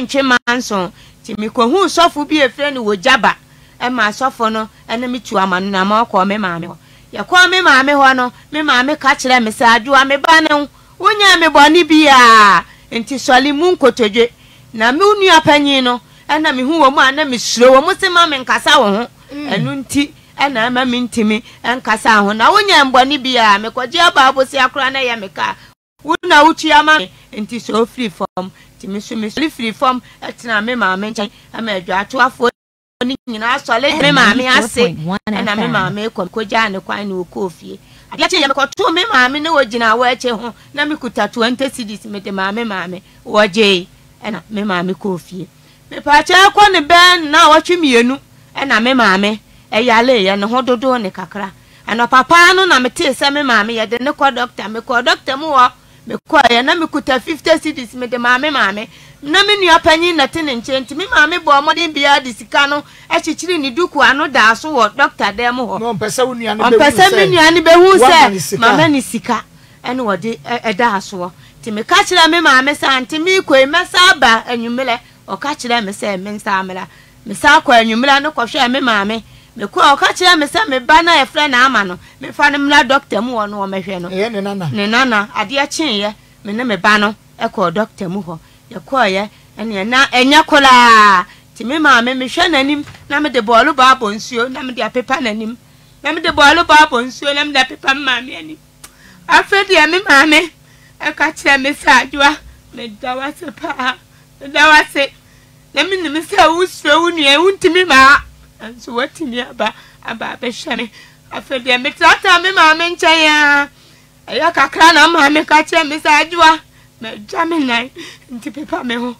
enche manson ti mikohu sofu bi efre ni wo jaba e ma sofu no ene mitu amanu na ma ko me maame ho ye ko me maame ho no me maame ka kire me sa adwo me ba ne wonya me boni bia enti soli mu nkotodwe na me unu apanyi no ena me hu wo mu ana me suro wo mu se ma me nkasa wo ho enu nti ena ma me ntimi enkasa ho na wonya mboni bia me ko je ababo si akra na ye me ka wuna uchi ama enti so free form timi so free form etina me ma me nche ama adwa atoafo ni nyina asole me ma me ase na me ma me ko jane kwan ni okofie ade che ye me ko to me ma me ne wogina wa che ho na me kuta 20 cedis me de ma me woje na me ma me kofie me pa cha ko ne ben na watwe mienu na me ma me eyale ye ne hododo ne kakra ana papa no na me te se me ma me ye de ne ko doctor me ko doctor mu wo mekwaye na mikuta 50 cedis me de maame na me nua panyin na te ne nkyenti me maame bo omodin bia de sika no achichiri ni duku ano da so wo doctor dem ho no mpesa wo nua no be mpesa me nua ne be hu se maame ni sika ene wo de eda so wo ti me ka kira me maame sa nti me kwai mesa ba anwumle o ka kira me se me nsa amela me sa kwa anwumla no kwohwe me maame me kwa o ka kira me se me ba na e frɛ na ama no me fa ne mla doctor mu wono o mehwe no ne nana ade a kyenye me ne me ba no e kwa doctor mu ho ye kwa ye ene na enya kola ti me ma me hwe nanim na me de bolu ba bonsuo na me de apepa nanim na me de bolu ba bonsuo na me de apepa ma me ani afa de me ma me e ka kira me se adwa me dawa se pa dawa se na me ne me se usro unu e untimi ma and so what me about beshani afa de me tata me ma me nche ya aya kakra na ma me ka kire me sa adwa me jamin nai nti pepa me ho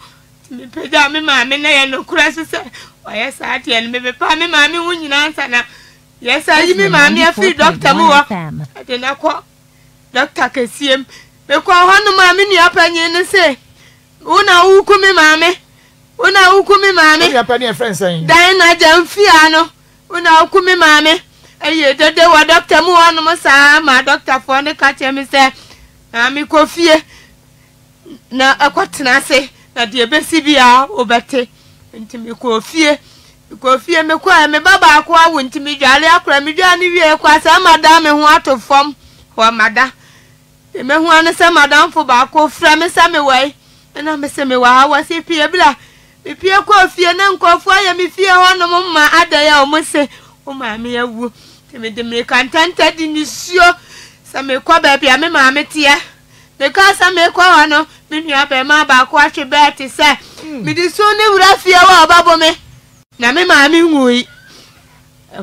me peda me ma me na ye no kura so se oya sa ati en me pepa me ma me hu nyina sana yes ayi me ma me afi doctor mu wo ade na ko doctor kesiem me ko hanu ma me nua panye ne se una uku me ma me una ukumi mame ya pani e friends en dina jamfia no una ukumi mame eye dede wa doctor mu wonu mo sa ma doctor fo ne ka che mi se ami kofie na akwatena se na de besi bia obete ntimi kofie me kwa me baba akwa wo ntimi dwale akra me dwane wie kwa sa madam me ho atofom ho madam me ho an se madam fo ba ko fra me sa me wai na me se me wa wa se pie bla me pia kwa fie na nkofo aye me fie hono mo ma adaya o mo se o ma me awu te me de me kantanta di nisio sa me kwa ba bia me ma me tie me ka sa me kwa hono me nua ba ma ba kwa che beti se me di so ne wura fie wa babo me na me ma me nwui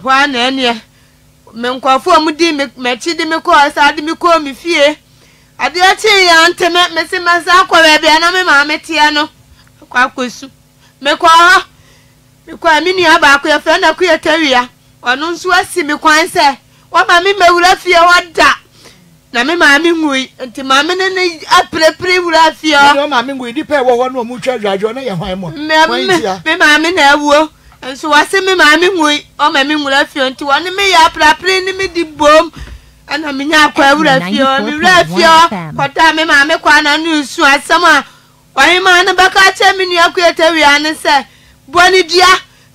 ho ana ene me nkofo mu di me chi di me kwa sa di me kwa me fie ade achi ya nteme me se ma sa kwa ba bia na me ma me tie no kwa kwesu mekwa mi nua ba akwa fra na kwa tawia ono nso asi me kwan se wa ma me mewura fie wada na me ma me ngui nti ma me ne aprepre wura fie no ma me ngui di pe wo no mu twa dwadwo na ye hwan mo me ma me na awuo nso wase me ma me ngui o ma me ngura fie nti woni me ya aprepre ni me di bom ana me nya akwa wura fie me wura fie kwata me ma me kwa na no su asama why man baka che me nua kweta wiane se boni dia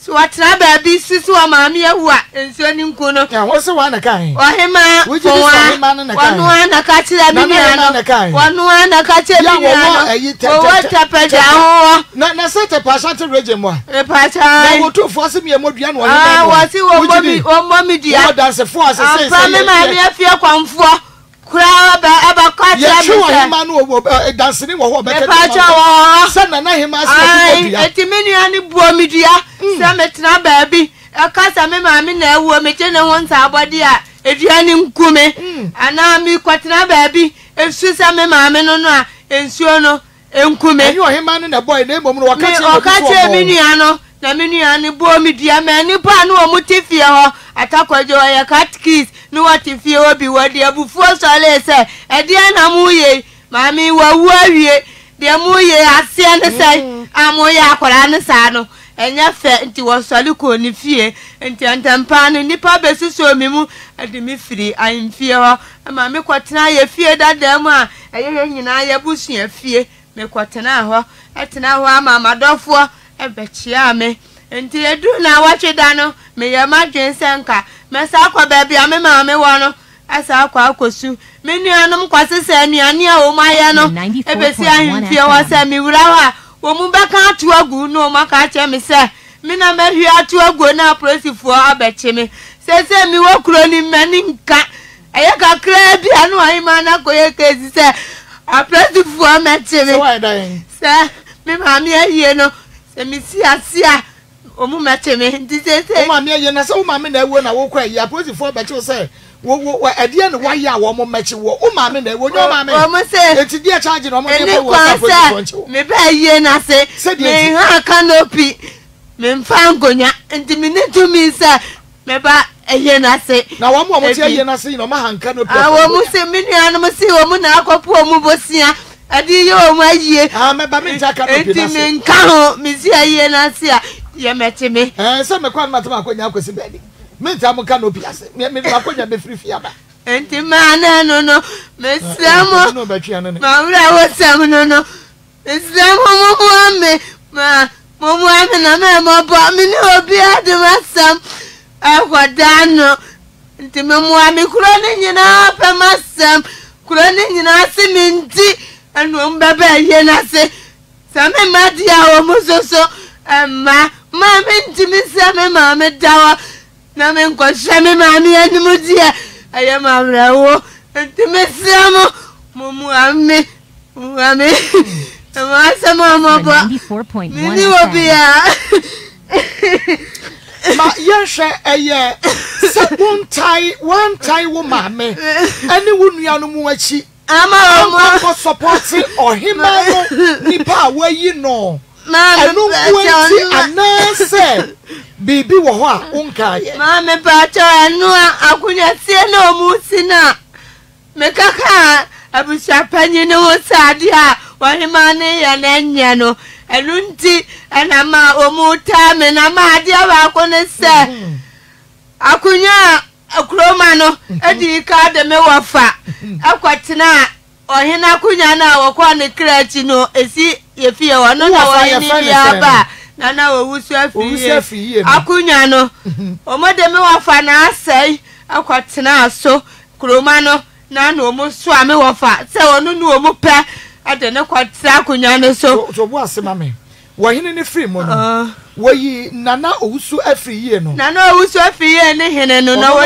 so watra ba bi sisu wa maami awu a enso ni nko no ya wose wa na kan why man wonu ana ka che me nua no wonu ana ka che me nua o wata pa ja ho na se te pa sha te reje mo e pa cha na wo tu fo se me modua no ah wasi wo mami dia wo dance fo as se se me maami afia kwamfo kura ba kwa tra mi se ma no wo dance ni wo ho beke no se na hima se duya etimenu ani buomidua se metina ba bi e ka sa me ma me na ewo me je ne ho nsa abodi a edua ni nkume ana mi kwatina ba bi esu se me ma me no no a ensuo no enkume enyo hima no na boy na emom no wakache menu ano na menu ani buomidua me ni pa no wo mutifie ho atakwajo ya katkis no watifie obi wadi abufu sole se ade na muye mami wawu awie de muye ase ne sai amoye akora ne sa no enya fe nti wo sole ko ni fie nti antampa ne nipa besuso mi mu ade mi firi amfie ho mami kwotena ye fie dadam a eye nyina ye busu afie Mekwa tena ho ama madofo ebechia me. Enti edu na watweda no me yamadwense nka. Mesa akwa baabi ame maame wo no. Asa akwa akosu. Me nuanom kwasese anuane a o maye no. Ebesi ahimfie wo se me wurawa. Wo mu beka atu agu no maka che me se. Me na mehwe atu agu na apolisifuo abeche me. Sese mi wo kuro ni mani nka. Eyaka kra bi anu ahima na koyekezi se. Apolisifuo for mete me. So why dying? Se me maame ahie no. Se me siasia omu mete me ndise se maame ye na se o maame na ewo na wo kwa yi aposifo ba che o se wo ade na wa ya wo mo meche wo o maame na ewo nyo maame o mo se etidi e charge na mo ne wo aposifo me ba ye na se me ha canopy me mfa ngonya ndimi ne to mi se me ba ye na se na wo mo ti ye na se no ma ha canopy a wo mo se me nua no mo se wo mo na akopo o mo bosia ade ye o ma ye ha me ba me ja canopy na se ndimi nka ho mi si ye na se a ye mete me so me kwa matema akonya akosi bedi me ntamu ka no biase me akonya be free fia ba entima na no me samo no betwa na ma wura wo sam no me samo mo ame na me mo ba me ni obi ade masam akwadano entima mo ame kuro ne nyina pa masam kuro ne nyina siminti anu mbaba ye na se same madia o musoso amma maame ntimisa me maame dawa na me nkɔhwɛ me maame animu die ayɛ maamrawo ntimisa mo mu ame amasa mama ba ni obia ma yɛhwɛ ɛyɛ sɛbuntai wantai wo maame ani wo nua no mu akyi ama mo ko support ɔhema no nipa wo yi no I don't want to announce Bibi Waha Unkai. Mamma Pacha, I know I couldn't say no Musina. Mekaka, I was a penny no sadia, one money and enyano, and unti, and ama or more time, and ama dia wakone se. Akunya, a cromano, a deca de mewafa, a quatina, or hina kunyana or quani cretino, is he? If you are not our Nana will serve you. Acuñano, or Madame Wafana say, a quatina so, Cromano, none almost swam over, so no more pair. I don't know what Sacuñano so was, mammy. Why in any free money? Were ye Nana also every year? Nana also every year, and no, no,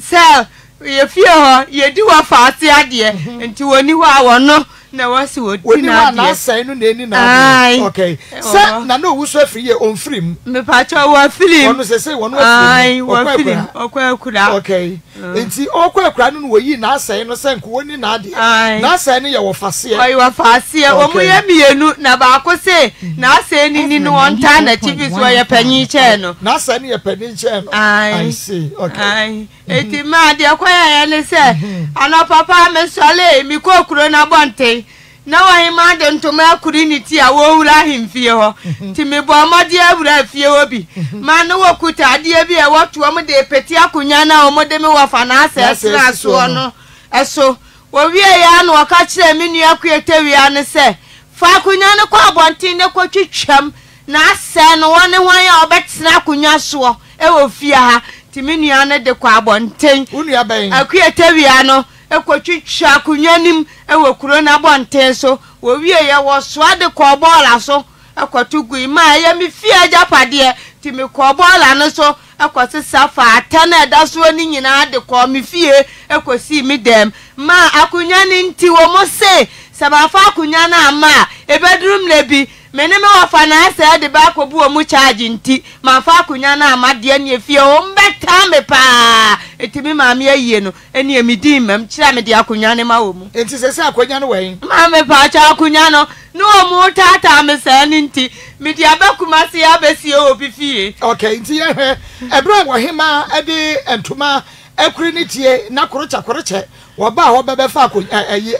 sir, if you do a fast idea, and to a new hour, no. No, I see what you are saying. Okay, sir, no, who's a free on film? The patrol were feeling, say one I okay. And see, all quite crying were ye now saying, or sank one in Nadia. I not saying you were faster. You are faster. Oh, we have you, Nabaco say, not saying in one time that if it's where a penny channel, not sending a penny channel. I see, okay. It's a man, dear, quiet, and say, and papa, Miss Soleil, Miko Corona Bonte. Now I imagine to my community, I will him fear. Timibwa, my dear, would have fear be. Mano could idea be a walk to Amade Petia Cunana or Modemo of an answer as one. As so, well, we are no catch them in your creatorian, sir. Facunana Quabantina Cochicham, Nasan, one and one or bet snack on your swore, ever fear Timiniana de Quabantin, a creatoriano. Ekochicha kunyanim ewo kuro na bonten so wo wie ye wo soade ko bola so ekotugui ma ye mi fie ajapade ti mi ko bola no so ekosesa fa atana da so ni nyina de ko mi fie ekosi mi dem ma akunyani nti wo mo se sabafa akunyana ama ebedrum lebi meneme wo fa na asa de ba ko bu o mu charge nti ma fa akunyana ama de ne fie o mbeta me pa etimi maame aye no eni emidi mam kira me de akunya ne ma wo mu enti sese akunya no wen maame pa cha akunya no no mu tata me sani nti me de abakuma se abesi obi fie okay enti ye ebran wo hema edi entuma ekuri nitie na korocha koroche wo ba ho bebe fa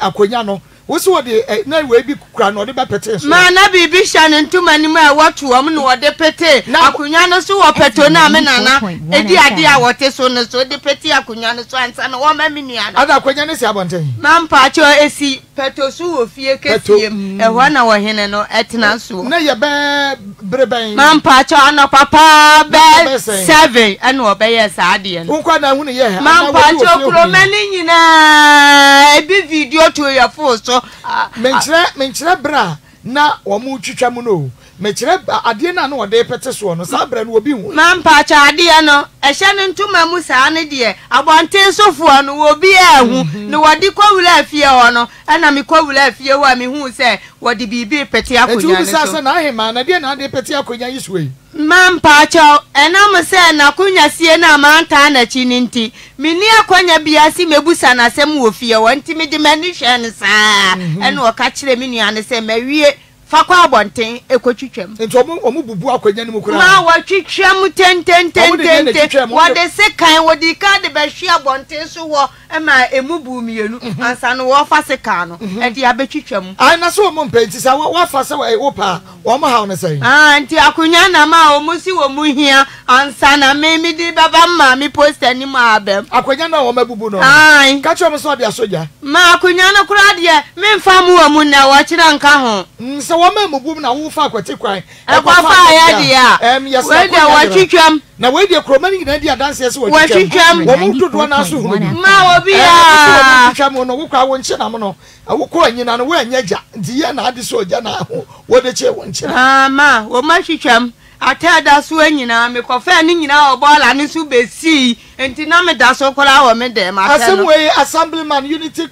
akunya no What's what the night way be crown or the petty? Man, I be shining too many more. What woman or the petty? Now, Cunana so or Petona, Menana, and the idea what is on the so the petty Acunana swans and one minion. Other Quayanis abundant. Mam Pacho, a sea, Petosu of Yaketum, and 1 hour hen and Etna. No, your bear, Brebane, Mam Pacho, and Papa Bell, 7 and obey a sardian. Who can't I win a year? Mam Pacho, Romanina, a big video to your force. Menchra bra na omu twitwa mu no menchra ade na na ode pete so no sa bra no obi hu na mpa cha ade no ehye ne ntuma mu sa ne de abonten sofu ano obi ehu ne wodi kwawula afie ho no ana me kwawula afie ho a me hu se wodi bibi pete akonya ne so na hema na de na de pete akonya yisuwe mampa cha ana me se na konya sie na amanta na chi nti mini akonya biasi mebusa na sem wo fie ho nti me de mani hwe ne sa ene o ka kire me nua ne se mawie fakwa abonten ekotwitwam nti omu bubu akonya ne mu kura ma wa twitwam ten wa de se kan wo di ka de behwe abonten so wo e ma emubu mienu ansa no wo fa se kan no e de abetwitwam ai na so omu mpa nti sa wo fa se wo pa wo mo hawo ne sai ah nti akonya na ma omu si wo mu hia ansa na me mi di baba ma mi post ani ma abem akonya na wo ma bubu no ai ka chwo me so de asoja ma akonya na kura de me mfa mu wo mu na wo kira nka ho woman mobum na wo fa kwete kwan e kwa fa ya dia yes we dey watchitwam na we dey kromani na dia dance yes watchitwam wo mu dodo na so ma obi ya watchitwam no wo kwa wo nche na mo no wo kwa nyina no wo anya gya di ya na ade so gya na wo de che wo nche ah ma wo ma twitwam atada so anyina me kofa ni nyina obola ne so besi enti na me da so kola wo me dem assemblyman unit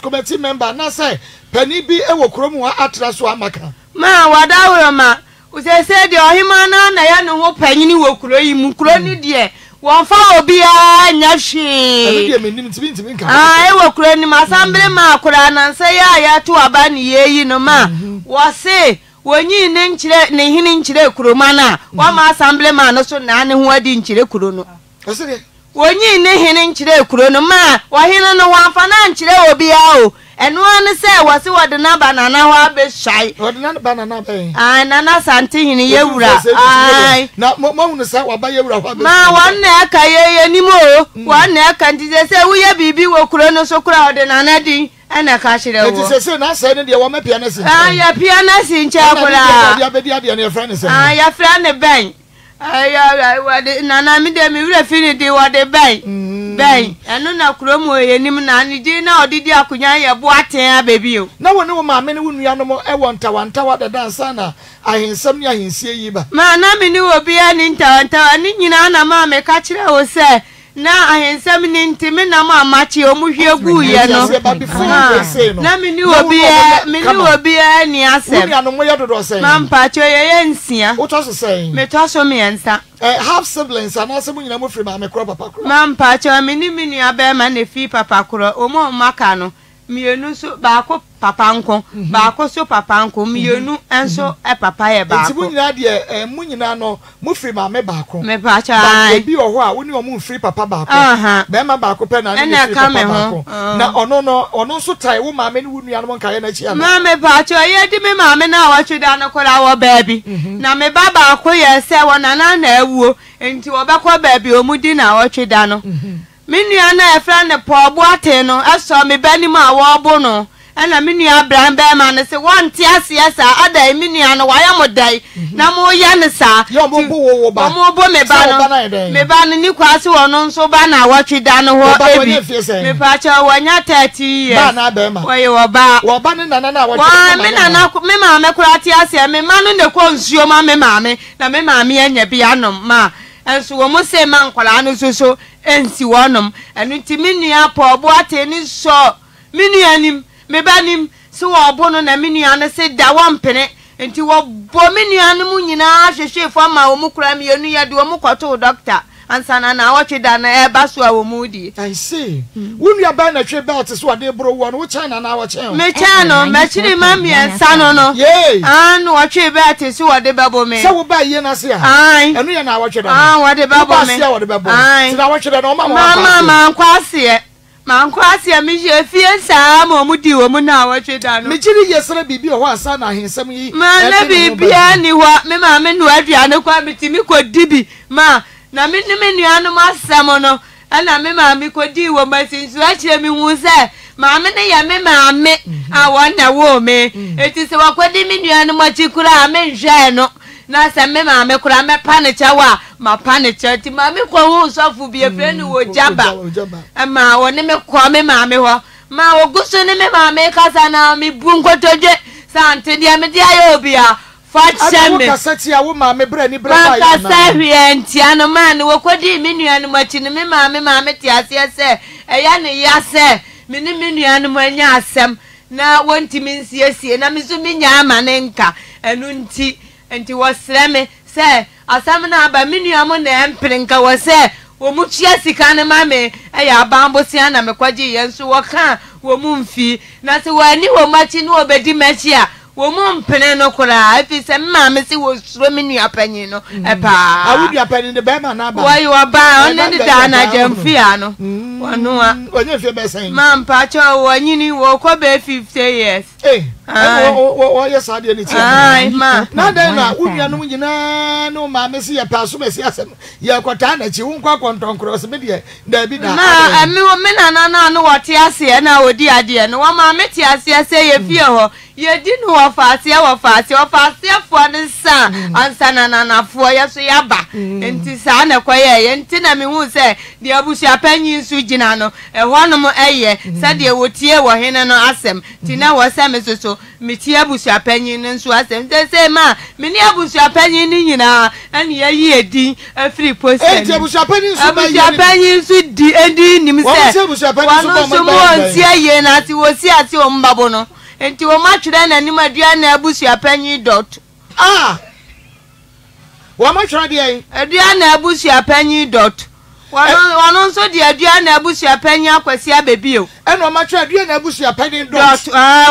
committee member na say panibi e wo krom wa atraso amaka ma wadawo ma usese de ohima na ya ne ho panyini wo kro yi mu kro ni de won fa obi a nya hwe e menim ntimi nka ah e wo kro ni assemblyman akora na say ya to aba ne yeyi no ma wo se wonyi ne nkyire ne hini nkyire kuroma na wa ma assemblyman no so na ne ho adi nkyire kuro no asire wonyi ne hini nkyire kuro no ma wa hini no wa fa na nkyire obi a o eno an se wase wodena banana ho abeshai wodena banana be ai nana sante hini yewura ai na mohunu sa waba yewura ho abeshai ma wonne aka yeye nimo wonne aka ndise se wuye bibi wo kuro no so kura wodena na din ana ka shire wo ndise se na sai ne de wo mapia na se ai ya pia na se ncha kula ya bedi ade na friend se ai ya friend ne ben ai ya wodena na mi de mi wura fini de wode ben ben eno na kromo yenim na anije na odidi akunyan yebo aten abebi o na woni wo maame ne wonu yanom e wontawantawa da dansa na ahensam ne ahensie yi ba ma na me ni obi ani ntawanta ani nyina na maame ka kire wo se na ahensam ni ntimi na maamachi omuhwe guye no na me ni obi ani asem ma mpacho yeye nsia wo to so sen me to so me nsa half siblings and also when you know from my crop papa mam pacho amini mini abema na fi papa kro omo maka no mienu so baako papa nko baako so papa nko mienu enso e papa ye baako nti munyina de munyina no mu free ma me baako me pacho ai bi oho a woni omo free papa baako be ma baako pe na ne free papa baako na ono so tai wo ma me ni wonu anwo nka ye na chi ama ma me pacho ye di me ma me na wa tweda no kola wo baabi na me baba akoye se wona na ewuo nti wo bekwa baabi omudi na wo tweda no minua na efra ne pobo aten no aso me banim a wo bo no ana minua bran be ma ne se wonte asia sa adai minua no waya modai na mo ya ne sa yo bo wo ba mo bo me ba no ni kwase wo no nso ba na wotwida no ho ebi me pa cha wanya 30 years ba na be ma wo ba ne nana na wotwida me nana me ma me kura ti asia me ma no ne ko nsuo ma me ma me na me ma me anya bia no ma enso wo mo se ma nkola no so ensi wonom enu timinu ya pobo ateni so minu anim mebanim so obono na minu ane se da wompene enti wo bo minu anim nyina hwehwe fo ma wo mukura mienu ya de wo mukwoto doctor ansana na awotwe da na eba so awo mudi I see wonu ya ba na hwe belt so ade bro wo no china na awotwe me chano me chiri mami ansano no yeah anu awotwe belt so ade babo me so wo ba ye na se ah enu ya na awotwe da ah ade babo me so ade babo se awotwe da no ma kwase Man kwasi ya mishi efiensa amu omudi omuna wachidano. Michiri yesere bibi wa wasana hinsemu yi. Mane bibi ya niwa. Mima amenu wadu ya nukwa mitimi kwa dibi. Ma. Na minu minu ya numasamono. Ana mima amiko diwa masinsu wachie miwuze. Ma amene ya mima ame. Awana wome. Etise wakwadi minu ya numachikula ame njeno. Nasa mema amekula amepanicha wa mapanicha ti mami kwa huu sofu biefeni ujaba ama waneme kwa mema amewa ma wagusu ni mema ameka sana amibungo toje santi ni amedia yobia facheme kaseti ya wuma amebre ni breba ya kaseti ya enti anumani wakwadi minu ya numachini mema amema ameti ya siyase yani yase minu ya numani asem na wanti minsiyesi na mizumi nyama nenka enunti enti wasleme se asamna aba minu ya mune emprinka wase wamuchia sikane mame ya bambo siyana mekwaji yensu waka wamumfi nasi wani wamachinu wabedi mechia wamumpineno kura efise mame si wasro minu ya penino epa awudi ya penine bema naba wayu wabaya oneni dana jemfiano wanua wanyo fiebe saini mampacho wanyini wakobe 50 years eh Oya sadi ni chini. Na dena unyano mjina no mamesi ya pasume siasa ya kotana chiungo kwa ntongkross media ndabida. Na amewamena na no watiasi na odi adi no wamameti asiasa yefiyo yedinu wafasi fuanisa ansana na fuya so yaba enti sana kwa yeye enti na mihuse diabushi apenyi sujina no ehwanomo eye sadi wotie wo hene no asem tina wasem so Miti abusi apenyi nsu asem tese ma mini abusi apenyi nini na ani yeye di free post enti abusi apenyi nsu di endi ni mse wano sumo nsi yeye na ati wosi ati ombabono enti wamachura na ni madriana abusi apenyi dot wamachura diye adriana abusi apenyi dot Wanonso di adriana abusi apenyi akwesi abebio eno amacho adriana abusi apenyi dot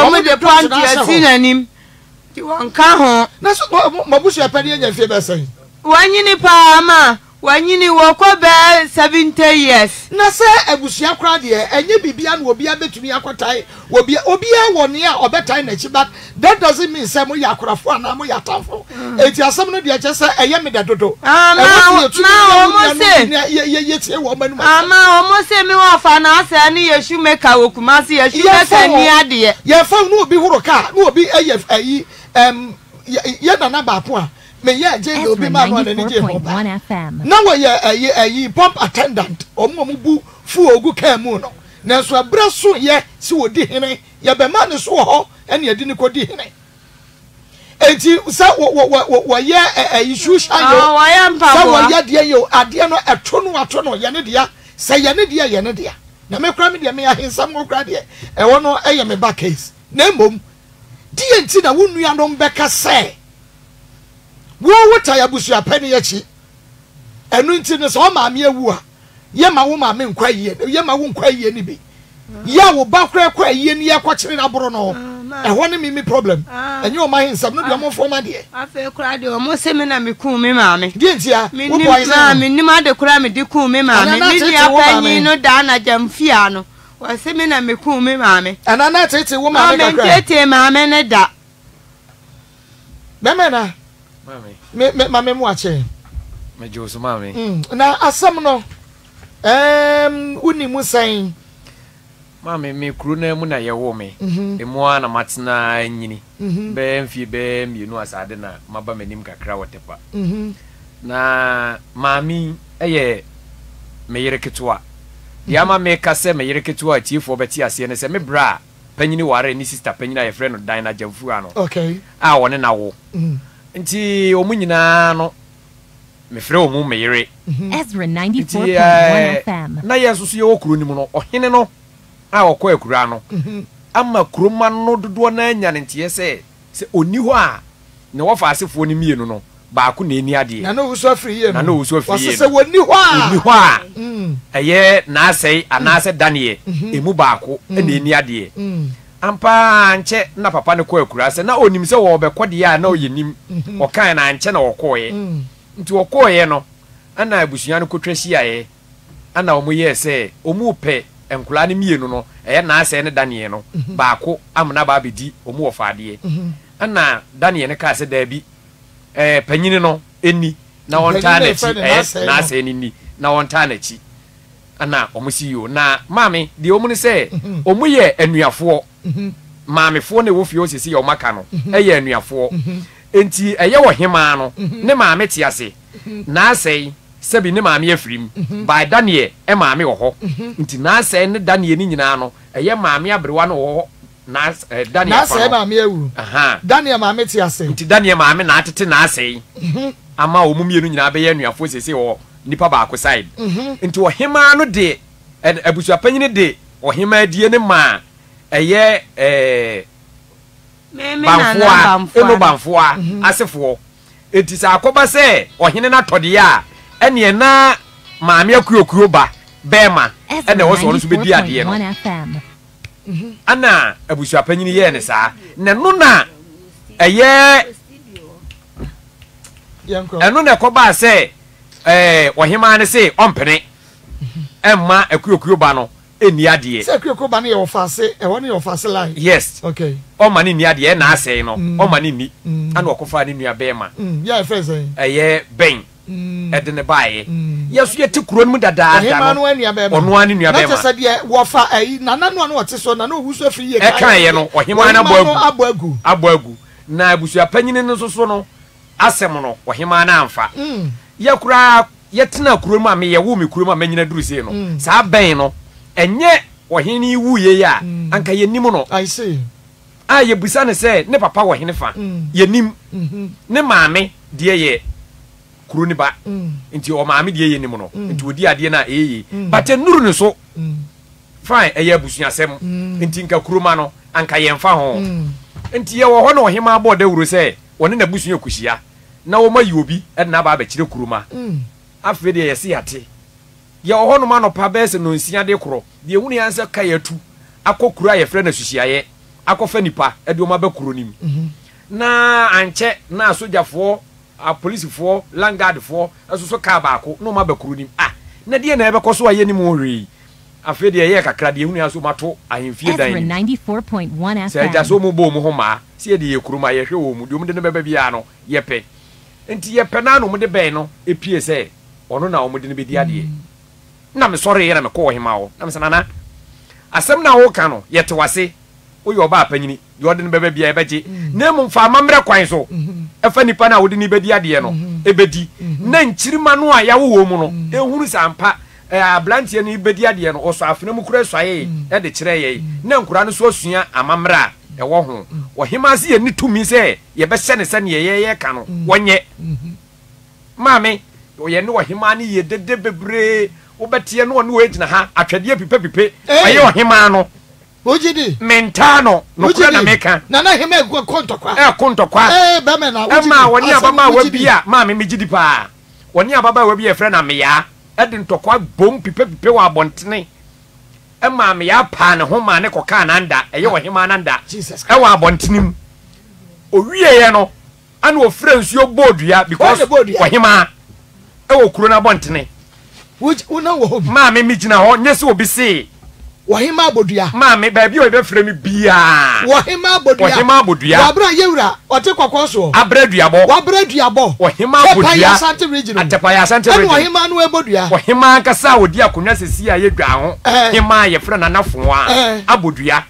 omede pandi asina nim ti wankaho na so mabusi apenyi anyafie besan wanyini pa ama wanyini wokobe 70 years na se abusi akra de enye bibia na obi abetumi akwatai obi woni a obetai na chi but that doesn't mean say mo yakrafo ana mo yatamfo eti asem no de achese eye me dadodo ama omo se mi wa fa na asa ne yesu meka wokumase yesu meka ni ade ye fa no obi horo ka no obi ayi ye na baako a me ya je obi ma no na ni je ho na wo ye ayi pump attendant omo bu fu ogu ka mu no na so abra so ye si wodi hene ye be ma ne so ho ene edi ni kodi hene enti sa wo ye issue shayo sa wo ye de yo ade no eto no ato no ye ne dia sa ye ne dia na me kra me dia me ahinsam go kra dia e wo no eye me back case na mom die enti na wo nua no mbeka se wo wota ya busu apani yachi enu nti ne so ma me awu a ye ma wo ma me nkwa yie ye ma wo nkwa yie ni bi ye wo ba kra kwa yie ni ye kwa kire na boro no eho ne mi problem enye o ma hinsam no do mo forma de afa kra de o mo se me na me ku me ma me de nti a wo boy na me ni ma de kra me de ku me ma me ni dia panyi no da na jamfia no wo se me na me ku me ma me ana na tete wo ma me kra me tete ma me ne da mama na Mami. Me mwache. Me josu mami. Na asam no. Uni musain. Mami me kruna mu na yewo me. Emu ana matina nyini. Bemfi bem you know asade na maba menim kakra wotepa. Na mami eye me yere ketwa. Dia ma me kase me yere ketwa chiefo beti ase ne se me bra panyini ware ni sister panyina ye friend no Dina Jamfu ano. Okay. Ah wone na wo. Nti omunyina no mefrɛ omu meyere Ezra 94.1 FM na yesu so ye okuro ni mu no ohene no a okɔ akura no ama kuroma no dodo na anya ne ntie se oni hɔ a ne wɔfa asefo ni mienu no baako na eni ade na no uso afri ye no wɔsese woni hɔ a eye na asɛi ana asɛ danie emu baako na eni ade ampa anche na papa ne kɔ akura sɛ na onim sɛ wɔ bɛkɔ de ya na oyinim ɔkan na anche na wɔkɔye nti wɔkɔye no ana abusua no kɔtwɛhia ye ana ɔmo yɛ sɛ ɔmo pɛ enkula ne mienu no eye na ase ne Daniel no baako amna ba bedi omu ofade ana Daniel ne ka ase da bi panyini no eni na wonta na chi na ase ni na wonta na chi ana omusi yo na mame de omu ne se omu ye anuafo mame fo ne wo fie o sisi ye omaka no eye anuafo enti eye wo hema no ne mame ti ase na ase sebi ne maami afrim by Daniel e maami oho nti na asɛ ne Daniel ni nyina no eye maami abrewa no oho na Daniel na asɛ maami awuru aha Daniel maami ti asɛ nti Daniel maami na atete na asɛ ama omumie no nyina be ye nuafo sese wo nipa ba ko side nti ohema no de abusua panyine de ohema adie ne ma eye me na banfoa asefo enti sa akoba se ohene na tode ya ene na maami akuokuo ba bema ene wo so no so be di ade no ana abusua panyini ye ne saa ne no na eye eno na koba se ohema ne se ompene emma akuokuo ba no eni ade se akuokuo ba no ye ofase e woni ofase line yes okay o mani ni ade na asei no o mani ni ana okofa ne nua bema ya efese eye ben edene bae yesu yeti kuro nmu dada da no ono ani nua bema na tese de wo fa ayi nananu ano oteso na no husu afiri ye kan ye no ohema na abo agu na abusua panyini ne soso no asem no ohema na amfa ye kura yetena kuro mu ame ye wo me kuro mu amanyina duruse no sa ben no enye oheni wuye ya anka ye nim no I see aye busa ne se ne papa ohene fa ye nim ne maame de ye kuro ni ba nti o maami de ye nim no nti odi ade na eye but enuru ne so fine eye abusua sem nti nka kuro ma no anka ye mfa ho nti ye wo ho na ohema abo da wuro se woni na busua kushia na wo ma yobi na ba ba kire kuro ma afi de ye se ate ye wo ho no ma no pa be se no nsia de kro de hunu ya nsa kai atu akokuru aye frɛ na sushia ye akofa nipa e de o ma ba kuro nim na anche na sojafo a police for langard for asoso ka baako no ma bakuru nim ah na de na ebekɔ so aye nim hwee afi de ye kakra de hunu aso mato ahemfie dan ni 94.1 FM sɛ so mu bo mu homa sɛ de ye kuruma ye hwe wo mu de ne beba bia no ye pɛ enti ye pɛ na no mu de bɛn no epie sɛ ɔno na wo mu de ne bedi ade na me sɔre ye na me kɔ hema wo na me sanana asɛm na wo ka no ye te wase oyi oba apanyini ye ɔde ne beba bia ye bɛgye na mu mfa amamrɛ kwan so efa nipa na wodi ni bedi ade no ebedi na nkirima no ayawo mu no ehuru sampa ablantie ni bedi ade no oso afena mu kura soaye e de kire ye na nkura no so asua amamra e wo ho ohema se ye ni tumi se ye be hye ne se ne ye ka no wonye mame ye ne ohema ni ye dede bebre obetie no no egina ha atwede pipe aye ohema no ojidi mentano no kura na meka na na hema kontokwa be me na ojidi ma woni ababa wa bia ma me mejidi pa woni ababa wa bia frɛ na me ya edi ntokwa bom pipe wa abontene e ma me ya pa ne ho ma ne koka nanda eye wo hema nanda e wa abontenim owie ye no ana o frɛnsuo bodua because wo hema e wo kuro na abontene una wo ma me mejina ho nyese obi se Wahima bodua mame baby o be fremi bia Wahima bodua wabra yewra otekwakwa so wabra duabo Wahima bodua Wahima no ebodua Wahima kasa odi akonwa sesi aye dwa ho Wahima ye frana nafo a abodua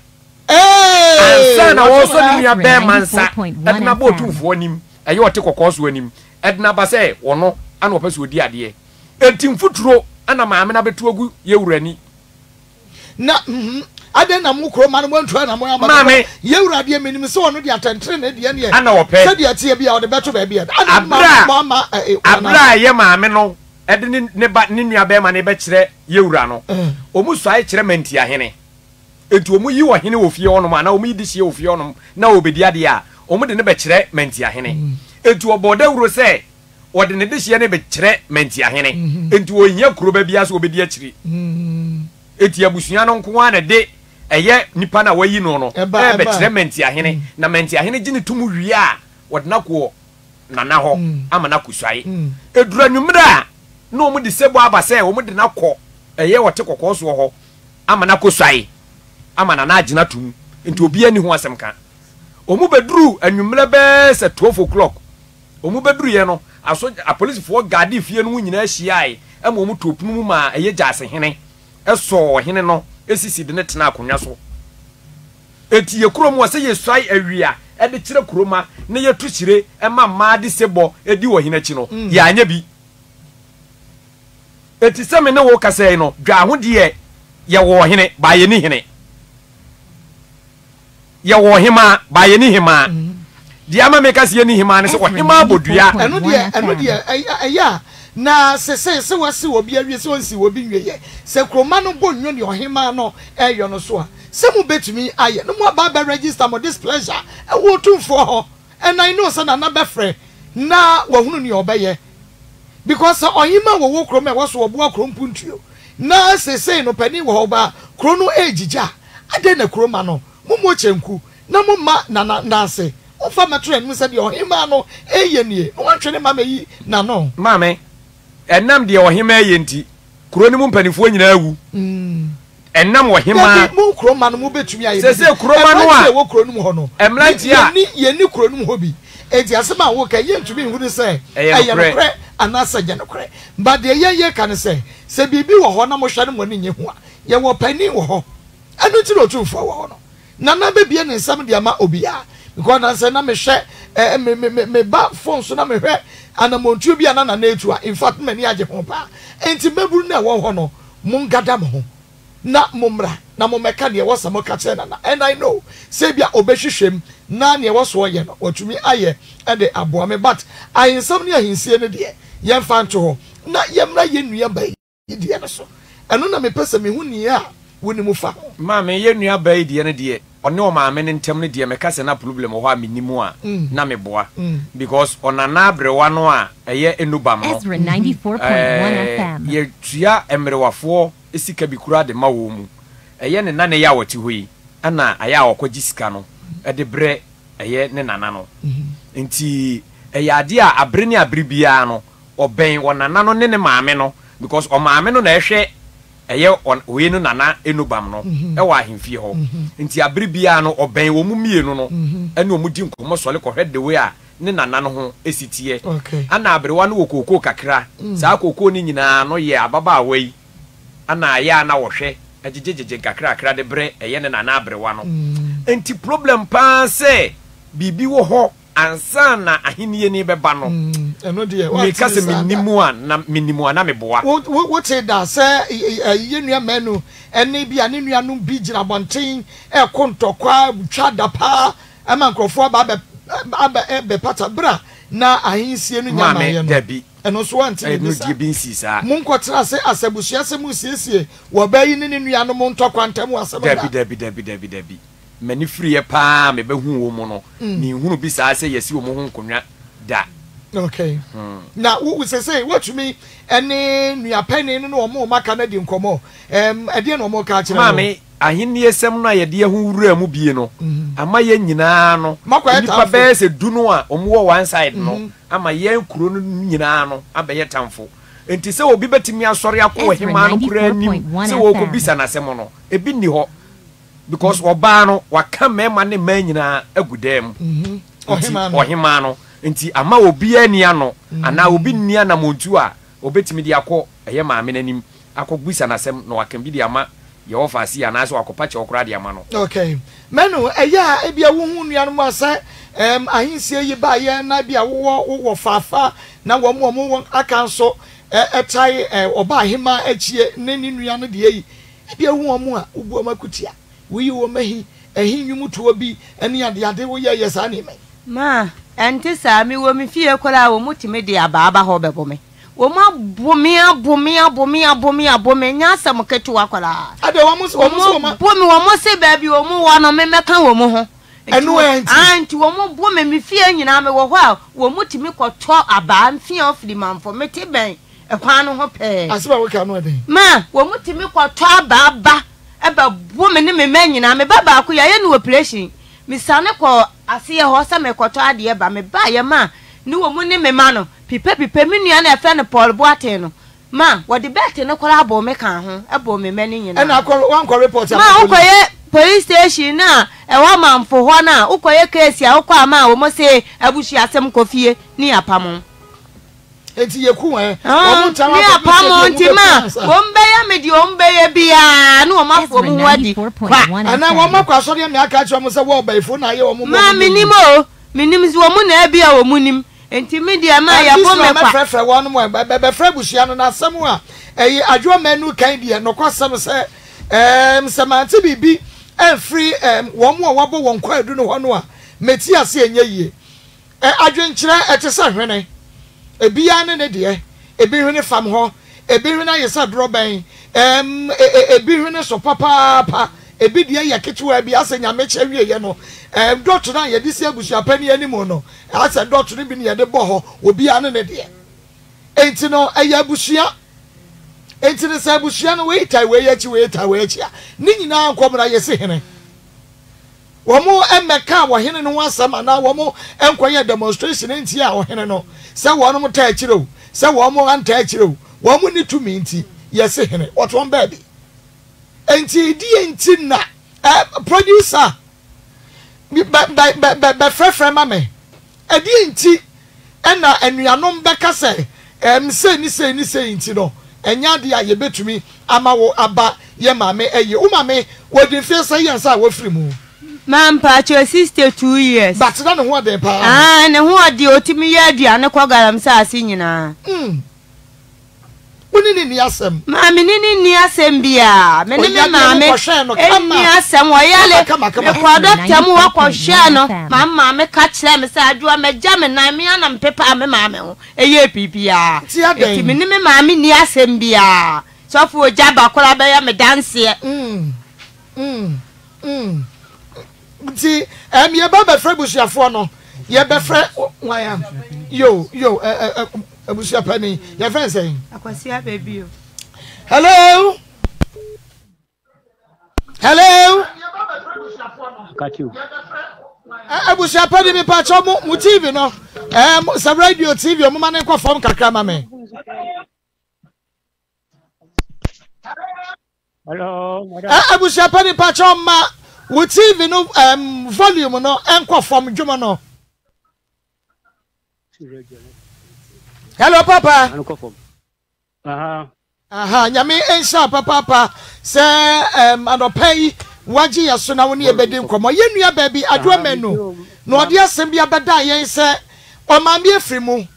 sana wo so ni ya be mansa edna botumfo anim aye otekwakwa so anim edna ba se wono ana opese odi ade entimfuturo ana maame na betu agu yewrani na aden na mu kro man mwantu na mo amama yewura de menim se wono de atentre ne de ne ana wo pɛ de atie bia wo de beto ba bia mama abra ye maame no ede ne ba ne nua ba ma ne be kire yewura no omusuae kire mantia hene etu omu yi wo hene wo fie ono ma na omu yidi sie wo fie ono na obedi ade a omu de ne be kire mantia hene etu oboda wuro se wo de ne de sie ne be kire mantia hene etu onya kro ba bia so obedi akire eti abusua no nko ana de eye nipa na wayi no no ebe kire mentia hene na mentia hene gine tumu wi a wodna ko nana ho ama na kusuae edura nwumra na omu de sebo abase omu de nakọ eye wote kokọ so ho amana koswae amana na agina tum nti obi ani ho asem ka omu bedru anwumre be se 12 o'clock omu bedru ye no aso police for guard fie no nyina hyiae am omu topnu mu ma eye jase hene eso hene no esisi de ne tena akonwa so eti ye krom wo se ye swai awia e de kire kroma ne ye tu kire e ma ma de sebo edi wo hene chi no ye anya bi eti se me ne wo kasei no dwa ho de ye wo hene ba ye ni hene ya wo hima ba ye ni hima dia ma meka se ye ni hima ne se wo hima bodua eno dia eya na se wase obi awie se wonsi obi nwiye se kroma no bo nwo ne ohima no eyo no so a se mu betumi aye no mu aba register mo displeasure e wo tun for ho and I know se na na befre na wo hunu ne obeye because ohima wo wo kroma wo so obo akrompuntuo na se no pani wo oba krono ejija ade na kroma no mumo chenku na mumma na nase ofa matren mu se de ohima no eye nie no wantwene mama yi na no mame enam de ohima eye nti kuro ni mumpanifo nyina awu enam ohima mu kuro ma no mu betumi aye se kuro ma no a wo kuro nu ho no emlanti a yeni kuro nu ho bi edi asema wo ka ye ntumi hu de se aye no kre anasa je no kre but de ye ka ne se bibi wo ho na mo hware mo ne nye ho a ye wo pani wo ho anu ti no tu fo wo ho no nana bebie ne nsam de ama obia because na se na mehwe me ba phone so na mehwe anamontu bia na na etua in fact mani age ho pa enti meburu na wo ho no mun gada mo na momra na momeka de wo samo ka che nana and I know say bia obehwehwem na ne wo so ye no watumi aye e de aboa me but I nsam ne ahinsie ne de ye mfa nto ho na ye mra ye nua ba ye de ne so eno na mepese me huni a woni mu fa mame ye nua ba ye de ne de one o maame ne ntem ne de meka se na problem ho a minimu a na meboa because onana abrewa no a eye enubam no Ezra 94.1 FM ye tia emrewafo esika bi kura de mawo mu eye ne na ne ya wati hoyi ana aya akwaji sika no e de bre eye ne nana no nti eye ade a abre ne abre bia no oben onana no ne maame no because o maame no na ehwe eye on we no nana enubam no e wa ahemfie ho nti abribia no oben wo mu mie no no ene omudi nkomo sole ko hwede we a ne nana no ho esitie ana abrewa no wokoko kakra saa kokoko ni nyina no ye ababa awai ana ya na wo hwe ajejejeje kakra kakra de bre eye ne nana abrewa no nti problem pa se bibi wo ho ansa na ahenie ni beba no eno de wa meka se minimum na meboa wo te da se yenua menu ene bia ne nua no bi gira bonten e kontokwa twa da pa ama nkrofo aba ebe pata bra na ahinsie no nyama ye no eno so anti ni bisa mun kwatra se asabusu asemu siesie wo ba yi ne nua no montokwa ntamu asem dabi mani free pa me behu wo mu no ni hunu bi saa se yesi wo mu hunkonwa da okay na we say what you mean any nuapeni no wo mu maka na di nkomo ade no mo ka kire ma me ahinnie sem no ye de hu wura mu bie no ama ye nyina no ni pa be se du no a omu wo one side no ama ye kuro no nyina no abaye tamfo enti se obi betimi asori akwo hema no kura nim se wo ko bisa na sem no ebi ni ho because obano waka mema ne manyina agudam ohima no nti ama obi ania no ana obi nia na montu a obetimi di akọ eye maame nanim akọ gbisa na sem na waka bi di ama ye ofasi ya na so akopa che okura di ama no okay menu eya ebia wo hu nua no ma se ahinsie yi ba ye na bia wo fafa na wo akanso etai oba hima achie ne nua no de yi ebia wo mu a ubu amakutia we wo mehi ehinwumu to obi ani ade wo ye yesa ne ma enti sa mi wo mi fie kola wo mutime de ababa ho bebo me wo ma bomi nyasa mketu wa kola ade wo mu bomi wo mo se ba bi wo mu wo no me meka wo mu ho enu anti wo mu bomi mi fie nyina me wo ho a wo mutime koto aba mfie ofri manfo meti ben ekwan no ho pe aseba wo ka no ade ma wo mutime koto aba eba woman me menina me baba ko ya ye no operation mi sane ko ase ye ho sa me koto ade eba me ba ye ma ni wo mu ni me ma no pipe mi nua na efe ne Paul Boateng no Ma, what the bet in a collabo make home, a bomb many and I call one report. Ma, police station now, and 1 month for 1 hour, Ukoya case, Okama, almost say, I wish you had some coffee near Pamon. It's your cool, eh? Oh, near Pamon, Tima, Bombay, made your own baby, no more for 4.1. And I want more question, and I catch almost a wall by phone. I owe Minimo, Minims woman, Abia or Munim. Intimidia Maya for one more, but Frebusian and Samoa. A draw men who came here, no cost some say, Samantha BB, and free, one more wobble, one quite do no one more. Metia say, ye. I drink chair at a son, Rene. A bean and a dear, a beer farm hall, a beer and I is a drawbane, a beer and so papa, a big ya kit where be asking a match every year, no. Doctor, I had this year with your penny anymore. No, I said, Doctor, even near the boho will be an idea. Ain't no a yabushia? Ain't the Sabushian wait? I wait, I wait. Nini now, come I say, Henry. One more and Maca were hidden one summer now, one more and quiet demonstration ain't here or Henno. So one more tattoo, so one more untattoo. One would need to mean tea. Yes, Henry, what one baby. And TD na producer by Frefre Mame. A DNT Enna and Yanom Becca say, say, Intino, and Yadia, you bet to me, Amawo Abba, Yamame, and you, Umame, what the first science I will remove. Ma'am, Pat, your sister 2 years. But none of what they pa. And who are the Otimiadi and Quagaram Sassina? Mammy, near Sambia, Mamma, catch them as I do a majam and I mean, and Peppa, mamma, a year PPR. Minimum, mammy near Sambia. So for Jabba, Colabia, Medancia. See, I'm your Baba Frebusia Fono. Your befriend, why am you? Your friend saying, hello, hello, I was your penny, me patch on TV, no, some radio TV, your mama, and perform Kakama. Hello, I was your penny patch on my TV, no, volume, no, and perform Jumano. Hello, Papa. Yami Ensa, Papa, say, and I'll pay Waji as soon as we need a come. You baby, I do a menu. No, dear, send me a bad day, sir, or Mammy Frimu.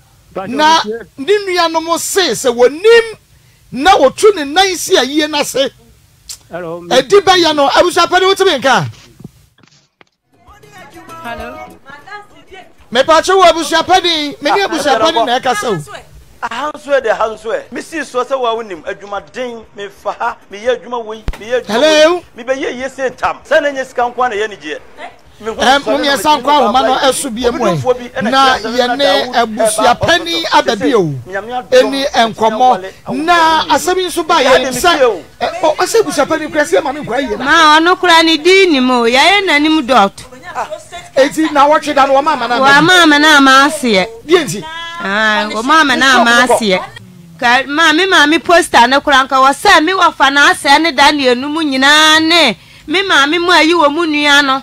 Now, Nimia no more says, I will name now or 2 and 9 a year, and I say, hello, a deep bayano. I was up at Utamenka. Hello. Me patch you abu shapadi, many abu shapadi na kaso. Ahousewe de housewe. Misi sosa wa unim, adwuma den me faha, me ye adwuma we, me ye adwuma. Me be ye yesi tam. Sana nye sika nkwa na ye nije. Mo nye sika nkwa o ma no asu bie mo. Na ye ne abu shapani ababio. Eni enkomo na asemi so ba ye se. O ase abu shapani kwese ma me kwa ye. Ma ono kura ni dini mo, ya ye nani mu dot. Eti na watch dan wa mama na ma ase ye wa mama na ma ase ka mami poster na kura nka wa se mi wa fa na ase ne dan ye nu mu nyina ne mi mami mu ayi wo mu nua no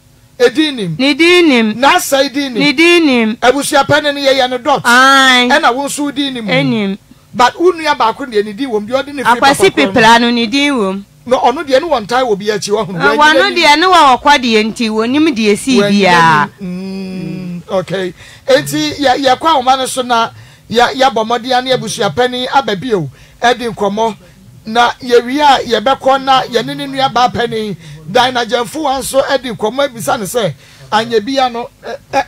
edinim ni dinim na sai dinim ni dinim abusia pane ni ye ne dot ai e na won so dinim enim but unu ya ba ko de ni di wom de odi ne free akwasi pepla no ni din wom no ono de no won tai wo bi achi wo hunu wa no de no wa kwade enti wonim de esi bia okay enti ya kwa o ma ne so na ya bomodia na ebusu apani ababio edi nkomo na yewia yebekọ na yenene nua ba apani dan na jamfu anso edi nkomo ebisa ne se anya bia no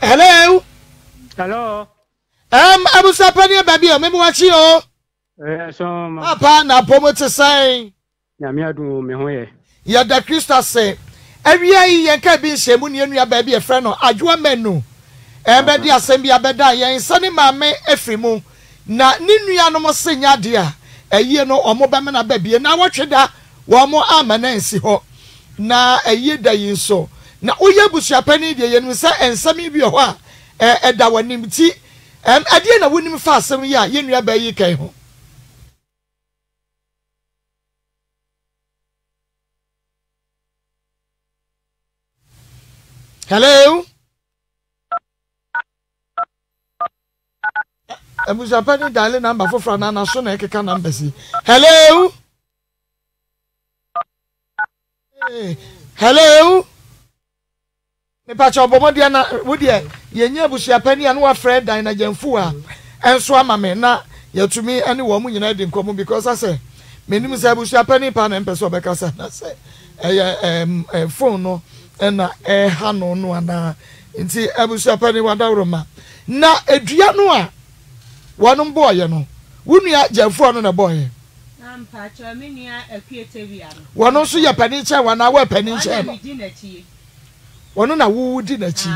hello abusu apani ababio memu wachi o Apana pomete say. Nyamiadu mehoye. Ya da Christa say. Ewia yi yenka bi nsemu ne nua ba bi e frɛ no adwoa manu. Ebe di asem bi abeda yen sane maame efrimu na ne nua no mo senya de a eyie no omo ba me na ba bi na wotweda wo mo amanansi ho na eyie da yi nso na oye busuapani de yenu se ensemi bi ho a eda wanim ti ade na wonim fa asem yi a yenua ba yi kan ho. Hello? I'm going dial number for Franana so I can embassy. Hello? Hello? Me patch up Bomodiana Woodie. Ye near Bushiapani and Wafred Dina Jenfua and Swamame. Now, you're to me any woman united in common because I say, Minimum Bushiapani Pan and Peso Becasa. I say, phone no. Ena hano no ana nti abusuapani wadaroma na edua no a wonu boye no wunua jefo no na boye na mpa cho me nua akuete bia no wonu so ye paninche wana wa paninche no wonu na wudi na chi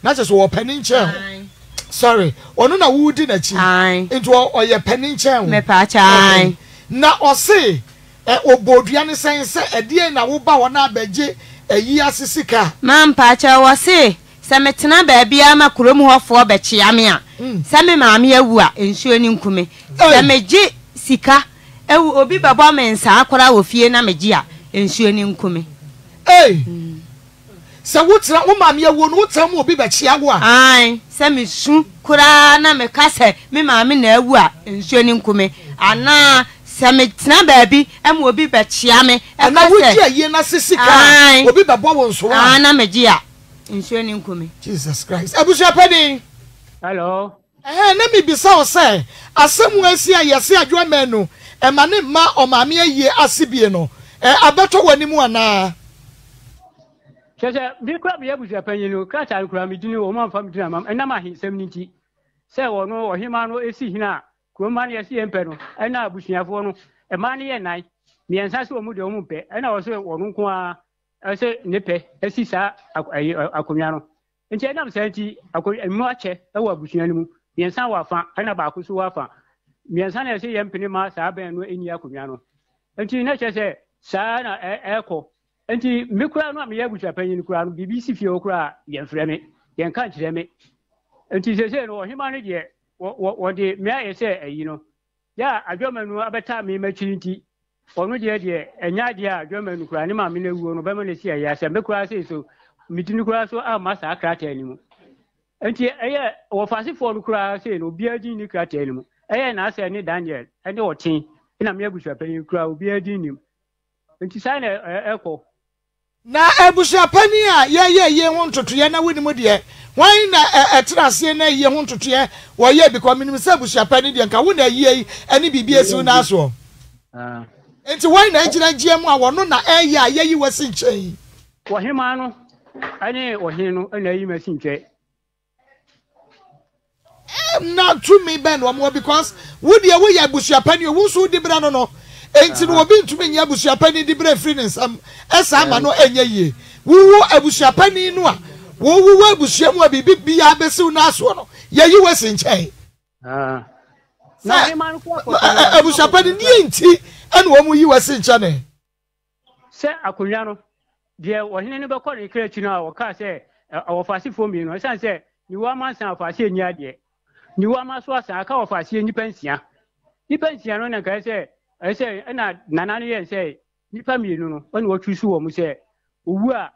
na che so wo paninche sorry wonu na wudi na chi nti o ye paninche me pa cha na o se obodua ne sense edie na wo ba wona abeje eyi asisika mam pacha wase se metena ba bia makrom hofo be chiame a se me maame awu a ensuo ni nkume se meji sika ewu obi baba mensa akora ofie na meji a ensuo ni nkume eh se wotra wo maame awu no wotra mo obi be chiago a ai se me su kora na me kase me maame na awu a ensuo ni nkume ana Sametna baby, and will be Bachiame, and I would hear you, Nassisica, will be the bubbles, Anna Magia, insuring Kumi. Jesus Christ. I was your penny. Hello. Eh, let me be so say. As somewhere see, I see a drum menu, and my name, ma or my mere ye asibiano. I better when you want now. Chaser, be crap, you have your penny, you catch and cram it, you woman from Dramam, and Nama his 70. Say, or no, or him, I know, is he now. Kumani asi empero ena abusuafo no emani ye nan miensa se omude ompe ena wo se wonu ko a ese nepe asi sa akomya no nti ena msanti akomya mu ache e wo abusuanimu miensa wa fa ena ba akusu wa fa miensa na se ye mpini ma sa ben no eni akomya no nti na che se sa na eko nti mikura no amye abusuapanyi nikura no bibisi fie okura ye mfreme ye nka kireme nti se se no ohimane je what the mayor say, you know. Yeah, a German who abeta me maturity. Or no dear, and Yadia, German grandma, Minu, November this year, yes, and the classes so Mitinucras or Amasa crat animal. And here, or fancy for the crass, and be a genie crat animal. And I say, Daniel, and your team, and a mere bishop, and you crowd be a genium. And to sign an echo. Now, Ebushapania, yeah, want to Triana with Mudia. Why na etrase na ye ho totoe wo ye because minim se busuapa ne de nka wo na ye ani bibie si na aso ah enti why na ngira ngia mu a wo no na eye a ye yi wasi nche wo hema no ani wo hin no na yi masi nche not to me ben wo mo because wo de wo ye busuapa ne wo so di bra no no enti no obi ntumi nya busuapa ne di bra free nsam esa ma no enye ye wo abusuapa ne no a wo busuamu abibi bia besiu na aso no ye yi wesi nche ah na he man ko abusuapani die nti ene wo mu yi wesi nche ne se akonwa no die wo hene ne be ko ne krechi na wo ka se awofasi fo mi no se se ni wo ma san afasi enyi ade ni wo ma so asa aka awofasi enyi pensia ni pensia no na ka se ese na nananu ye se ni pamienu no oni wo twisu wo mu se owu a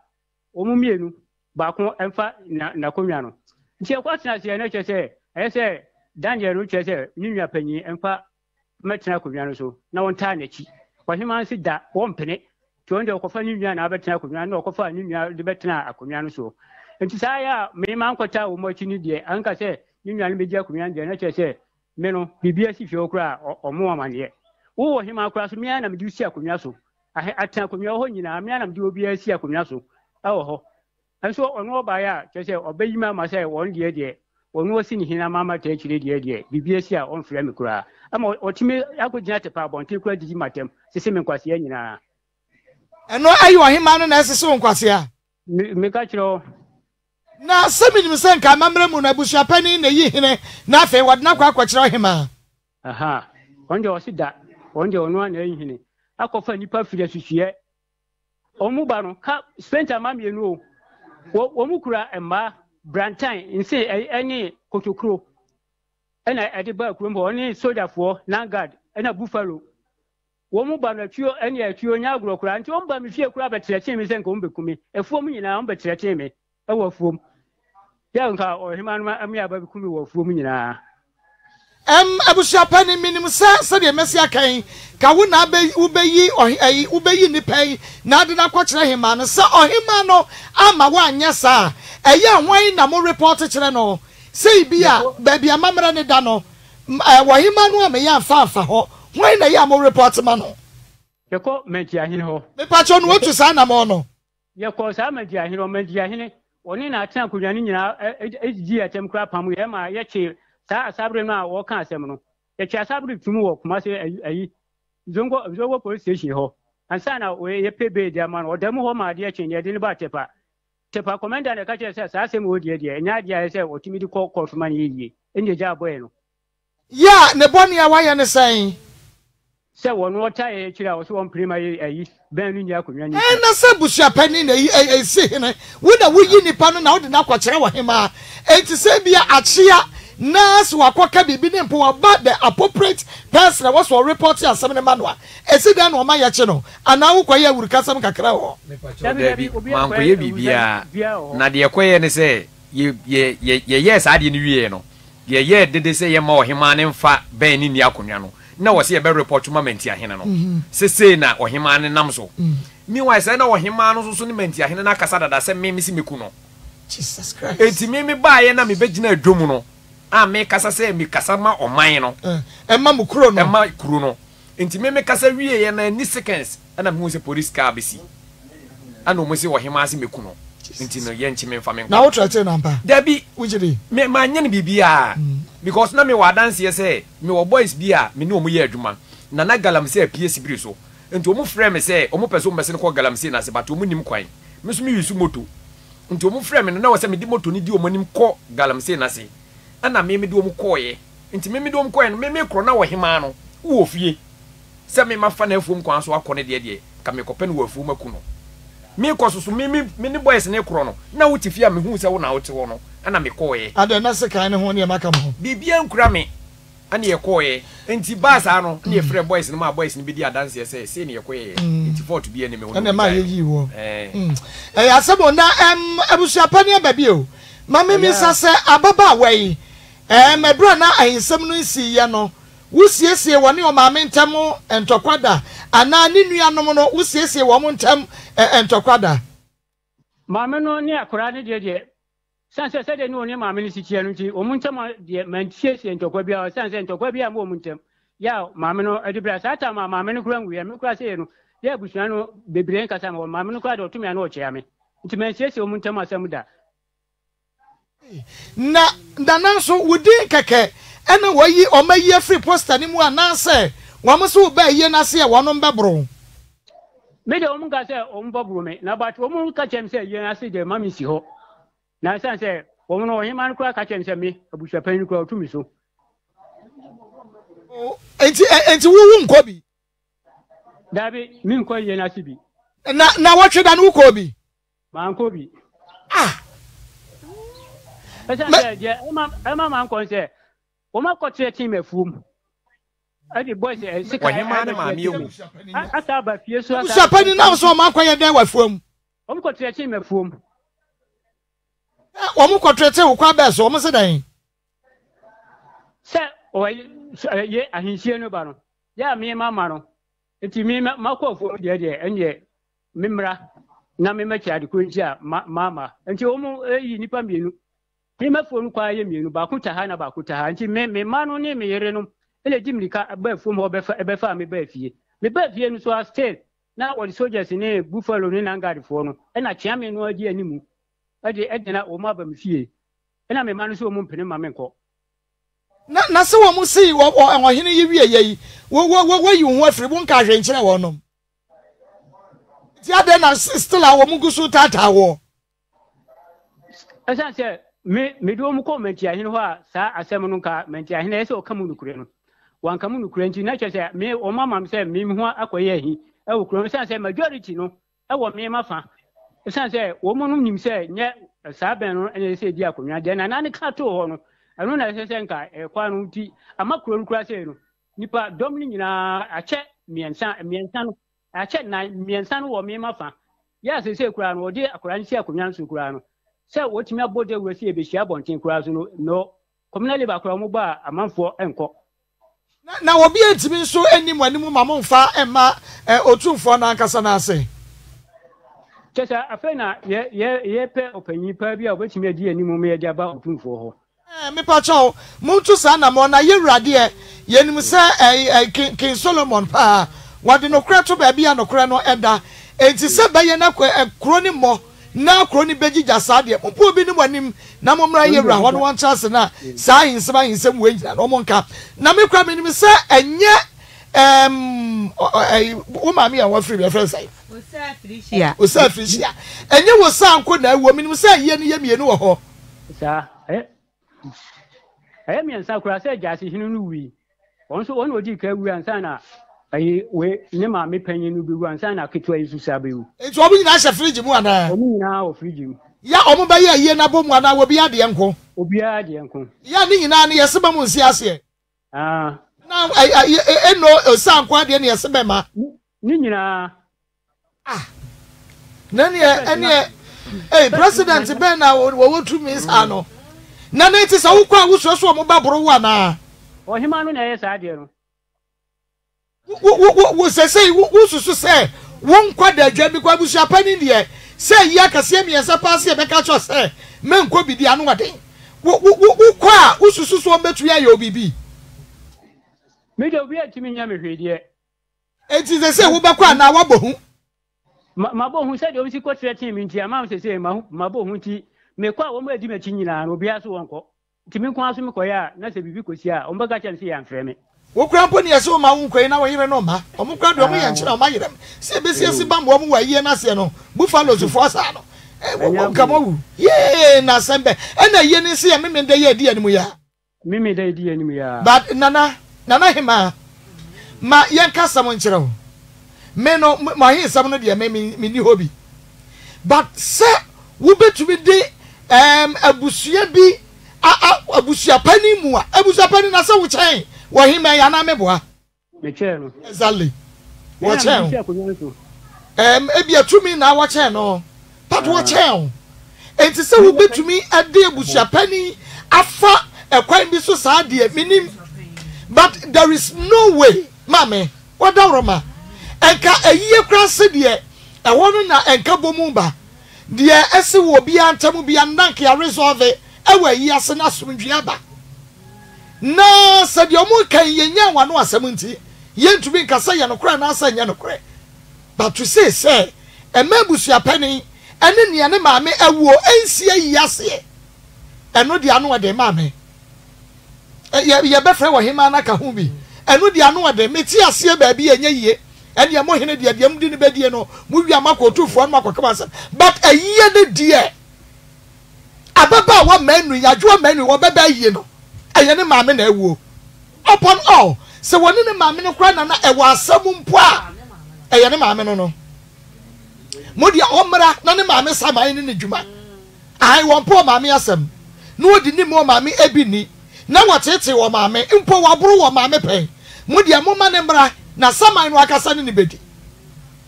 wo mu mienu Bakon enfa na komia no nti ekwatena se na chese ese danje ru chese nyunya panyi enfa metena komia no so na wonta na chi kwahima nsi da wompene tonde okofa nyunya na abetena komia na okofa nyunya de betena akomia no so nti saa ya me man kwata wo mochi ni de anka se nyunya ne beji akomia de na chese me no bibia si fie okura omo amane wo hima akura so me na medi si akomia so atena komia ho nyina me na medi obi asi akomia so awo ho. And so on all by a, just a obeyman myself one year, When we were seeing him, Mamma, take the idea, BBS on Flemicra. I'm or Timmy, I could not a power until credit him at him, the same in Quasiana. And no, I want him on as a song, Quasia. Mikachro. Now, some of them sank a mamma moon, I bush a penny in the year, nothing, what not quite try him. Aha, on your sit that, on your one, eh? I could find you perfect as yet. Omubano, cap, spent a mammy, you know. Omukura and Ma. Brantine in say any Kotokro and I at the back room only soldier for Nangard and a buffalo. Woman Banatu and yet you now grow crank, one by me fear crab at Tretemi and Gombekumi, a foaming in Amber Tretemi, a war foam. Young or him and Amia Babakumi were foaming in a. Abushapan in minimum sense, the Messia Kane, Kawuna be Ubey or a Ubey in the pay, Nadina Quatrahimana, sir or Himano, Amawan, yes, sir. A young wine, no more reported channel. Say, Bia, baby, a mamma and a dano. Why, Himano, may I far for her? Why, I am more reported, Mano. You call Mediahino. The patron went to San Amono. You call Sam Mediahino, Mediahine, or in a tank with Yanina, HGM crap, and we am I yet chill. Sabrina or Casamano. The Chasabri to move, must say, Zongo police station ho. And Sana, we a pay their man or demo home, my dear change, I didn't buy Tepa. Tepa commander and the catcher says, I say, would ye, and I say, what you mean to call for money in the job. Yeah, the bonny away and the saying. So one more time, I was one primary a burning Yakun. And I said, Busha Penny, a sinner, would a wee in the panel out in Aquatrawa Hima, and to say, be a Achia. Nurse who are quite beginning poor, but the appropriate person that was for reporting as some manual. A sedan or my channel, and now Quaya will cast some cacao. Nadia Quayan say, yes, I didn't know. Yea, did they say more him and fat Ben in Yakuniano? No, I see a better report to Mamentia Henano. Sesena or him and Namso. Meanwhile, I know him and also Mentia Henana Casada that sent me Missy Mikuno. Jesus Christ. It's me by and I'm a Virginia Domino. Ah, make us say, Mikasama or Mino, and Mamma Crono, and my Crono. Intimate Casaria and any seconds, and a music police car busy. I know Monsieur Himasi Mikuno, Intino Yenchiman family. Now, try to number. Debbie, which it is, my name be beer, because no me were dance here say, no boys beer, me no mere Juma, Nana Galam say P.S. Briso, and to move frame say, Omopaso Messenco Galam Sinas about Munim Quine, Miss Musumoto, and to move frame and now send me demo to need you monim co Galam Sinasi. And I made me do coy. Into me do coy and me crona or himano. Woof ye. Send me my funnel from Quanso Connedia, Camecopen were fumacuno. Me causes many boys in a crono. Now it's if you are me who's own out to one, and I'm a coy. I don't know the kind of one you make home. Be beyond crammy. And your coy. And Tibasano, near free boys and my boys in Bidia Dancer say, senior coy. It's for to be any more. And my you. Eh, I suppose now I was Japania baby. Mammy Miss Ababa way. My brother, I in some new sea, you know. Who says here one your mamma tamo and toquada, and I knew you no who says here one tam and toquada. Mamma no near Corana, dear. Since I said, I know my ministry, or Muntama, dear Manchester and Toquabia, Sans and Toquabia, Momentum. Ya, Mamma, no, at the brass, I tell my mamma, we are no crassino. Yeah, Bushano, the Blanca, some or Mamma cried or to me, I know, Jammy. To Manchester, Muntama Samuda. Na nanso wudin keke ena wayi omaye free poster ni mu ananse wamuso ba ye na se wono mbebro me de omunga se ombobro me na but omunka chem se ye na se de mami si ho na san se wono ohima nkwa ka chem se me abushapan nkwa otumi so enti wu nko bi dabi mi nko ye na se bi na watwe da no ko bi ma nko bi ah. Emma Concert, Oma Cotre team a foom. I did boys a sick man. I thought by fear so happening now, so my quiet there were foom. Omcotre team a foom. Omocotrete will quite best almost a day. Sir, or yeah, I hear no baron. Yeah, me and my man. It's me, Marco, for the idea, and yet, Mimra, Namimacha, the Quinja, Mamma, and you almost a nipper. Prima phone kwaye mienu ba kutaha nti me manu ni me yere no ele dimlika ba fom ho be fa me ba fie no so as state na all soldiers ni buffalo ni nangari fo no e na chia me no adi animu ade na o ma ba me fie na me manu so mu mpene ma menko na na se wo mu si wo ohene ye wie ye wo yi ho afiri bu nka hwe nkire wo nom ti ade na still awo mu gusu tata wo asa se me do mu comment ya hene ho a sa asem no nka menti ya hene se o kamu nukure no wan kamu nukure nti na che se me o mama me se me ho akoye ahi e wo kure se se majority no e wo me mafa asa se wo mu nim se nye saben no ene se di akonwa de na na ne ka to ho no eno na se se nka e kwa no ti amakro nkura se no nipa dom ni nyina ache miensa no ache na miensa no wo me mafa ya se se kura no odi akora nsi akonwa nsu kura no se wotimi abode wesi e be hia bonten kura so no no communal labor kura mo ba amanfo enko na obi entimi so enim anim mamomfa emma otumfo na nkasa na ase Chesa afena ye pe opanyi pa bia obetimi adi animu me adi aba otumfo ho me pa cho muntu sana mo na ye urade ye yenim se King Solomon pa wadi no kra to ba bia no kra no eda enti se ba ye na kro ni mo na kro ni beji jasa de popo bi ni wanim na momra ye ura ho no wan chance na sa hinsema hinsem we gina no monka na me kra menim se enye o mami a wa free be friend say o sa frisia enye wo sa nko na wo menim se ye ni ye mienu wo ho sa eh mien sa kra se jase hinu nu wi won so won odi ka wi ansa na we ne ma me panyin nu bi wi ansa na ketwa isu sa be wu eto obi nyina sha fridge mu ana obi nyina wo fridge mu ya omo ba ye ye na bomu ana wo bi ade enko obi ade enko ya ni nyina na yese ba mu nsi ase ah na I no sa nko ade na yese be ma ni nyina ah nani ene eh president ben na wo wotu miss ano na na ti sa wo kwa wo so so mo baboro wa na ohima no na ye sa de no wo say wo susu say won kwa da dwa bi kwa busu apani de say ya kase mi esa pass e be ka cho say men ko bidi anu waden wo kwa wo susu so betu ya yo bibi me de obi atimi nya me hwe de e ti say wo ba kwa na wa bohu ma bohu say de obi si ko tretin mi ntia ma say say ma bohu ti me kwa wo madi machi nyina na obi aso wonko timi kwa aso me koya na se bibi kosi a omba ga chance ya mfreme wo krampo ne aso ma wonko na wo yire no ma omukra do mo ya nchira o ma yire se be sie siba mo wo yie na se no buffalo so fo asa no wo kama wu ye na sembe ana yie ne se ya meme de ye di animu ya meme de di animu ya but nana hima ma ye kasa mo nchira wo me no ma hi sam no de me ni hobi but se wo betumi de abusua bi abusua pani mu abusua pani na se wo chen wo hima ya na meboa me chen no exactly wo chen ebi atumi na wo chen no but wo chen enti se wo betumi ade abusua pani afa ekwan bi so saa de minim but there is no way mame wo da roma enka eyi ekra se de ewo no na enka bomu ba dia ese wo bia ntamu bia nanke ya resolve ewa yi ase na somdwe aba na sabi omu kan yenya wanu asem nti yentubi nkasa ye nokra na asa nya nokra but to say emabusu apani ene ne ne maame awuo ensie yi ase eno de anu ade maame ye be frɛ wo hema na ka ho bi eno de anu ade meti ase ba bi enya yie and your money, dear, the MD Bedia, no, move your mark or two for Marco Commerson. But a year, the dear Ababa, what men we are, your men, what baby, you know, and any mammy, a woo. Upon all, so one in a mammy of Granana, and was some poor, and a mammy, no, Modia Omara, none of mammy, some I in the Juma. I want poor mammy, asem. No, didn't more mammy, ebony. Now what's it, or mammy, and poor brew or mammy pay. Modia Moma Nembra. Na sama no akasa ni bedi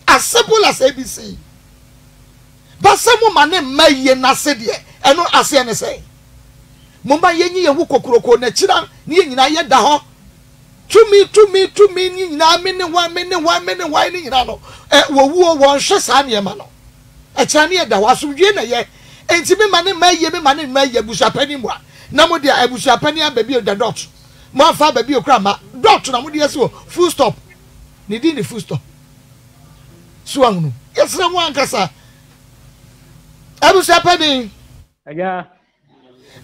as simple as abc but some man maye na se de eno ase ne sei momba yenyi yewu kokoroko na kira na yenyina ye da ho to me nyina me ne wa ni nyina no wo wuo won hwesa ne ma no e kira ne da waso wie na ye enti me man maye busapani mu na mo de abusapani aba bi da dot mo afa ba bi okra ma dot na mo de so full stop ni di ni fusto suangnu yesra mu ankasa abu sapani aga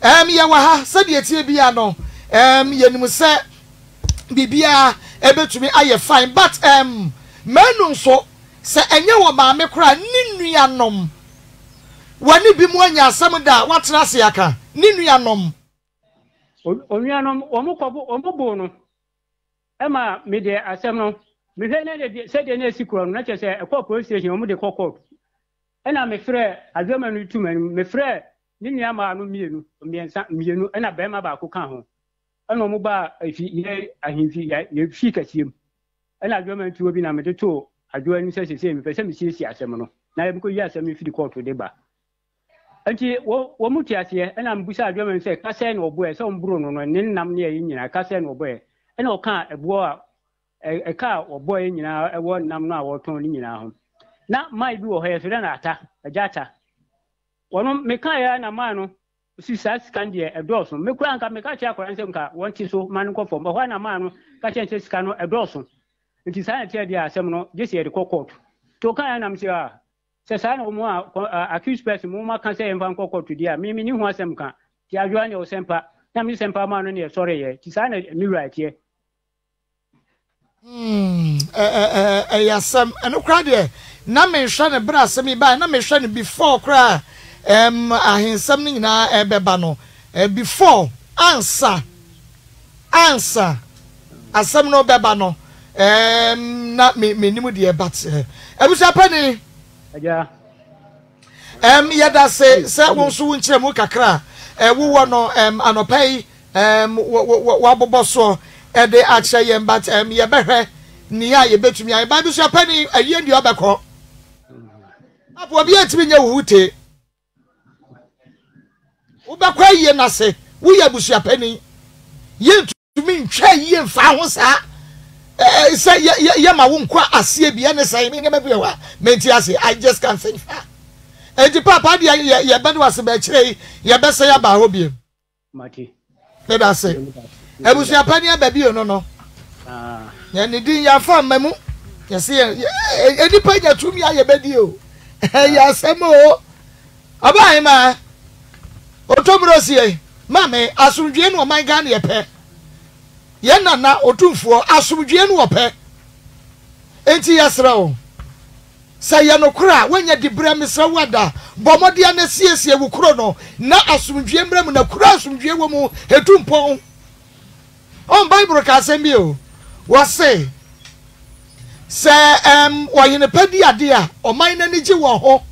Yawaha said yet here be no Yenimuse Bibia able to me I fine but menum so say any woman me cry ninuanom wani bi mu anya asem da watena se aka ninuanom onuanom omukobo no ema me de asem no me hene de said na sikoro no na che say ekop police station omu de kokop ena me frere azemanu tuman me frere ninia ma anu mienu miensa mienu ena bema ba ko kan ho ena omu ba afi ye ahinfi ye fi kasiem ena government obi na me de to aduwa ni sesese me pese me sisi asem no na ye mko yi asem fi di court de ba anti wo muti ase ena mbusa aduwa me se kase na obo e se ombro no ne nam ne ye nyina kase na obo e ena o kan ebo a e ka obo e nyina e wo nam no a wo ton ni nyina ho na mai bi wo he se na ata ajata wono meka ya na manu sisa skandie edoso mekura nka meka chia akora nsemka wonti so manu ko fo ho na manu ka chenche sika no edoso nti sana tia dia asem no jesi e de kokot to kan na msia se sana wo mu accuse person mu ma kan se emfa kokot dia mimi ni hu asem kan ti adwa ne o sempa na mi sempa manu ne sorry ye ti sana mi right ye yasem enokra de na menhwe ne bra asem ba na menhwe ne before kra ahinsam ni nyina ebeba no before answer asem no beba no na menimu de but ebusa pani aja yada se won so won kyeremu kakra wo no anopai wo abobo so e de acha yem but ye behwe ni ya ye betumi an ba bisu pani aye ndi obekọ apo obi etimi nya wuhute ubekwa ye na se wo ye bisu pani ye ntumi ntwe ye mfa ho sa say ye ma wo nkwa ase bia ne say me ngema bia wa menti ase I just can't say and the papa dia ye bedu ase ba kire ye be say aba ho biem mate let us say ebusu apani aba bia no no ah ye ne din ya fa mamu ye say edi pa ya tumi aye be di o ye asemo abai ma otomrosie mame asundwe no man ga na ye pe Yena na otumfuo asubudie no ope enti yasrawo saye no kura wanya dibre mesra wada bomode ana siesie wukro no na asubudie mremu na kura asubudie wo mu etumpon on bible ka sembi o wase se wayene pedi ade a oman na niji wo ho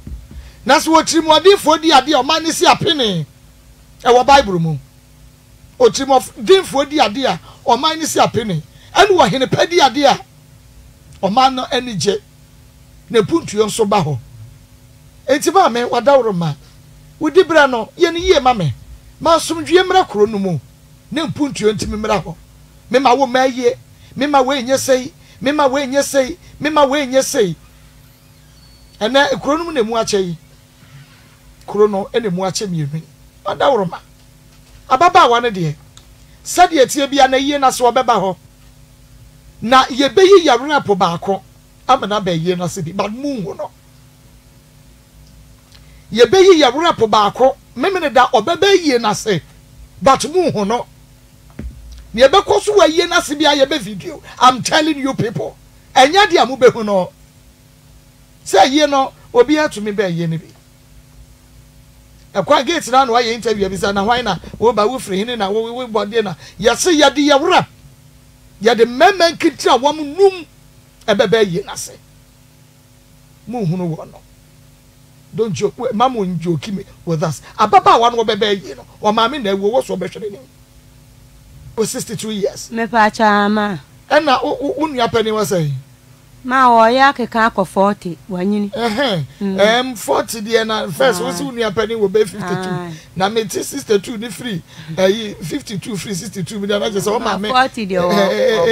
na so otirimu adefo di ade oman ne si apene e wo bible mu otirimu dinfo di ade a oman ni si apeni anu wa hene pedi ade a oman no enije na puntuo nso ba ho enti ba me wadawro ma wudi bra no ye ne ye ma me ma somdwe mra kro no mu na puntuo ntimi mra ho me ma wo ma ye me ma we nye sei me ma we nye sei me ma we nye sei ana kro no mu na mu ache yi kro no ene mu ache mi hwe wadawro ma ababa wa ne de sadi etie bia na yie na so obeba ho na yebeyi yaruna po baako amana ba yie na sidi but munhu no yebeyi yaruna po baako memene da obeba yie na se but munhu no ne bekoso wa yie na se bia yebe video I'm telling you people enya dia mu behu no say yie no obi atumi ba yie ne bi akwa gate na no aye interview bi sa na hwan na wo ba wo free ni na wo body na yase yade yewra yade memen kitira wo num ebebe yi na se mu hunu wo no don't joke mamu njoke me with us ababa wa no bebe yi no o maami na ewo wo so behwere ni o 62 years me pa chama na unu apani wo say ma o ya keka akọ 40 wanyini 40 dia na first we see unia penny we be 52 na me 62 ni free 52 free 62 me na just o ma me 40 dia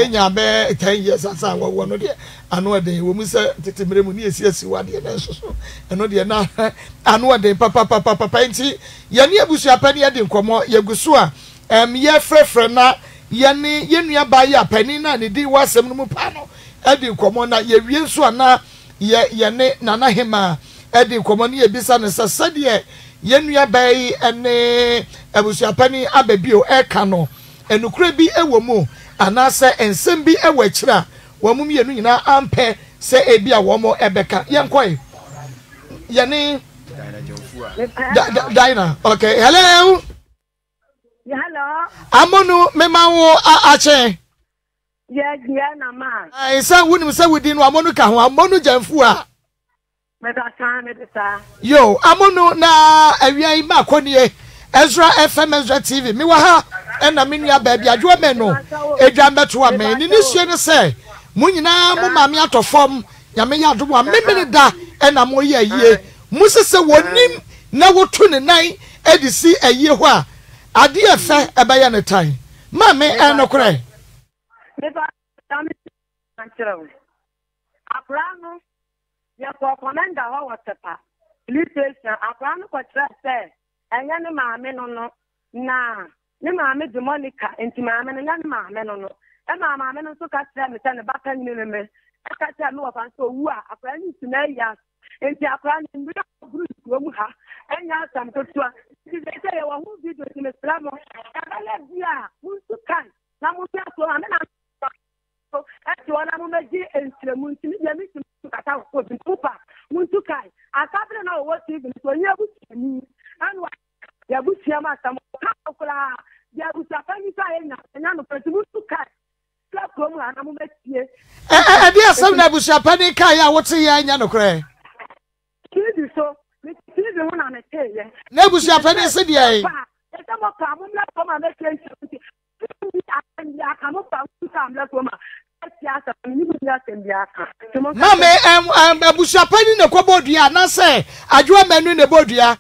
enya be 10 years asa wo no dia ano ade we mu se tetemere mu ni esiasi wa dia na so ano dia na ano ade papa enti ya ni abusu apani ade nkomo yegusu a ye frefre na ye ni yenua ba ya apani na ne di wasem no mu pa no edi komo na ye wie nso ana ye ne nana hema edi komo na ye bisa ne sasade yenua bai ene ebusuapani abebio eka no enukure bi ewomu anasa ensem bi ewachira wamum yenu nyina ampe se ebi a womo ebeka yenkoi yani Dina okay hello yeah hello amonu memawo ache yeah yeah na ma I say wonu say wudi no amonu ka ho amonu jamfu a yo amonu na awian ma konie Ezra FM Ezra TV mi wa ha ena me nua baabi adwo me no edwa meto amen ni sue ne se mu nyina mu mame atofom ya me ya adwo amemene da ena mo ye ye mu sese wonim na wotu ne nan edisi aye ho a ade efe ebeya ne tan ma me enokore me ba tam antrawo aplano ya ko komanda ho whatsapp listen aplano ko trase anya ne maame no no na ne maame de Monica enti maame ne nya ne maame no no e maame no so ka tra me ta ne ba ka ni ne me e ka tra me wa fa so wu a akwa ni ti na ya enti akwa ni mbi o group wo mu ha enya sam to twa ti ze te ya wa hu video ti me sra mo e ba le bia mu so kan na mo pia so na so e ti wa na mo meji entremu ti ni ya mi ti so ka ta ko bi pupa mu so kai akabere na wo ti bi so nya bu ni anwa ya busia mata mukakula ya busa kanisa ena nanu prezimuntu kai platform ana mu metie dia sam na busia pani kai ya wote ya nya nokre kidi so me kidi ho na metie na busia pani se dia e ta mo ka mu na koma na kenti ya ka mo pa sam la koma ya sa ni busia tembia na me busia pani ne kwa bodua na se adwo manu ne bodua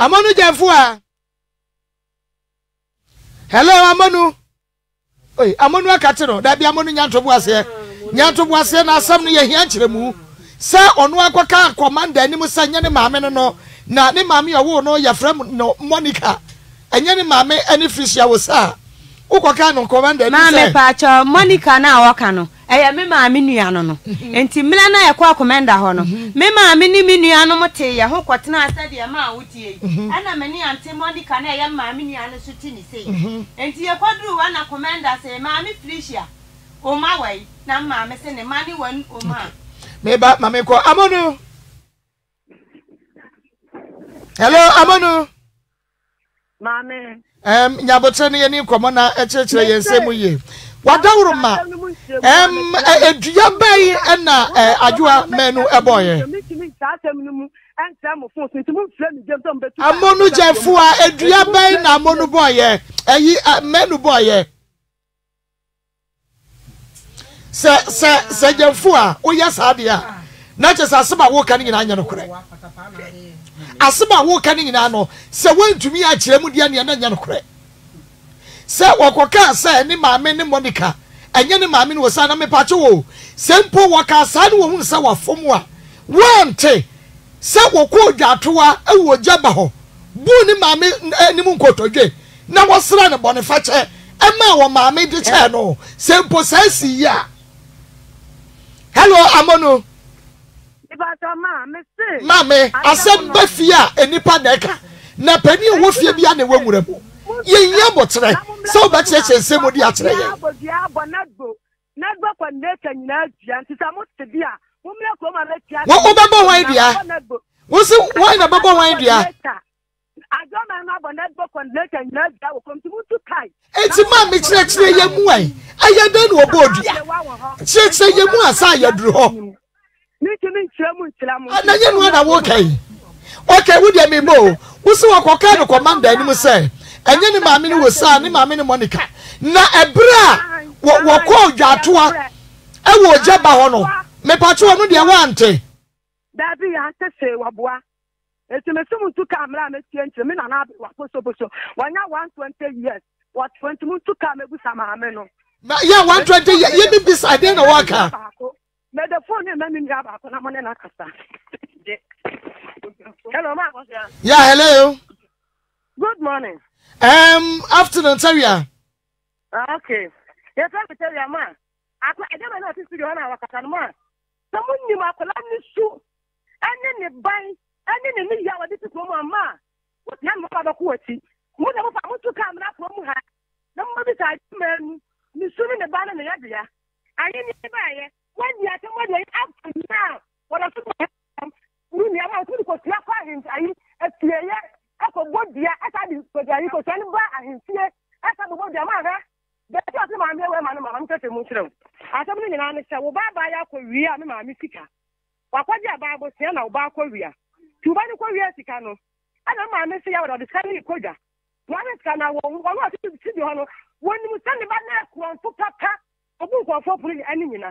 Amonu Jafua. Hello Amonu. Oi, Amonu akatero, da bi Amonu nyantobu ase. Nyantobu ase na asam no ye hia nkyeremu. Se ono akwaka commander ni mu se nyane maame no na ne maame yawo no ya frem no Monica. Enye ne maame ani frisia wo sa. Ukwaka no commander ni se. Maame pacho Monica na awaka no. Eya me maame nua no no. Enti mla na ye kwa commander ho no. Me maame ni me nua no mote ye ho kwotena asade ye ma wotie. Ana mani ante Monica na ye maame nua no so ti ni sei. Enti ye kwadru wa na commander se maame Felicia. O ma wai na maame se ne mani wan o ma. Me ba maame ko Amonu. Hello Amonu. Maame. Nyabotre ne ni komo na echechire ye nsemu ye. Wadawruma eduyabai na adwoa menu eboye Amonu Jafua eduyabai na Amonu boye eyi menu boye se Jafua oyesa dia na chese aseba wo kan nyina anya no kure aseba wo kan nyina no se wantumi a kiremu dia na anya no kure se wokoka se ni maame ni Monica enye ni maame ni wosa na mepache wo sempo woka sa ni wohun se wafom a wante se wokɔ dwatoa ewo jaba ho bu ni maame ni mu nkotodwe na wosra ne bone fache ema wo maame de che no sempo sasi ya hello Amonu ibato maame se maame asemba fia enipa deka na pani wo fie bia na wawura mu ye yabotre so ba cheche semu di atre ye yabo nagbo kwa neta nyina adia ntisa mo tebia mo mle ko ma betia wo babo wan dia wo se wan na babo wan dia adoma na babo nagbo kwa neta nyina adia wo komti mutu kai enti ma me cheche ye mu ai ayada na obodia cheche ye mu asa ayadru ho ni kimi nchiramu nchiramu ananye no na wo kai okay wo dia me mo wo se wo koka no commander ni mo se enye ni maame ni wosa ni maame ni Monica na ebra wo ko dwatoa e wo jaba ho no mepache wo no de wante dabi ya tese waboa eti mesumu tu camera me tie nche me na na wa poso poso wanya 120 years what 20 mu tu camera busa maame no na ya 120 years ye bi bis ade na waka na the phone na me ngaba ko na mo na kasa hello ma yeah hello good morning afternoon Taria. Okay. You tell me Taria ma. I don't know if you want to work at ma. Someone you ma kola ni su. and then buy and then the this is Mamma. What young father quarters? What about I want to come up from her? No mother side, man, you soon in the barn and the idea. I didn't buy it when you are somebody up to now. What I said, we never could go to your I as clear as a good dear as I do, but I could send by and see it as I would your mother. That's what my mamma said to Muslim. I told you, and I said, well, bye bye, Korea, and my Missika. But what your Bible said about Korea? To buy the Korea Sicano. I don't mind missing out of the Sunday Koda. One is can I want to see the honor when you send the banner one for Papa or book or for police and Nina.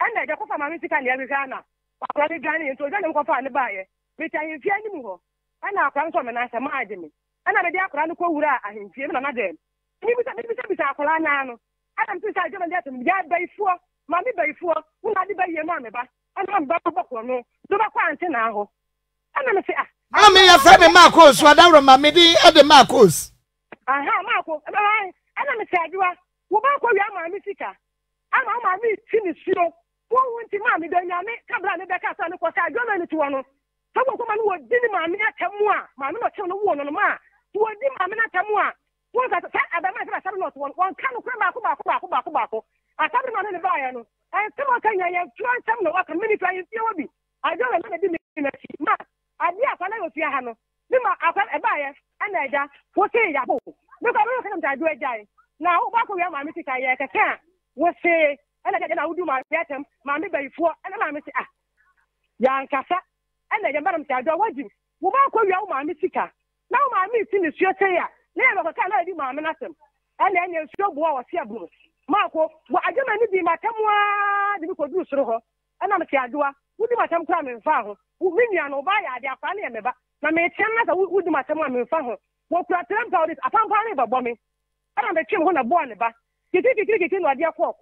And I got my Missika and Arizona. I got a gun into a gun and buy it. But I am feeling more. And I come from an answer, my Jimmy. And I'm a dear Kranakura and Jim and Adam. I'm just I don't let them get by four, Mammy by four, who had by your mamma, and I'm Baba Bokono, do not want to know. And I'm say, I may have said the Marcos, Madame Mamidi, and the Marcos. I have Marco, and I'm a sad you are. What about my Missika? I'm on my meat, finish you. Who went to Mammy, then I make Cabana back out on the Costa, I don't know to one. Some woman who didn't mammy at Tamua, Mamma, no one on the ma, who didn't mammy at Tamua. What I said, not one can come back. I said, I'm in the Bayano. And someone can try some no work and many clients. I don't remember the machine. I did a panel of Yahano. Lima, I got a buyer and I got what say Yahoo. Look, I don't know I do a giant. Now, back away, my Missy, I can. What say, and I would do my better, my baby for and my Missy. Yan Cassa, and then Madame Sador, what you? What about your my Missika? Now, my Missy is your say. Never can I do my menatum. And then you'll show war or Marco, what I don't need my Tamwa, the produce her. And I'm a Tiadua, who do my Tam Cram and Faho, who bring me an Obaya, their family member. My mate, who do my Tamwa and Faho. What Platam told is a company by bombing. And I'm a chim on a born about. You take it into a dear court.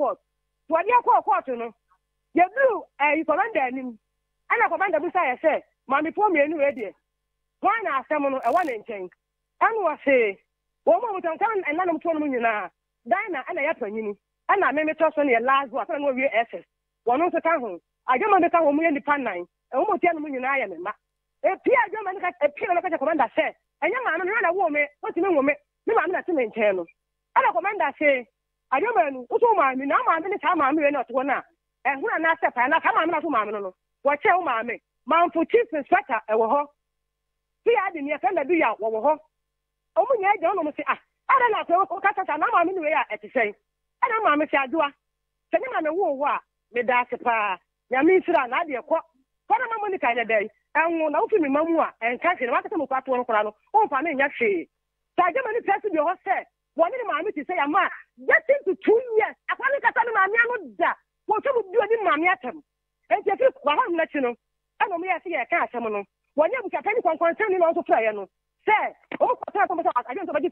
To a dear court, you know. You do, and you command them. And I command the Messiah said, Mammy, for me a new idea. Why not someone a one in change? And was say, woman with and Madame Tonomina, Dinah and Ayapani, and I made me trust on your last one over your SS. One of the town, I don't want to come in the pan nine, and almost 10 million I am in that. A peer German appeared like a commander said, and young man ran a woman, what's no woman, no man that's in the internal. And a commander say, I don't know, what's all my now, my minute, how my mirror not one now, and who an answer, and I come out to Mamma. What tell Mammy, Mount for Chief Inspector, and Waho. He had in your friend that do ya, Waho. Oh, yeah, I don't know. I don't know. I'm in the way at the same. I don't know. I do. Send him on the war. Medasipa, Yamisra, Nadia, what a money kind of day. And one open me, Mamma, and Catherine, what a mock one crown. Oh, for me, Yashi. So I don't want to be your set. One in my to say, Amma, just into 2 years. I can't get out of my man. What you would do in my atom. And if you want to know, I don't know. I see a car, someone. One year we can pay for concerning also prayer. Say, oh, I don't know 25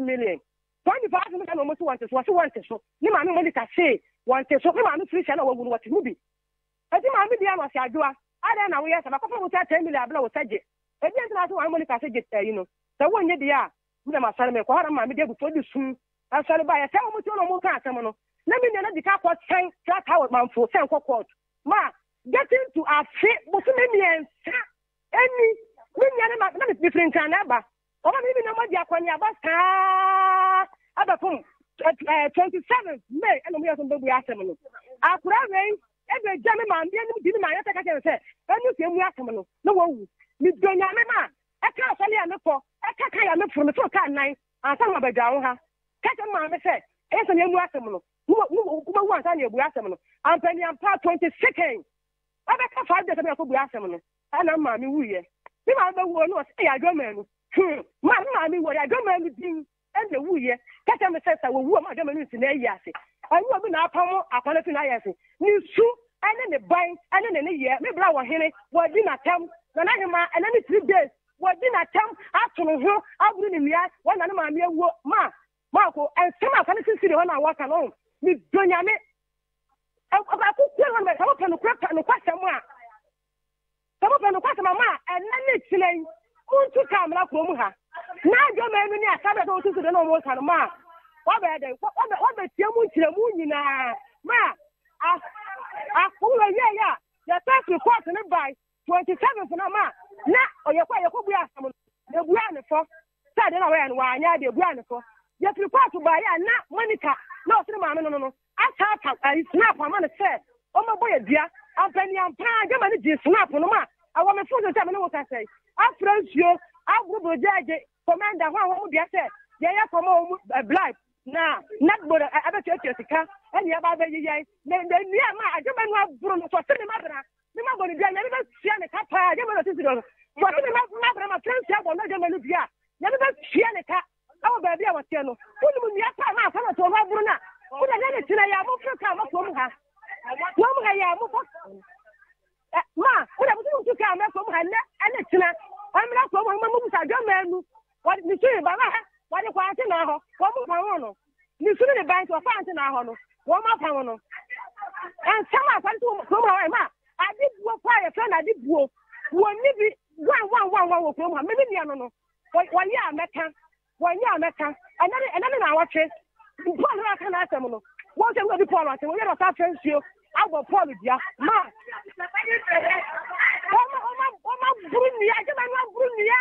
million. 25 million almost wanted what you wanted. So, you mammy money can say, wanted so, mammy free shall over what you be. I think mammy, I must do. I don't know, yes, I'm a couple of 10 million blow subject. And yes, I don't want to get there, you know. So, 1 year they are, we must tell me, what am I able to do soon? I'm sorry, by a tell me to no more time. Let me know the car was saying, that's how it mounts for Sanko Court. Ma, get into our fate, but so many and any. Not different can ever. Or maybe nobody are calling about 27th May, and we are going to be assembled. I could have every gentleman, the enemy didn't matter. I can say, and you can be assembled. No one, you don't know. I can't say, I look for a caca. I look from the 4th and 9th, and some of the down her. Catch a man, I said, it's a new assembled. Who wants on your assembled? I'm paying part 22nd. I can't find the other people assembled. And I'm mammy, we. I don't know. My mammy, what I don't mind and the woo, catch on the sense that we were my dominance in a yassi. I will be now power upon a finayassi. New soup, and then the bank, and then a year, maybe our henny, what dinner time, when I am, and then 3 days, what dinner time, after the hill, I will in the yard, one and my mere work, Marco, and some of the city when I walk alone. Miss Dunyame, I could tell on my help and crack and question one. Some of them question Mamma and then it's name to come up from her. Now your man and I have to the normal kind of ma. What are they? What the Tiamu to the moon? Ma, I fool, yeah, yeah. The first report and advice 27 for no man. Now, you are someone. The grand for Saturday, and why I the grand for you prepared to buy and not monitor. No, no. I snap on my set. Oh, my boy, dear. I'm penny and pound. You snap on the man. I want my food to tell me what I say. I promise you, I will judge it. Commander, one would be a set. They are from all blind. Now, not but I ever church your car and the other day. Then, yeah, my gentleman was Bruno for cinema. The mother, the never see any car, never see the mother, my friends, I will not get my Lubia. Never see any car. Oh, baby, I was telling you. Put them in your car, my father to Bruna. Put another till I am off your car, Ma, what I was doing to come from her and it's not. I'm not from my moves. I don't know what you say, Baba. What a quarter now, one more Parono. You should have bank of Fountain Ahono, one more Parono. And some of them from her, I did work by a friend, I did work. One maybe 1 1 1 1 will come, maybe I don't know. 1 year I met her, 1 year I met her, another hour chase. One I can ask them. Once I'm going to call us, and we are not friends here. I will call it, yeah. Ma, Brunia, Brunia.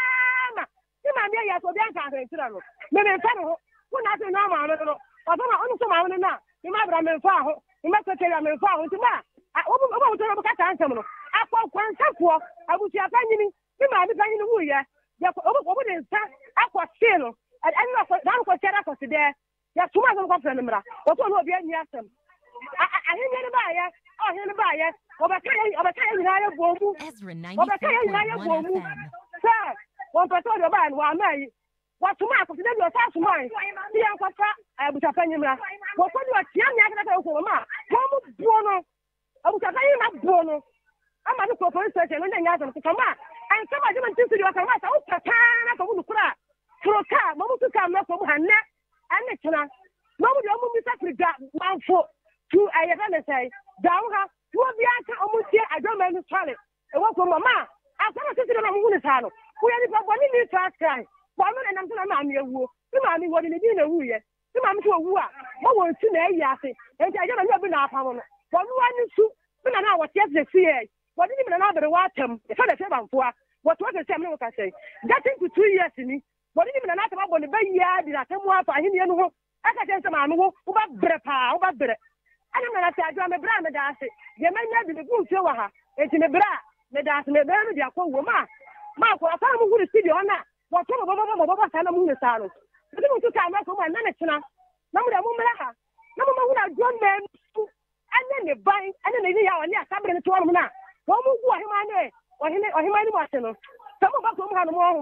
Yes, or then can't say, maybe Fano, who not in our man, I don't know, so I don't know. You might have been far, you must have been far into that. I opened over to look at Antonio. I found one support, I would be abandoning, you might be planning the Wuya. Therefore, over the past, I was still, and I know for that was set up for today. There's too much of a friend, or to know the end of them. I hear the buyer, I hear the buyer, over time, sir. One person of mine, while I what to mark of the first one, the uncle, I would have been in that. What you are young, I can also remark. Come, Bruno, I would have been Bruno. I'm not a proposal, and then I have to come back. And some of them think you are correct. I would have time for the crowd. For a car, moment to come up from her neck and Nicola. No, you almost have to get 1 foot to a say, down her, you will be answered almost here. I don't mind the toilet. And what from Mamma? I cannot sit on a moon saddle. We are the one in the first time. One and I'm telling you, you might be what in the dinner, who yet? You might be a woo. What was to me, Yassi? And I don't know enough. But one is soup, but I was just the CA. What even another water, the father said, what was the same look I say? That thing for 2 years in me. What even another one, the bay yard, did I come up? I hear you. I can tell my move about Brepa, about Bre. I don't know if I drum a bra, Medassi. You may not be the good to her. It's in a bra, Medassi, and they're the poor woman. Mark, I found who is still on that. What took a moon is out. The little took out my management. No, the woman, no one has grown men, and then they buy, and then they are coming to one now. One who are him, or him, or him. Some of us don't have more.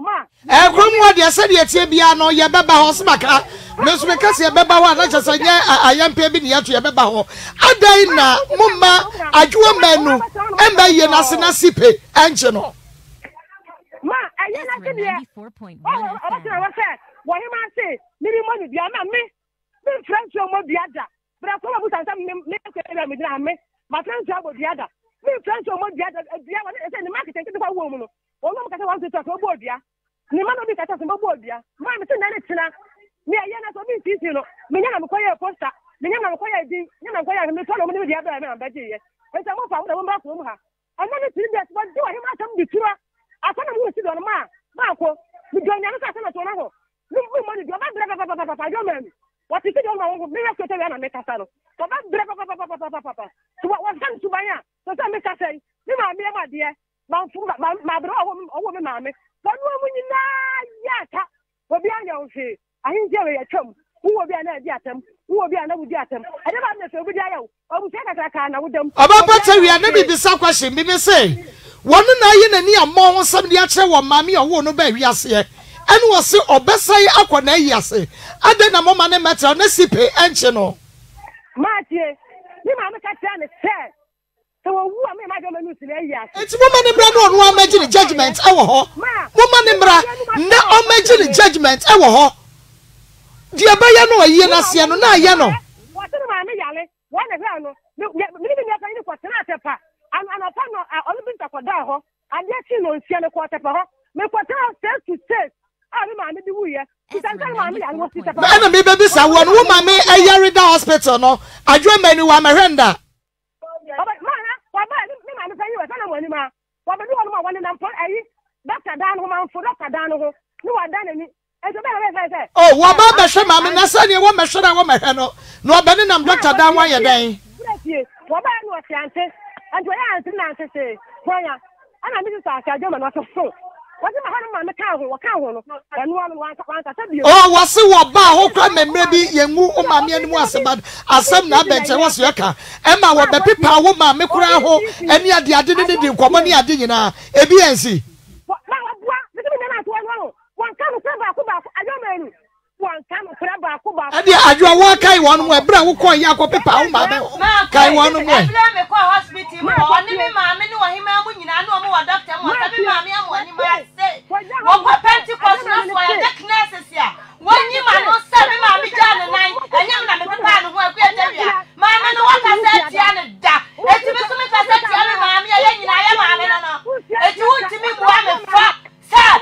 Everyone, you said, yes, you know, your baba horse, Maka. Miss Micas, your baba, I just said, yeah, I am paying you to your baba. Adina, Mumma, I do a menu, and by your Nasinasipe, and general. Ma, I am not here. Oh, I was there. What am I saying? Maybe money, the other me. The French job of the other. But I thought I was my friend's job of the other. The French job of the other. The market and the woman. All of us want to talk about Bodia. The man of the Catas and Bodia. My son, Nanitsina. Me, I am not being seasonal. Minam Koya Costa. Minam Koya, Minam Koya, and the son of the other. I'm better here. And some of them back from her. And then it's that what do I have to do? I can't move to the man. Marco, you don't have a ton of money. You're not brave about it. What you don't know, we have to tell you and make a saddle. But that's brave about papa. So what was done to Baya? So some make us say, you might be my dear, my brother, a woman, mammy. But when you know, will be on your feet. I think there is a chum who will be an idea, who will be another get them. I never understood with you. I would say that I can't. I would them. About we are never this question, didn't say. One and I near more some the actual one, mammy or one obey, yes, and was so or best say, I could not, yes, and then a moment and matter on the CP and channel. Martin, you might have done it, sir. So, what may I do? It's woman in Brad one major judgment, our home. Woman in Brad, no major judgment, our home. Dear Bayano, Yenasiano, Nayano. What do I mean? One of them, look, living in a question at the park. And upon a little bit of a down, and yet you know, see a quarter for her. Make what I said to say. I remember the way. It's a family. I was it about. And maybe this one woman may a year in the hospital. No, I dream anyone, Miranda. But my, I don't know. What do you want to put a doctor down woman for Doctor Dano? No, I done any. Oh, what about Mesha, Mamma? I said you want Mesha, I want my handle. No, I better than Doctor Dan while you're day. What about your fiancé? And to answer, Nancy say, Poya, and I didn't ask I don't know what to do. What's the matter on the cow? What cow? And one wants to tell you. Oh, what's the war? Who come and maybe you move on my men was about as some nabet was your car. Emma, what the people woman make around home and yet the identity of Commonia Dinina, ABNC. One can Kuba, I don't know. One can Kuba. I draw one Kai one where Brown Koya Papa, Kai one way. I sir,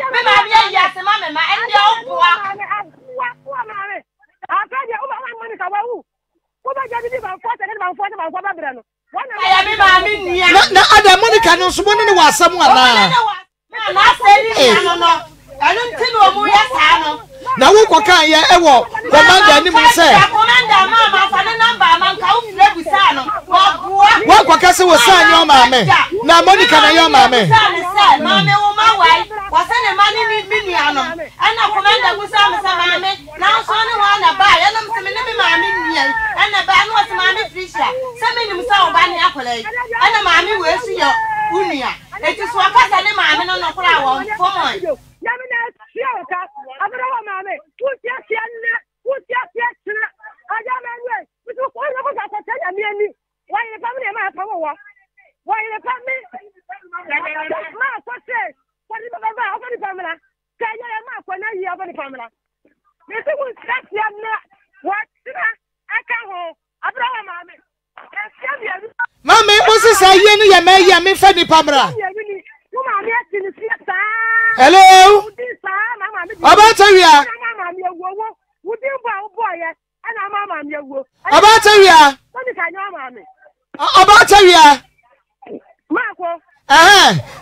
my yes, mamma, and your own poor. I'll tell you about my money. What I got to do about 4 and 4 about what I've done. What I mean, the other money cannot swim in the water somewhere. I don't think of who yes, I know. Now, what can you ever walk? The man, you say, Commander, Mamma, for the number, Manco, Lebusano. What was your mammy? Now, Monica, your mammy. Mammy, my wife. Was any money in Miniano? And I Commander was some of mammy. Now, son, one a buy, and I'm some living mammy, and the band was mammy Fisher. Some in himself by the accolade, and the mammy will see your Unia. It is what I said, mammy, on the flower for mine. Yamina, I'm not mammy. Put your sienna, put your sienna. I am a way. We took all of us at a minute. Why the family of my power? Why the family? What is the family? Can you have when I have any family? This was that Yamina. What? I can't hold. I'm not mammy. Mammy, what's this? I may have been funny, Pamela. Hello, about a year.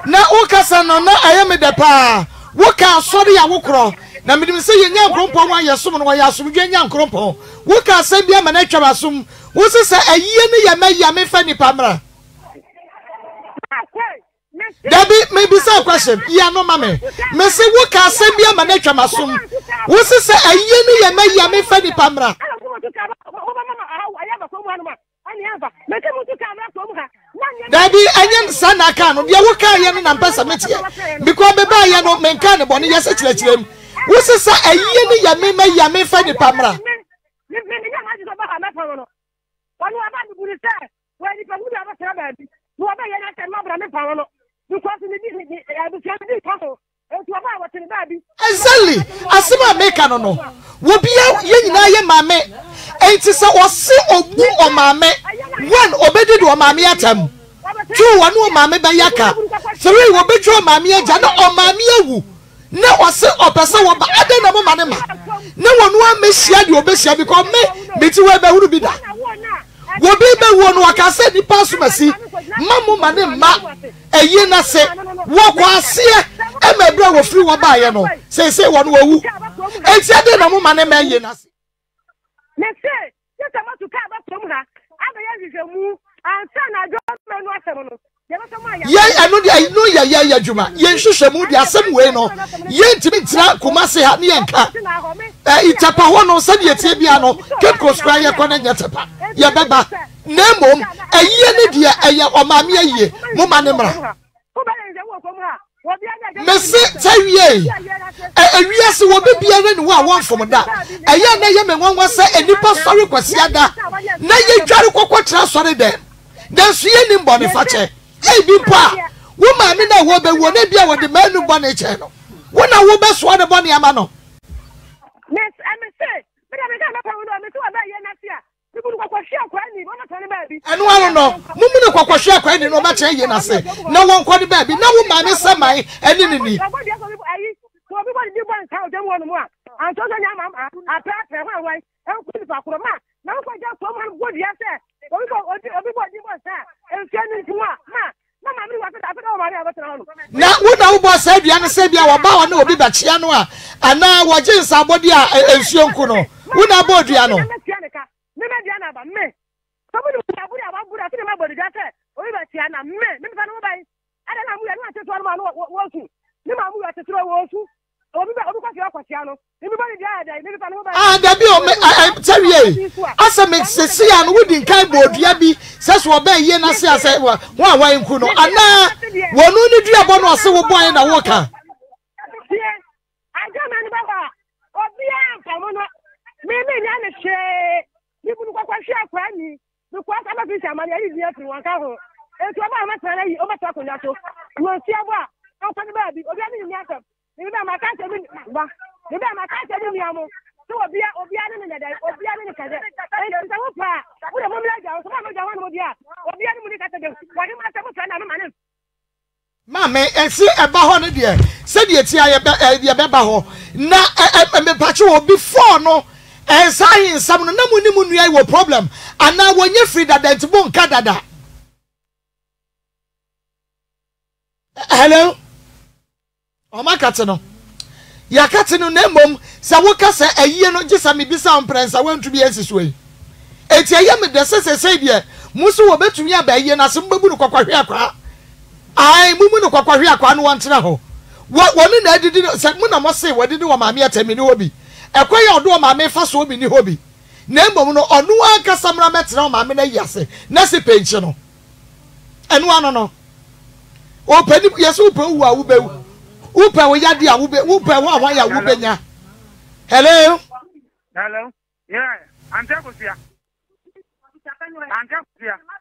Now, Okasano, I am in the power. What can sorry I will crawl? Now, we say you young grumpo, why you're someone why you're so young grumpo. What can send me a manager? Assume was this a year may yammy fanny Pamela? Debbie, maybe some question. Yeah, no, mammy. Messi, what can send me a manager? Masum, what's this? A year, may yammy fanny Pamela. Daddy, I am son. I can't. You work here in Ambassador because the boy, you know, men can't. Bonnie, yes, it's like him. What's this? A year, may yammy fanny Pamela. Exactly. Asima meka no no. Wo bia ye nyina ye mame. Enti se ose obu o mame. One obedi do o mame atam. Two one o mame ba yaka. Three wo be tro mame agya na o mame awu. Na ose opese wo ba ada na mo mane ma. Na wonu amehia de obehia because me ti we be huru bi da. Wo bi be wo no aka se nipa so masi. Mamu mane ma. Eye na se wo kwa se emebra wo firi wo baaye no se se wo no wu entia de na mo mane ma eye na se me se se ta ma tu ka ba pom na aba ye jemu ansa na do me no asem no ye no so ma ya ye eno de eno ya juma ye hwehwemu de asem we no ye ntimi ntira kuma se ha ne enka itapa ho no se de tie bia no keko square ye kone nyetapa ye beba nemom eye ne de eye o ma me eye mo mane mra Messi, tell ye a yes will be beyond one from that. A young man was a nipper sorry quasiada. Now you try to cook sorry then. There's any bonny fatcher. Hey, be pa. Woman in a woman will be our demand of bonnet channel. When I will best one of bonny amano. Miss, I must say, but I become a problem to a bayonet. And I don't know. Mumino Kokosha Quenny, no matter Yenase. No one called baby, no man is semi and enemy. Everybody do one cow, then one more. I'm talking about my wife, and put it back for a man. Now, for just someone good, yes, sir. Everybody was there, and send it to Na wuna ubo said yana sebi ya wabawa no obi bachianwa ana wajinsa abodi a ensuo nku no wuna abodi ano me diana ba me sobudu abodi abagura ti ma bodi gata obi bachiana me fa no bai ada na mu ya no ateto no no wosu ni ma mu ya ateto wosu obi kwa kwa chiano ibi ba ni dia dai ni fa no bai ah da bi o me tawie asa me sesi ano wudi nkai bodua bi seso oban ye na se asa wa wan nku no ana wonu ni dua bo no se wo boy na wo ka German Baba, or Bianca, maybe Nana Shay, you could walk on Shah Cranny, the Quack of Visa Maria is near to one carol. And to about my family over Taconato, you will see what, open the baby, or any matter. You know, my country, you know, my country, Yamo, so Obia, Obian, Obian, and the Opa, would have one like us, Obia, Obian, what you must have done, I'm a man. Mame, and see a bahon idea. Said ye baho. Na a patrol before no, and science some no problem. And now when you free that that's one cadada. Hello? Oh, my catano. Ya catano nemum, Sawaka say a year no just a me be some prince. I want to be as this way. It's a yammy that says a savior. Musu will bet to me a bay and a sumbabu coquariacra. I mumu kwa kwa hia kwa no wantena ho woni na didi se mu na mo se wadidi wo maame atami ni hobi ekwan ya odo wo maame fa so obi ni hobi na mbom no onu anka samra metena wo maame na yase na se penche no enu ano no o pani yase wo pan wu a wo be wo pan wo yade a wo be wo pan wo a hwan ya wo be nya hello hello yeah I'm Jacob here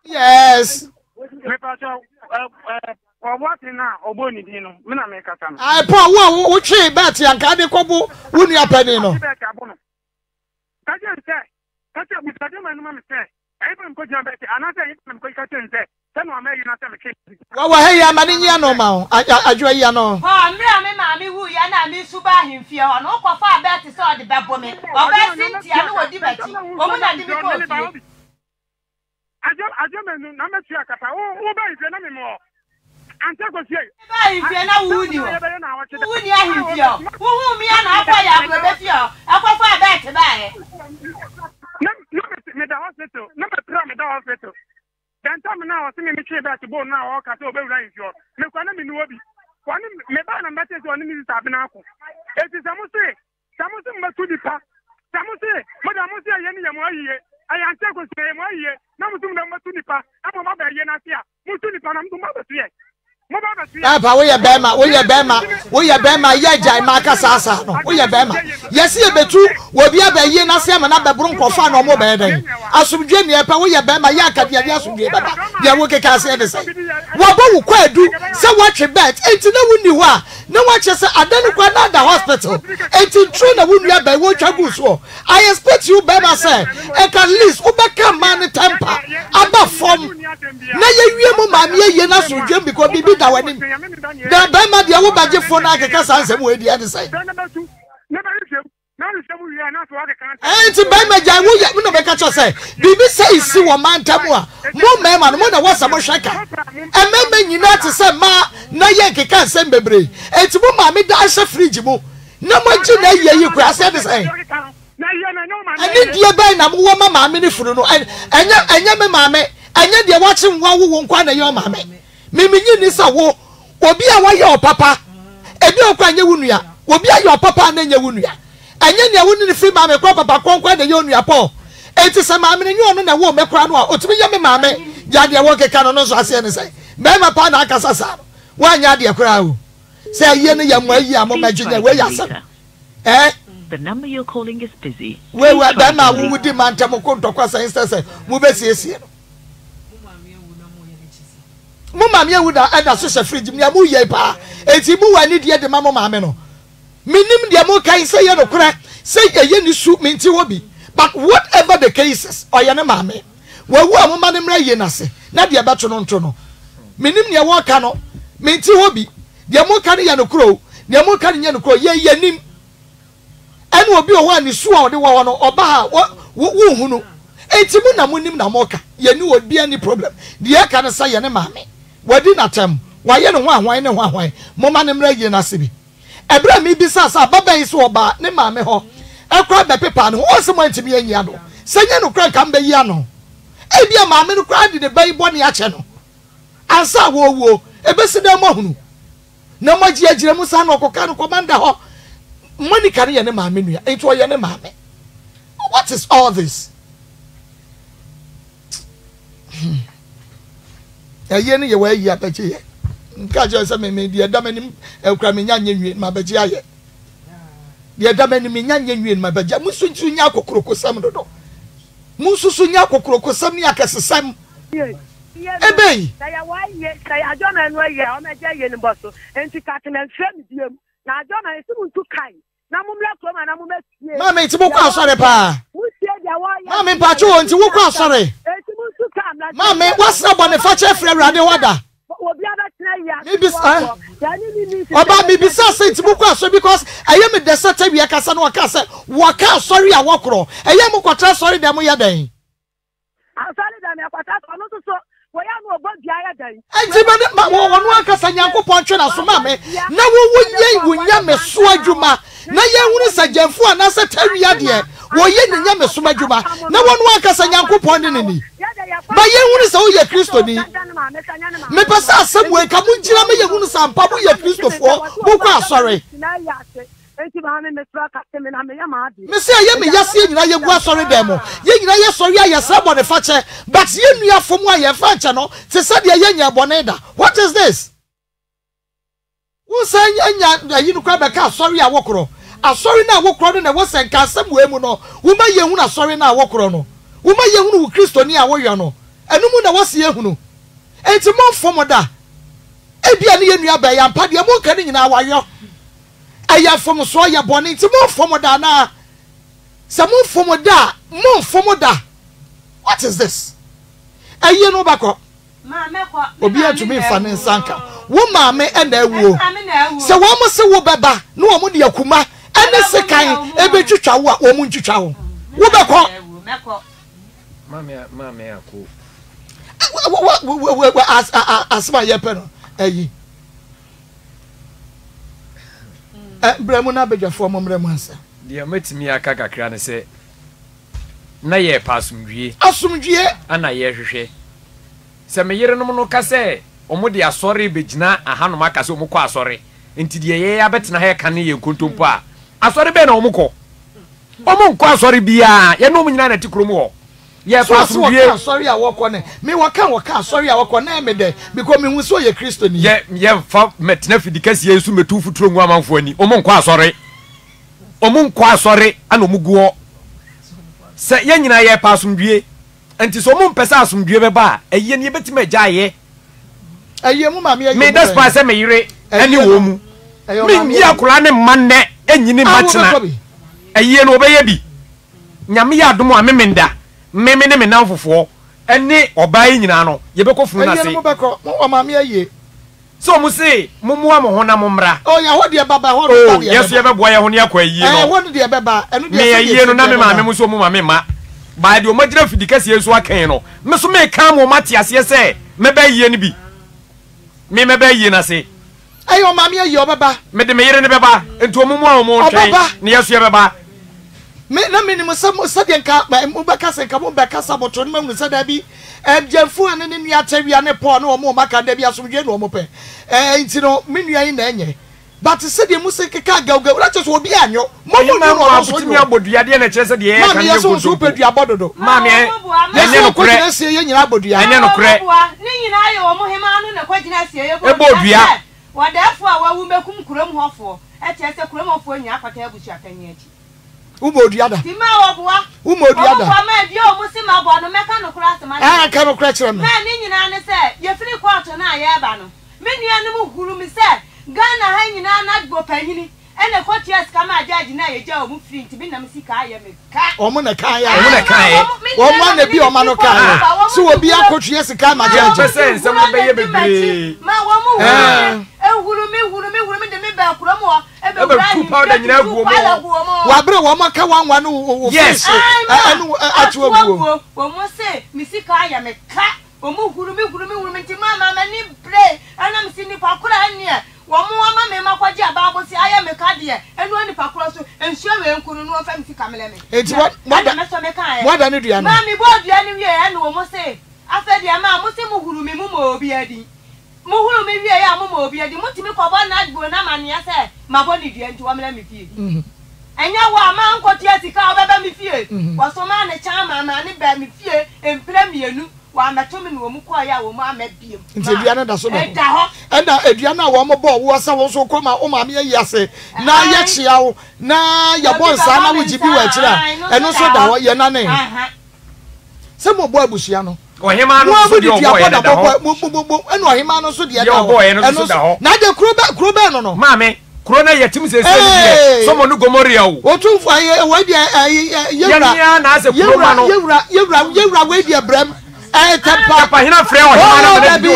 yes me pa so I poor one would say, Betty and Cadicobo, wouldn't you happen? No, I just said, catch up with Mamma said, I even put your Betty, and I said, I'm going to say, then I may not have a kid. Oh, hey, I'm an Indiano, I joy Yano. Oh, Mammy, Mammy, who Yana, Miss Subahim, Fiona, no, for far better saw the bad woman. Oh, I think I know what you bet. Oh, I I don't know, number two, oh, but you're not more. And take us here. If you're not woody, I would hear you. Who me and I have you? I will find back to buy it. No, then Tom now, singing me back to Bon now, or Cato, very sure. No, I mean, Wobby. One Meban and Matters on the Minister Benaco. It is almost say, Samuel Matudipa. Samuel, Madame Mosia, Yenia, I am taking my year. Now, Matunipa, I'm a mother, Yenasia, Mutunipa, I'm to mother to you. Papa, we are Bema, Yaja, Macasasa, we are Bema. Yes, you are true. We'll be a Yenasam and other Brunco fan or more bedding. I subject me, Paway, Bema, Yaka, Yasuka, Yawoka, Cassanders. What will quite do? So watch your bet. It's no one you are. No one just I don't know another hospital. It's in true that would be by what Chabuso. I expect you, Bema, sir, and can least overcome man temper. About form. Now you, Mamma, Yenasu, because Bibi. The Bama, the old budget for Nakasa, and where the other side. And to Bama, I will never catch us. Bibi says, see one man, Tamua, no man, and one was a Moshaka. And men, you not to send Ma, Nayak can't send Bebri. And to whom I made the Asha Frigibo. No much to know you grass and say. I need your Bama, Mamma, Minifuno, and Yamma, Mamma, and yet you're watching Wawu won't quite a young mamma. Mimi nisa wo obi a wa ye papa ebi okwa nye wunua obi a ye papa na nye wunua enye ne wunu ne fi ma me kwa papa konkwa de ye onua po enti se ma me ne ono na wo mekra no a otumi ye me ma me ya de wo keka no no so ase ne sai me ma pa na aka sasa wa nya de kra o se ye ne ye mo ayi a mo magine we ya sa eh the number you're calling is busy we wa da ma wo di ma ntam ko ntokwa sai sese mo be siesie Mamma would add such a fridge, Yamu Yepa, and Timu, I need yet the Mamma Mameno. Minim Yamu can say, you know, crack, say a yen is soup means you will be. But whatever the cases, I am a mammy. Well, Madame Rayenase, not the Abatron Tono. Minim Yawakano, means you will be. Yamokariano Crow, Yamokariano Crow, yea, yenim. And will be a one is swore the one or Baha, woo, and Timuna Munim Namoka, you knew would be any problem. The Akana say, and a mammy. wadi na tem wa ye no hwan ne hwan moma ne mra ye na sebi ebra mi bi sasa baba yi so ba ne ma me ho ekwa be pepa no o se mo ntimi ye nya do se nya no kra kan be yi ano e bi ma me no kra de be yi boni ache no ansa wo wo ebesi da mo hunu na mo ji agire mu sa no koka no komanda ho monica ne ye ne ma me nua enti o ye ne ma me. What is all this? Aye ne ye wa yi apache ye nka je se me de da manim ekura me nya nyenwe ma baje aye de da manim nya nyenwe ma baje musu ntu nya kokorokosam dodo musu su nya kokorokosam nya kesesam ebei ya wa ye ya ajo na no ye o me je ye ni boso enti katina fem diem na ajo na se ntu kai na mumla ko ma na mumme tie mama enti bo kwa sore pa mutie dia wa ye mama pa cho enti wo kwa sore. Mammy, what's up on the Fatcher Frere Radewada? Maybe, sir. About me, besides, it's Mukasa because I am in the Saturday Casan Wakasa. Waka, sorry, I walk wrong. I am Mukata, sorry, Damoya Day. I'm sorry, Damia, but I'm not so. Why am I about the other day? I demanded my one workers and Yanko Poncho and Sumame. Now, when Yame Swajuma, now you said Jamfu and Nasa Terria, dear. Why Yame Sumajuma? No one workers and Yanko Pondini. But you want to say, you're Christoni. Me passa somewhere, come on, Jimmy, you want to say, Papa, you're Christopher. Boca, sorry. Monsieur, you may have seen that you were sorry, demo. You know, you're sorry, you're someone a fatcher, but you are from where you're fatcher, no? Cesaria Yanya Boneda. What is this? Who say, you grab a car, sorry, I walk wrong. I'm sorry now, walk wrong, and I was and cast some women, no. Who may you not sorry now, walk wrong. Uma yehunu Kristo ni awoyano enumu na wase yehunu enti mo fomoda ebia ne yenua ba ya mpade mo kan nyina awayo aya fomo so ya bone enti mo fomoda na se mo fomoda. What is this? Aye no bako ma me ko obi atumi fa ne nsanka wo ma me enda ewo se wo mo se wo beba na wo mo de akuma ene sekan ebe twitwa wo a wo mo ntwitwa wo wo beko. Mammy, I cool. What as my yapper? Aye, Bremona beg your former Bremansa. Dear, met me a caca cran, say. Nay, pass me, assume ye, and I hear. Some year no more casse, or more dear sorry, Bijna, and Hanumakas or Moka sorry. Into the air, bet na hair canny, you could tumpa. I sorry, Ben or Moko. Oh, Moka sorry, beer, you know me not to Cromo. Yes, yeah, so I'm sorry I walk on it. Me walk, sorry I walk on it, because me was so a Christian. Yeah, for Metnefi, the case you assume a 2 foot long woman for any. Omon qua sorry, and Omuguo. Say yen I air pass some beer, and tis Omon Pessas from Gibba, a yen ye bet me jaye. A yamma may that's pass a mere, any woman. Me yakulan Monday, and you need match. A yen obey be. Yamia do more memenda. Meme ne me nanfo fo ene obaye nyina no ye beko funu na se ye beko o mama ye so mu se momoa mo hona momra o ya ho de baba ho ro yeso ye beboa ye ho ne akwa yi no ho de beba enu de ye yi no na me mama mu so mu mama ma ba de o magira fidi kase ye so akan no me so me kan mo matiase se me ba yi ne bi me ba yi na se ayo mama ye o beba me de me yire ne beba ento momoa o mo twen ne yeso ye beba. Na minimum some sudden car by Mubacas and Cabacasa Botonum, the Sadabi, and Jenfu and Niateria Nepon or Momaca Debia Sugan or Mope, and you know, Minia in any. But to say the Music Cargo, let us will be annual. Mamma, would be at the NHS at the air, and yes, who's super Diabodo. Mammy, there's no correct, and you are Bodia, and no correct. Nina or Mohaman and a question, Bodia. What therefore I will make Kurum Hoffo, at Chester Kurumophone, Pacabucha, and yet. Who mowed the other? I can't crack them. You're 3/4 now, Yabano. Many animal who me said, Ghana hanging on that go penny, and a courtiers come out judging a job moving to be Namsika. Oh, Monacaya, or Monabi or Manocaya. So will be a courtiers to come out judging. Some of my baby, my woman, and woman, the member from more. Yes, I know. I say, Missy Kaya, me cat, What and you are man Cotiati Carver Mifier, was so man a charm, and he bear Mifier and Premier, while Matumin will Mukoya will mamma be. And Adriana, one more ball was also come out, Mamma Yase. Now yet she out, now your boy Sana will give you a child, and also that your nanny. Some more boy Bushiano. Why him and also the other boy, and also now the Cruban, Mammy. Krona ya timu se se somo no gomoria o otumfo aye wadi yewura na ase kroma no yewura wadi abram eh tempa pa hina frɛ o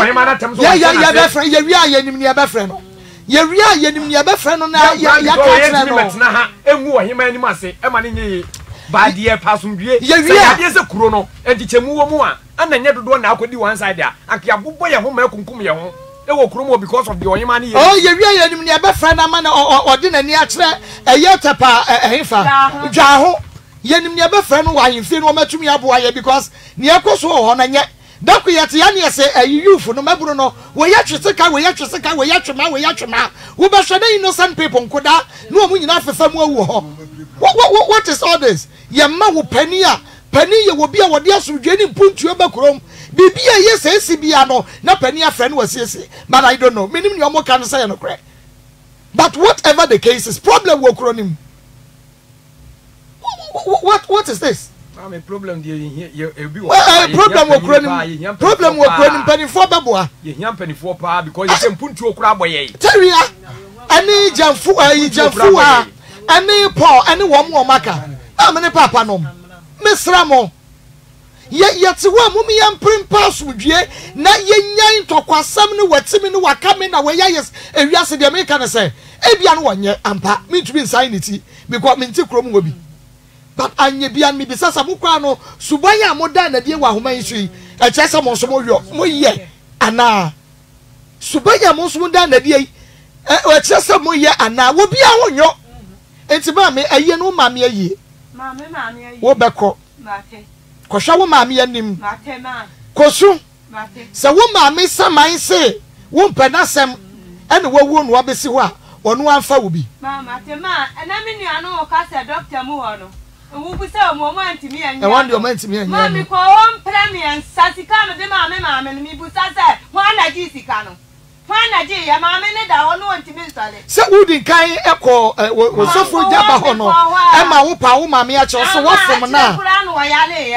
hima na temso ya be frɛ yewia yenim ne be frɛ no yewia yenim ne be frɛ no na ya ta frɛ no ha enwu o hima anim ase e ma ne nyeye baadie pasundue yewia se kuro no entichemu wo mu a ananya dodo na akodi one side a akia bobɔ ye ho ma kunkum ye ho because of the Oyamani. Oh, you really never a friend of mine or dinner near a yet a Jaho. You never friend why you feel no matter to me up why because Niako so on and yet. Doctor Yatiania say a youth no matter no. We are to take away at your second way at your man, we are to man. Who but should they know some people could no one enough for someone who what is all this? Yama will penny up. Penny will be our dear Sujani put you back home. Bibia yes, Sibiano, not penny a friend was yes, but I don't know. Minimum your more can say no crack. But whatever the case is, problem will crown him. What is this? I'm a problem, dear. Well, a problem will crown him. Problem will crown him penny for Babua. You young penny for pa because you can put your crab away. Terrier, any jamfua, any paw, any one more maca. I'm a papa no. Miss Ramo. Yet, mummy and print pass with ye, not ye to Quasamino, what Simino were coming away, yes, and yes, the American say, Ebian one year, and part me to be insanity, because Minticrom will be. But I ye beyond me besides a Mucano, Subaya Modana, dear Wahumanshi, a Chessam or Somoyo, Moye, Anna Subaya Mosmundana, dear, a Chessam Moye, Anna will be our yo. And to mammy, a ye no mammy a ye. Mammy, Wobacco. Kosha wo maame anim kosu se wo maame saman se wo mpana sem ene wawu no abesi ho a wonu anfa wo bi mama tema ana me nua no ka se doctor mu ho no wo bu se mo mo antimi anya e won de mo antimi anya mami ko won premium satika no de maame no mi bu sasa ho anaji sika no ho anaji ya maame ne da won antimi nsale se wudin kan eko wo sofo jaba ho no e ma wo pa wo maame a che so wo fom na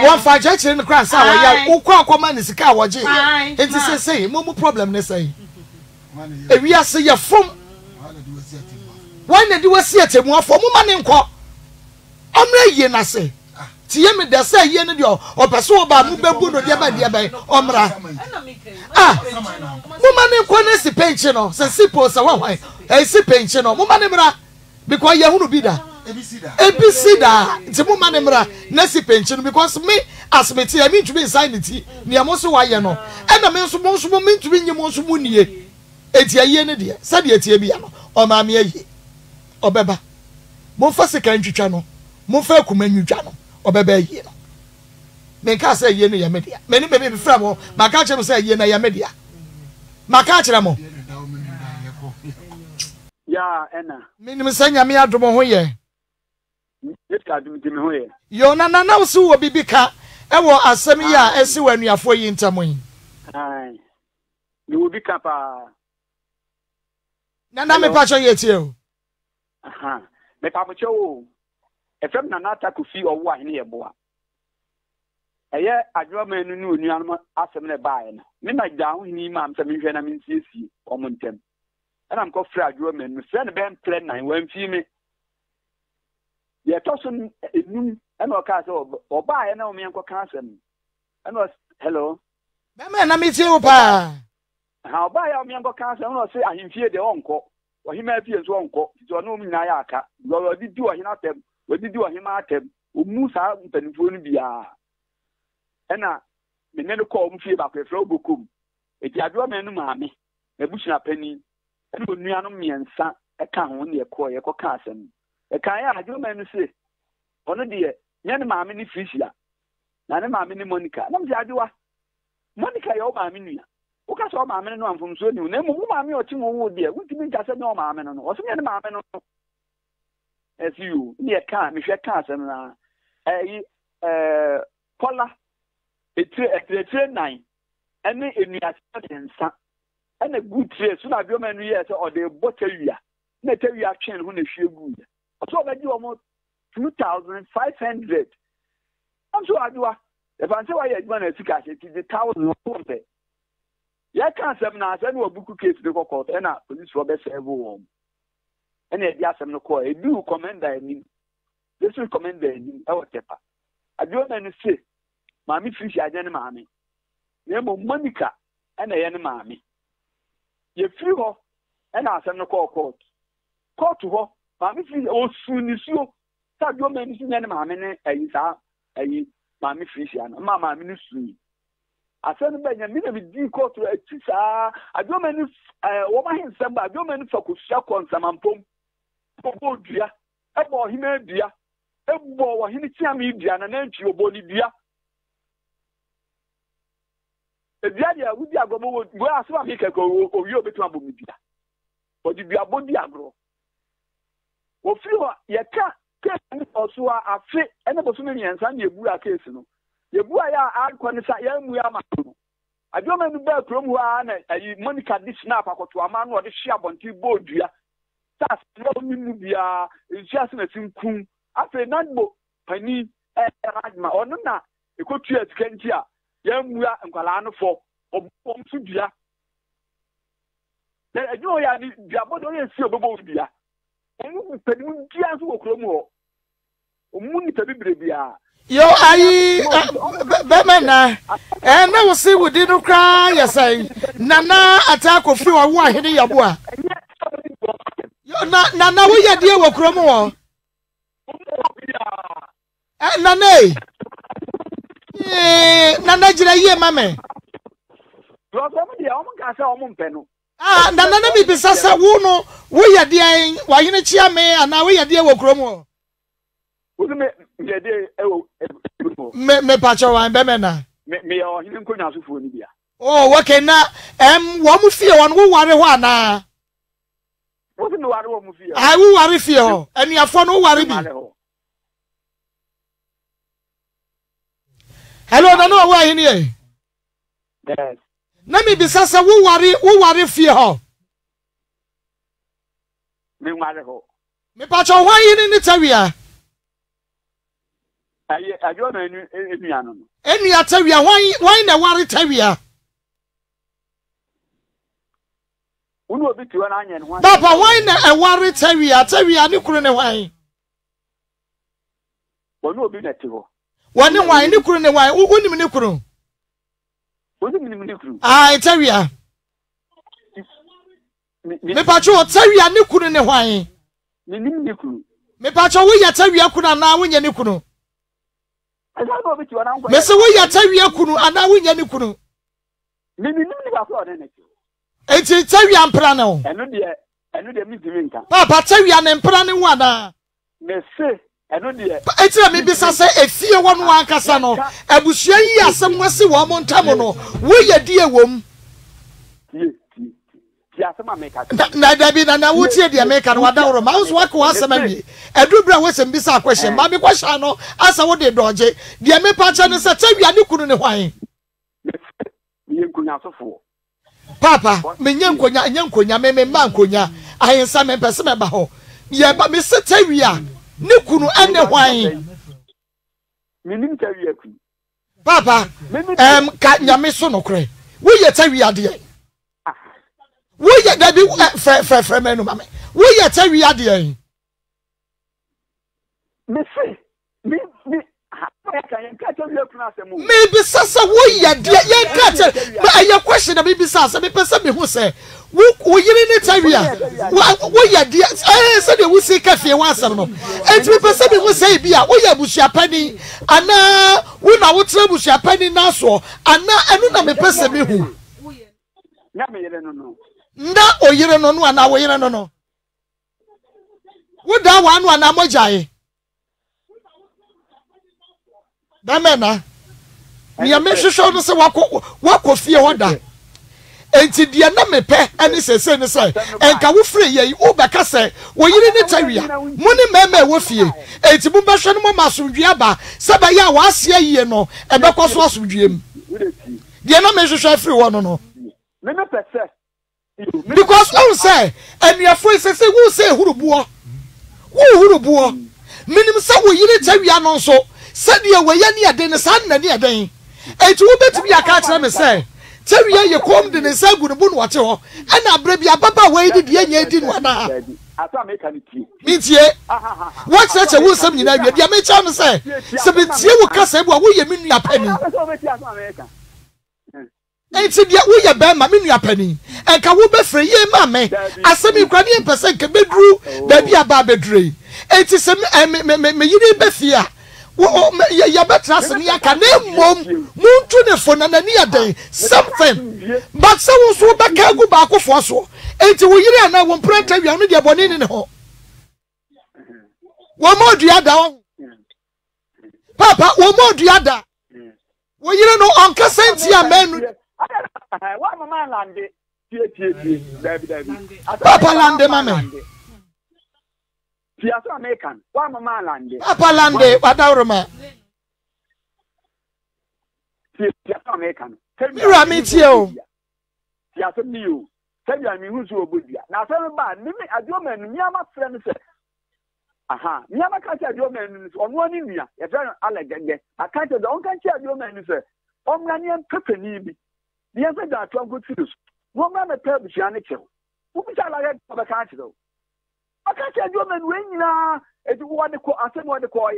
one for judge in the crown, I will call command is a coward. It is the same, no problem. They say, if we are say your form, why they do a theatre more for woman in court? I'm not yen, I say. Tiam, they say yen, or Paso by Mubabu, or Yabai, Omra. Ah, woman in corners, the pension, or Sipos, a sip pension, or woman, because you will be there. Ebisida nti mo manemra na sipenchi no because me as me tie me ntumi insanity me amoso wa ye no ena me nso me ntumi nyimo nso mu nie eti aye ne de se de eti bia no o ma me aye obeba mo fa sika ntwitwa no mo fa akuma ntwitwa no obeba aye no me ka se aye no ye me de me ne me fra mo ma ka che mo se aye na ye me de ma ka che mo ya ena me ni me sanya me adomo ho ye. Yo nana na usu wo bibika ewo asemi ya esi wanuafo yi ntamoyi ai ni wo bibika pa nana me pacho yeti o aha me pacho o efem nana takufi owo ahene yeboa eye adwoma enu ni onuanom asem ne baaye na me na gaawo hini ma am sami hwe na me nsiesie omo ntem ana mko fra adwoma enu se ne ben plan 9 wanfi me Tosun noon and or castle or buy an uncle canson. And was hello. Mamma, I meet you, pa. How buy our uncle canson or say I infer the uncle or him as his uncle, Jono Nayaka, or did do a hinatem, or did do a himatem, who moves out and will be a. And menenu ko mfie ba kwefra obokum edi adwo menu maame na buchina pani enu onuanu miensa eka ho ne ekọ ye kọka asem eka ya adwo menu se ono de nye ne maame ni frishila na ne maame ni Monica na mje adwa Monica ya o maame nuya uka so maame no amfumso ni na mu maame o chimo wo de wutimi ntase ne o maame no o so nye ne maame no esu ne ka mehwe ka asem na Paula etre nine ene enuasa de nsa ene gutre so na biomanu ye se ode botawia na tawia twen ho na hwe guya so ba di omo 2500 am so adwa e ban se wa ye adwa na sika se ti 1000 o be ye kan sem na se na obuku case de kokot e na police robert serve won ene e di asem no ko e du commander eni this will commander eni e wo tepa adwa manu se Mammy fish again, mammy. Nemo Monica and a mammy. You flew off and asked no call court. Call to her, mammy fish, oh, soon is you. Tag your men, mammy, and mammy fish, and mamma ministry. I sent a benjamin with D court to a tisa. I don't mean if woman himself, I don't mean for Kushak on some pump. Oh, dear. I bought him a dear. I bought him a media and an entry of Bolivia. Ebiadia we dia gomo wo asema mi keko owi obetu abomi dia. Odi bia bodi agro. Wo firi ho ye ka case ni oso a afi ene boso mi nyansa na ebu a case no. Ebu a ya akon sa ya mu ya ma no. Adoma nu ba krom ho a na ayi Monica di snap akoto ama na odi hwe abonti bodua. Tas no mi nu bia nsiase na tinkun. Afi nanbo pani ragma onu na ekotu atkanti a Yamua and Kalano for Obomsudia. Then I know I did Jabodon and Silbobia. And Pedia to Oklomo. Munita Yo, I Bamana, and I will see we didn't cry. Yes, I Nana attack of you. I want to hear Yabua. Nana, we are dear Oklomo. And Nane. Nana jira ye mame. Ah, nana na mi bisasa wuno, wo yade wa yene chia me ana wo yade wo kromo. Me pacho wan be me na. Me o hinin konya so fo ni bia. Oh, okay na wo mu fie won wo ware ho ana. Wo ni ware wo mu fie. Ah, wo ware fie ho. Ani afọ no ware bi. Hello, I know why here. Yes. Let me be sasa who worry fear her. Me worry ho. Me pacho why in it awia. I don't know any ano. Any atawia why na worry tawia. Uno bi tiwa na anyen ho. Papa why na worry tawia ni kure ne why. Wono bi na tiwo. One wine, the crew, why? Wouldn't you crew? I tell ya, me patrol, tell ya, you couldn't know why. Me patrol, we are tell ya, couldn't now win your new crew. I don't know if you are now. Messaway, I tell ya, couldn't now win your new crew. Maybe it's tell ya, Prano, and the meeting. Papa, tell ya, and Prano, one. Messi. It's a maybe I fear one casano. I will share you some mercy woman Tamono. We are dear woman. Nadabin and I would say the American one hour. Mouse walk was a mammy. I do bring with some bizarre question. Mammy Quashano, as I would dodge it. The American is a terrible and you couldn't wine. You could not afford. Papa, Minyankoya and Yankoya, Mammy Mankoya. I am some person about. Yeah, but Mr. Terrier. Nikunu ene hwan minim tawia ku papa ka nyame so nokre wo ye tawia de wo ye da bi fre menu mame wo ye tawia de me se me ha Maybe Sasa, we are dear question. Maybe Sasa, maybe somebody who say, we in time here. We are dear. I said, we see cafe once and somebody who say, Bia, we are Bushapani, and now we are what's up Bushapani now. So, and now I don't person who. No, you don't know, and I don't know. What that one amojai? Damena. Me am sure no say wako fie hoda. Enti dia na mepe ani sese ni sai. Enka wo free ye wo beka se wo yiri ni tawia. Mo ni meme wo fie. Enti bu behwe no ma asodwia ba. Se ba ya wa asia ye no e be koso asodwiem. Dia na me sure free wo no no. Me no pese. Because I say and your friends say who say hurubuo. Who buo? Minim sa wo yiri tawia no so. Said you were near the sun and near day. And to bet me, I can't say. Tell me, you combed in a good moon water, and I brave your papa waited yen didn't want to. It's ye. What's such a woman? You may try to say, so it's you will cuss him. What will you mean your penny? And said, yeah, we are bam, I mean your penny. And can we be free, ye, mammy? I said, you can't percent can be drew, baby, a barbary. It is me, you didn't be fear. You better ask me. I can name mom. Moon to the phone and any day something. But someone so back can go back off for so. And we and I won't pray till you are not your bonnet in the hole. One more dear down, Papa. One more dear down. Well, you don't know Uncle Cynthia, man. One man landed, Papa landed, mamma. American, one man Apalande, what our man? American. Tell me, I meet you. Yes, you tell me, I mean, who's your good year. Now, tell me, I do men, Yama friends. Aha, Yama can't have your men on one India. If I like that, I can't have your men, sir. On Nanian Cooper, the other day, I told good news. One man, a pair of Janicho. Who is I like for the council? I can't tell you when you want to call. I said, what the call is.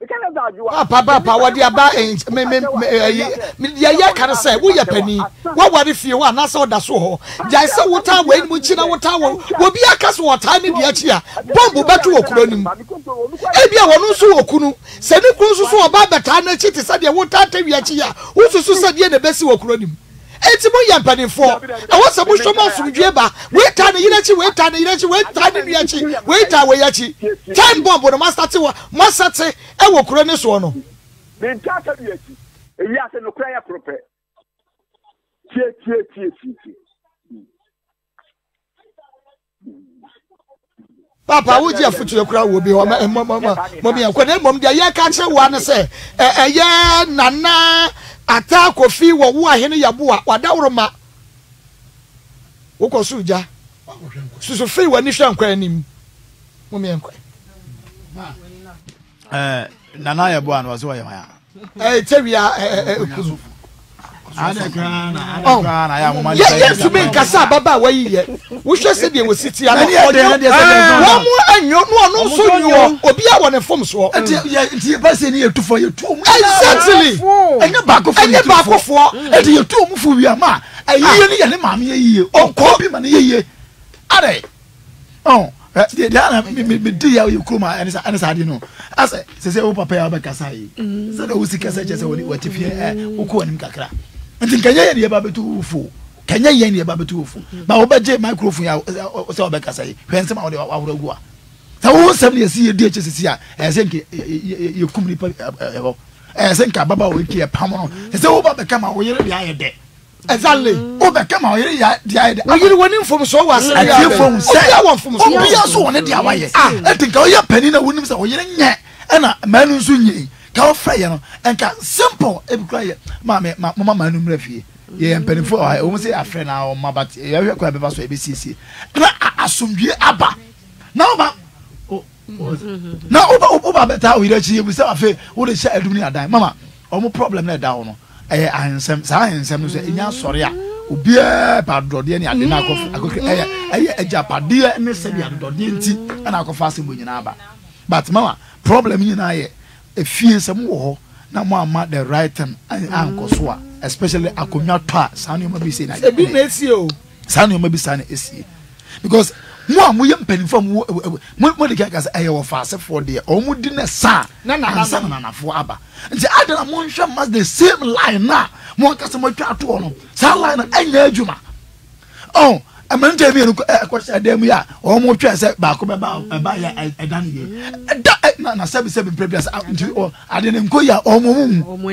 You can't have you. Papa, what you are buying? I can't say, we are penny. What if you are not so that's all? Just so what I wait, which in our tower will be a castle or tiny Biachia. Bomb back to Okunim. Ebia Wanusu Okunu. Send the cruise for about the time that it is at the water Biachia. Who's the Susan the best Okunim? It's more yampany for. I was a bush of moss with Jeba. Wait, Tana, you let you wait, Tana, you let you wait, Tana, wait, Tawayachi. Time bomb with a master to master say, I will crown this one. Then Tata, yes, no prayer proper. Papa, would you have to your crowd will be on my mamma? Mommy, I couldn't, Mom, the year cancer one say, a year, Nana. Ata kofi wo wo ahene yabo wadawroma wokosuja susu free wani hwankwa anim mo me enkwa nana yabo an wazo yaya tewia kuzu ana ya mama yesu be nkasa baba wa yiye wo hwe se de wo siti ana wo mu anyo no no so nyo obi a wo ne fom so enti ba se ne yetufo yetu exactly enya ba ko fo enti yetu mu fu wi ma ayiye ne yele maame yiye onko bi ma ne yiye are de ana me di ya yo kroma anisa ade no ase se wo papa ya ba kasa yi se de wo sika se je se wo watifie wo ko anim kakra nti kenya ye ne ba betu ufo kenya ye ne ba betu ufo ba wo beje microphone ya se wo be kasa yi hwense ma wo de awura gu a se wo sem ne se ye di che sisi a se nke ye kumri pa ewo se nke baba wo ki e pam no se wo ba be kama wo yere bia ye de exactly wo be kama wo yere ya de ayi wo yere woni mfom so wa se ya mfom se ya wo mfom so wo bia so woni de awaye nti ka wo ye pani na wonim se wo yere nye ana manu so nyi ka ofre ye no enka simple e bikwa ye mama manu mrafie ye mpenfo o mo se afre na o mabat ye hwe kwa be ba so e be sisi na asomdwe aba na oba na oba beta o ira chi ye bi se afi wo de sha adumni adan mama o mo problem na down no eh ahensem sa ahensem no so enya sori a obi e padrode ne ade na akof eh ejapade ne se bia dodde nti na akofa se mo nyina aba but mama problem nyina ye efiensem wo ho na mo ama the right time anko so a especially akonwa to a sanu ma bi say na ebi na esi o sanu ma bi say na esi because mo a mo ye mpanifam mo de kaka say ayo fast for there o mo di na sa na fo aba nti adana mo nhwe mas the same line na mo kasa mo twa to no sa line anya adwuma oh amante bi no kwasa dem ya o mo twa say ba ko ba ya edan ye na sabi sabi previous adana nko ya o mo mu o mo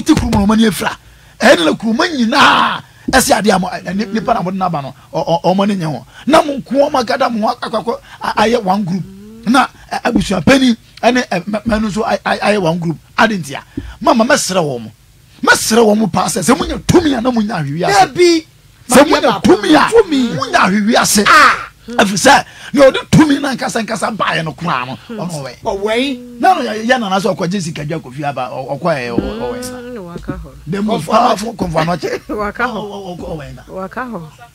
tikru mo mani efra en la kru manyi na ese ade am ni pa na mo na ba no o mo ne nya ho na mo ko ma gada mo akakako aye one group na abusu apani ene manu so aye one group adentia mama mesere wo mo pass se mo nya tumi na mo nya hwiwi ase someone to me ase afisa na odi to me na nkasa baaye no kwa no owe na ya na na so kwa jesi kadwa kofi aba okwa e owe dem fa fo konfa no che wakaho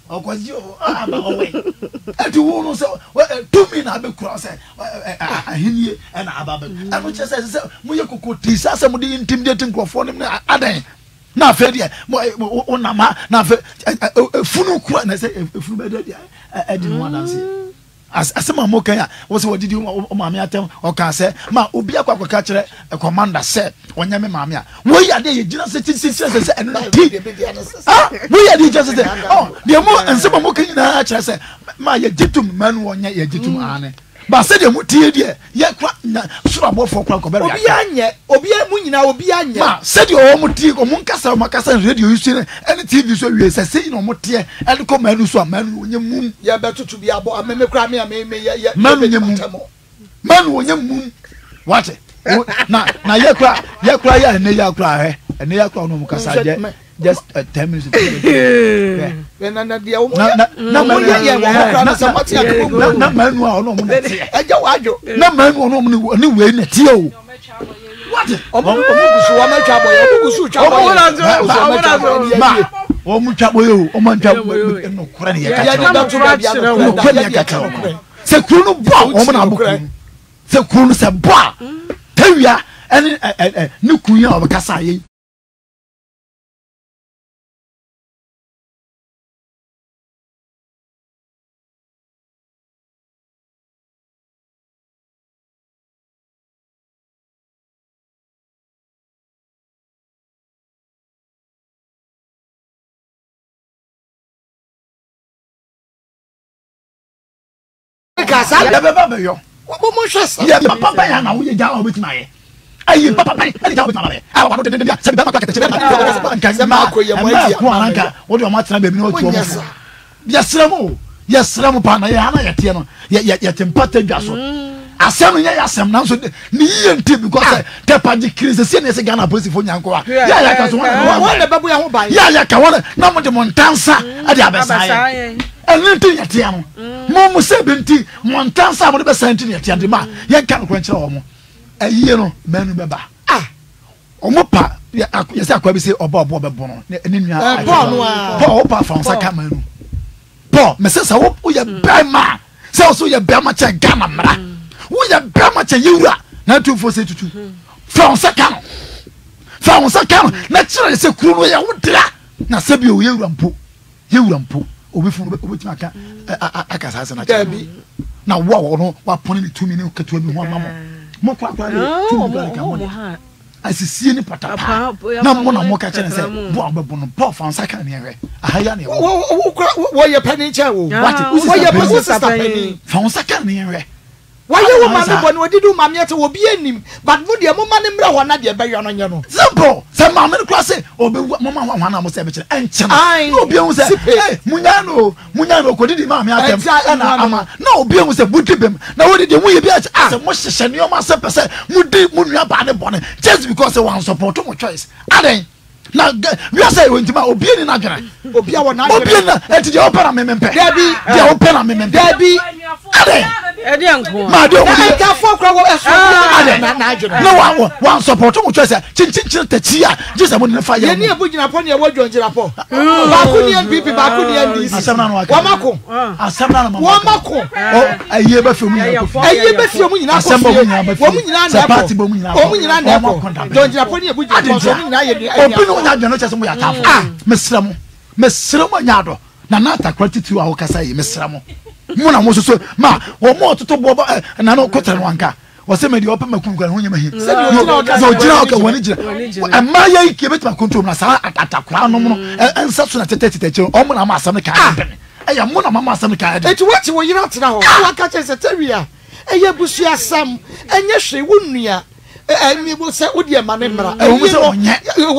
okwa ji aba owe ati wo no so to me na be kura se ahenie na aba be anu che se mu ye kokoti sase mu di intimidate nkrofo nim na adan na fe dia o na ma na fe funu kwa na se funu be dia e di no dance asema mo kan ya wo se wodi di o maame atem o kan se ma obi akwa ka kire commander se onya me maame a wo ya de ye gina se se enu na ti ah wo ya de just say oh de mo asema mo kan na kire se ma ye jitum manu onya ye jitum ane ba se de mu tie de ye kwa sura bo fo kwa ko be ya obi mu nyina obi anye ma se de o mu tie o mu nkasa makasa radio yusi ne any tv so wie se se no mu tie any ko manu so amanu onye mum ya betutu bi abo ameme kra me ameme ya manu onye mum wate na ye kra ya ne ya kra he ene ya kra no mu kasa je just 10 minutes when na dia wo na mo ye wo na something na manu a no mo na ajo na manu no mo ni we na tie o what omugusu wa ma twa boye omugusu twa boye o mu twa boye o ma twa no kura ne ya ka se kunu ba o mo na boku se kunu se ba tawia ene ne kunya obakasa ye Papa, you papa, and I will down with my. I will papa, and down with my. I want to do the same. What do you want to know? Yes, Ramu, yes, Ramupana, Yatiano, yet imparted Gasso. I send me some now, so me and Tim because Tapa decrease the senior Ghana pussy for Yankoa. Yeah, I can want to know the Montansa at the Abbasai. Anything at Yam. Momo 70, Montansa would be sent in Yandima. Yankan Quench Omo. A year, men remember. Ah, Omopa, yes, I could say, or Bob Bono, and in your Opa from Sacamano. Paul, Mrs. Hope, we are Bama. So you are Bama Chagamma. We are Bama Chayura, not 2462. From Sacam. From Sacam, naturally, it's a cruel way out there. Nasabio, you rampo. Now, what point 2 minutes to me, one mamma? More quite, I see any papa. Now, one of more catching and say, Bono, Puff, and Sacani. Why your penny chow? Why your business penny? Found Sacani. Why you mamma, what did you mamma to be in him? But would your mamma and brother not get by your own? Simple, some mamma cross it, or be mamma one almost everything. And I know Bion said, Munano could be mamma, and no Bion was a good to him. Now, what did you be as a mustache and your master person would do Munia bonnet just because they want support to my choice? I na we say we ntima obi ni na dwara obi na enti de opera memempe debi de opera memempe debi ade Muna mususu ma wo mo toto bo na no kwetran wanka wo se me di opa makunkan ho nyema hi so jira o ka wani jira amma ya ike betma control na sa atakra no mo ensa so na tete chiro o mo na ma asam ka eya mo na ma asam ka e ti wati wo yira tena ho wa ka che se tawia eya busu asam enye hwe wonua emi bo se wo de mane mra wo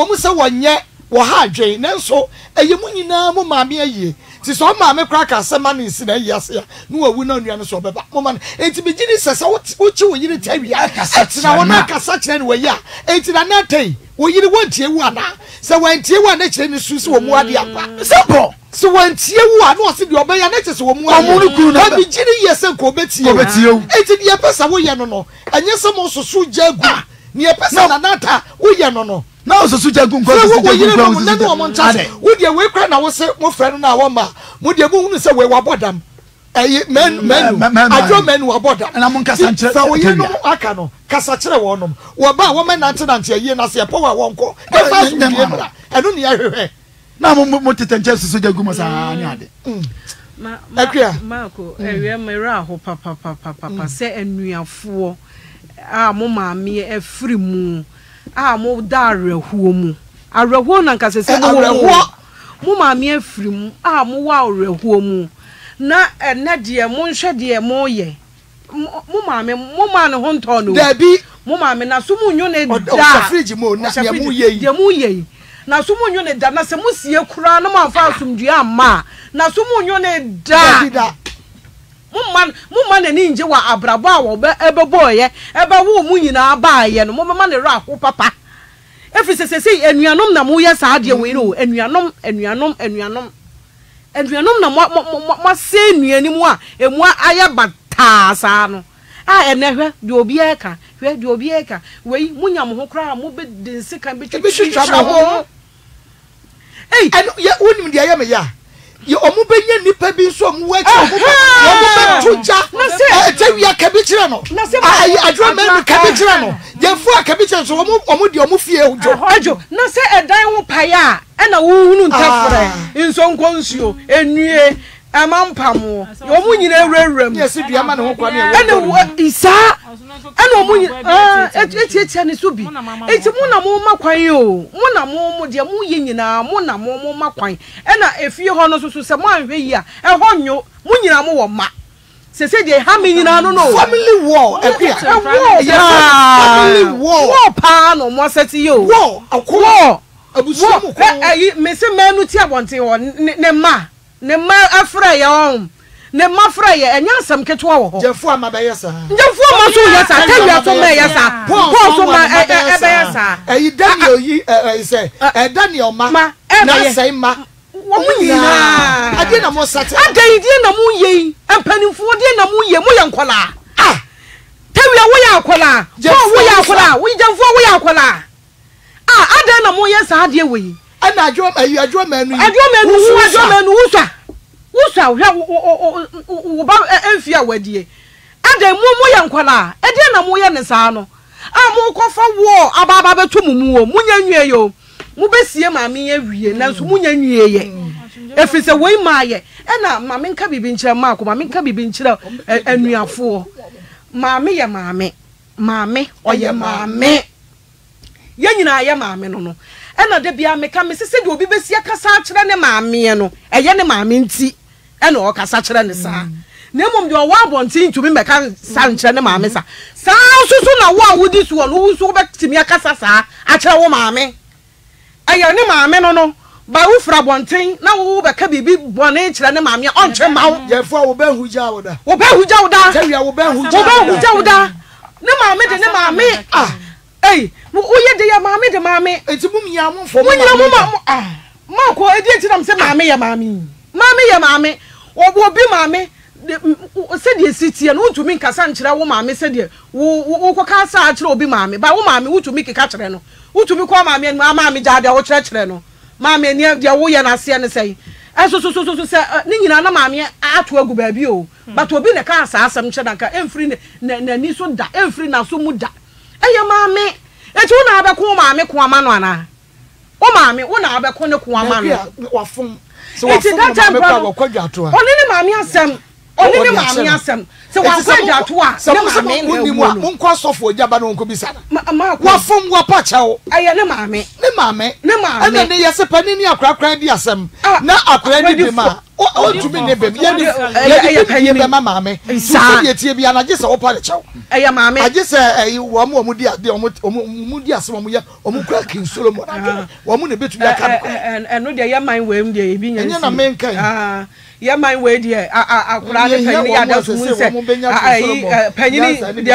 mo se wonye wo ha dwen nanso eya mo nyina mo maame aye si so maame kra ka se mane si na yase ya no wa wu na nuane so beba mo mane enti be gini sesa wo chi wo yire tawi akasa tina wo na akasa kire ne waya enti na na tai wo yire wontie wu ana se wontie wu ana kire ne susu wo mu ade akwa simple so wontie wu ana o se de obeya na kire se wo mu ana be gini yese ko betie enti de pesa wo ye no no anya se mo susu jagu ne pesa na nata wo ye no no na o susu jagu nko so wo yire mo na no mo ntase wo de we kra na wo se mo frɛ no na wo ma mo de bo hunu se we wabodam eye men ajo men wabodam na mo nkasa nkyere fa wo yire no aka no kasa kyere wo no wo ba wo men nante eye na se e power wo nko e fa su die bra eno ne ahwehwe na mo tete nkyere susu jagu mo sa ne ade ma ko ewe mera ho papa se enuafo a mo maame e firi mu a mo darehuo mu arehuo na nka sese mo rehuo mo maame afiri mu a mo wa arehuo mu na na de mo nhwe de mo ye mo maame mo ma ne ho nto no dabi mo maame na so mo nyo ne da fridge mo na ye na so mo nyo ne da na se mo sie kura na ma fa asumdua amma na so mo nyo ne da Mumma na ninje wa abraba wo ebe boye ebe wo mu nyina abaaye no mumma na ra ho papa efi sesese enuanom na mo ye saade we no enuanom na mo se enuani mu a emu aye bata saa no a enehwe de obi eka we munyam ho kra mo be dense kan be twitwa ho ei eno ye wonim de aye me ya yo omu benye nipa bi so omu wa chi omu tuja na se wi akabichira no ai adwo me kabichira no ye fu akabichira so omu de omu fie ojo na se edan wo paya e na wo hunu ntafre nso nkonsuo enue amampamo omu nyina ewurawuram ye se dua ma ne ho kwa ne ene isa ene omu etiechia ne so bi enti mu na mo makwan o mu na mo de mu ye nyina mu na mo makwan ena efie ho no so so se mo anhwe yi a eho nyo mu nyina mo wo ma se se de ha me nyina no no family war ekia family war pa no mo seti yo war akwo abusumu ko me se manu ti abonte ho ne ma nema afra ya on nema afra ya enya asem ketwa wo ho jefu amaba yesa jefu amaso yesa tawia to me yesa po so ma ebe yesa eyi daniel yi ise e daniel ma na sei ma wo nyina ade na mo sate ade die na mo yei empanimfo die na mo ye mo ye nkola ah tawia wo ya akola wo ya akola wo jefu wo ya akola ah ade na mo yesa ade we ana adwo manu usa wo ba enfia wadie adam mo yankwala ade na mo ye ne saa no amu kofa wo ababa betum mu munya nwie yo mu besie maame ye wie nanso munya nwie ye efise wei maaye na maame nka bibi nkyira maako maame nka bibi nkyira anuafo maame ye maame oye maame ye nyina ye maame no no ena de bia meka me sese de obi besia kasa akire ne maame no eye ne maame nti ena o kasa akire ne saa na mmom de o wa abonti ntumi meka sa nkire ne maame sa saa susu na wa wudi so no wusu betimi akasa saa akire wo maame eye ne maame no no ba wo fra bonten na wo beka bibi bone kire ne maame on kire mawo yefo wo ba huja woda tawia wo ba huja woda ne maame de ne maame ah ei mu oye de ya maame de maame etibum ya mu fo mu ah ma ko edi eti na me se maame ya maame obi maame said ye city and want to make a sanchra woman, said ye, who can't be mammy, but woman who to make a catreno, who to become mammy and mammy dad or churchreno, mammy and yet the way and I see and say, as so say, Ningana mammy, I to a good you, but to be in a casa, some chanaka, every Nisunda, every Nasumuda. Aya mammy, it's one other call mammy, Quamanana. Oh mammy, one other corner Quaman. So it's that time, only mammy only mammy so I said that once. Some yeah, my way, dear. I could have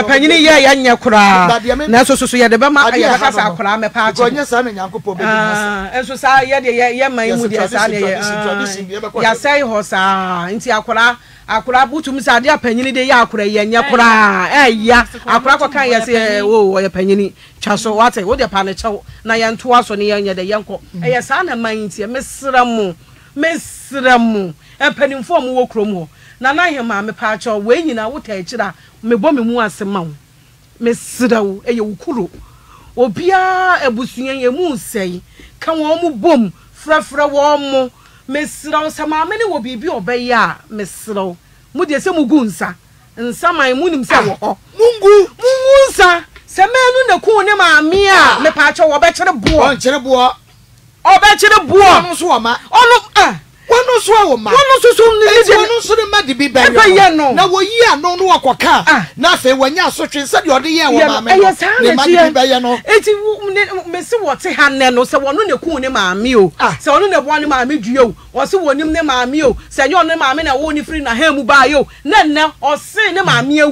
penny, yeah, and your crab. That's also the Bama, I have our crab, a patch on your son and Uncle Pope. And so, yeah, my say, Hossa, in Tiacora, I could have put to Miss Adia Penny de Yacre and Yakura. Eh, yeah, I could have say, oh, a penny, Chasso, what a wood upon a chow, Nayan to us on the young co. A son and mine, Miss Ramu, Miss Ramu. And penny form walk room. Nana, your mammy patch or weighing out that me bombing once a month. Miss Siddle, a yokuru. Obia, a bushing a moon say, come on, boom, fra warm, Miss Siddle, some many will be obey ya, Miss Siddle. Mudia Samugunsa, and some I moon himself. Mungu, Mungunsa, some men in the corner, mammy, me patch or better a boar, Jenaboa, or better a boar, Swamma, all of one no so ma. One so the mad be better. Now we are no aqua. Nothing when you are searching, said your dear mamma. Yes, honey, no. It's Miss Watson Hanano, so one on the coon in my meal. So on the one in my meal, or so one in my meal, say your name, I mean, I won't free na hemu by you. Nana or say no, my meal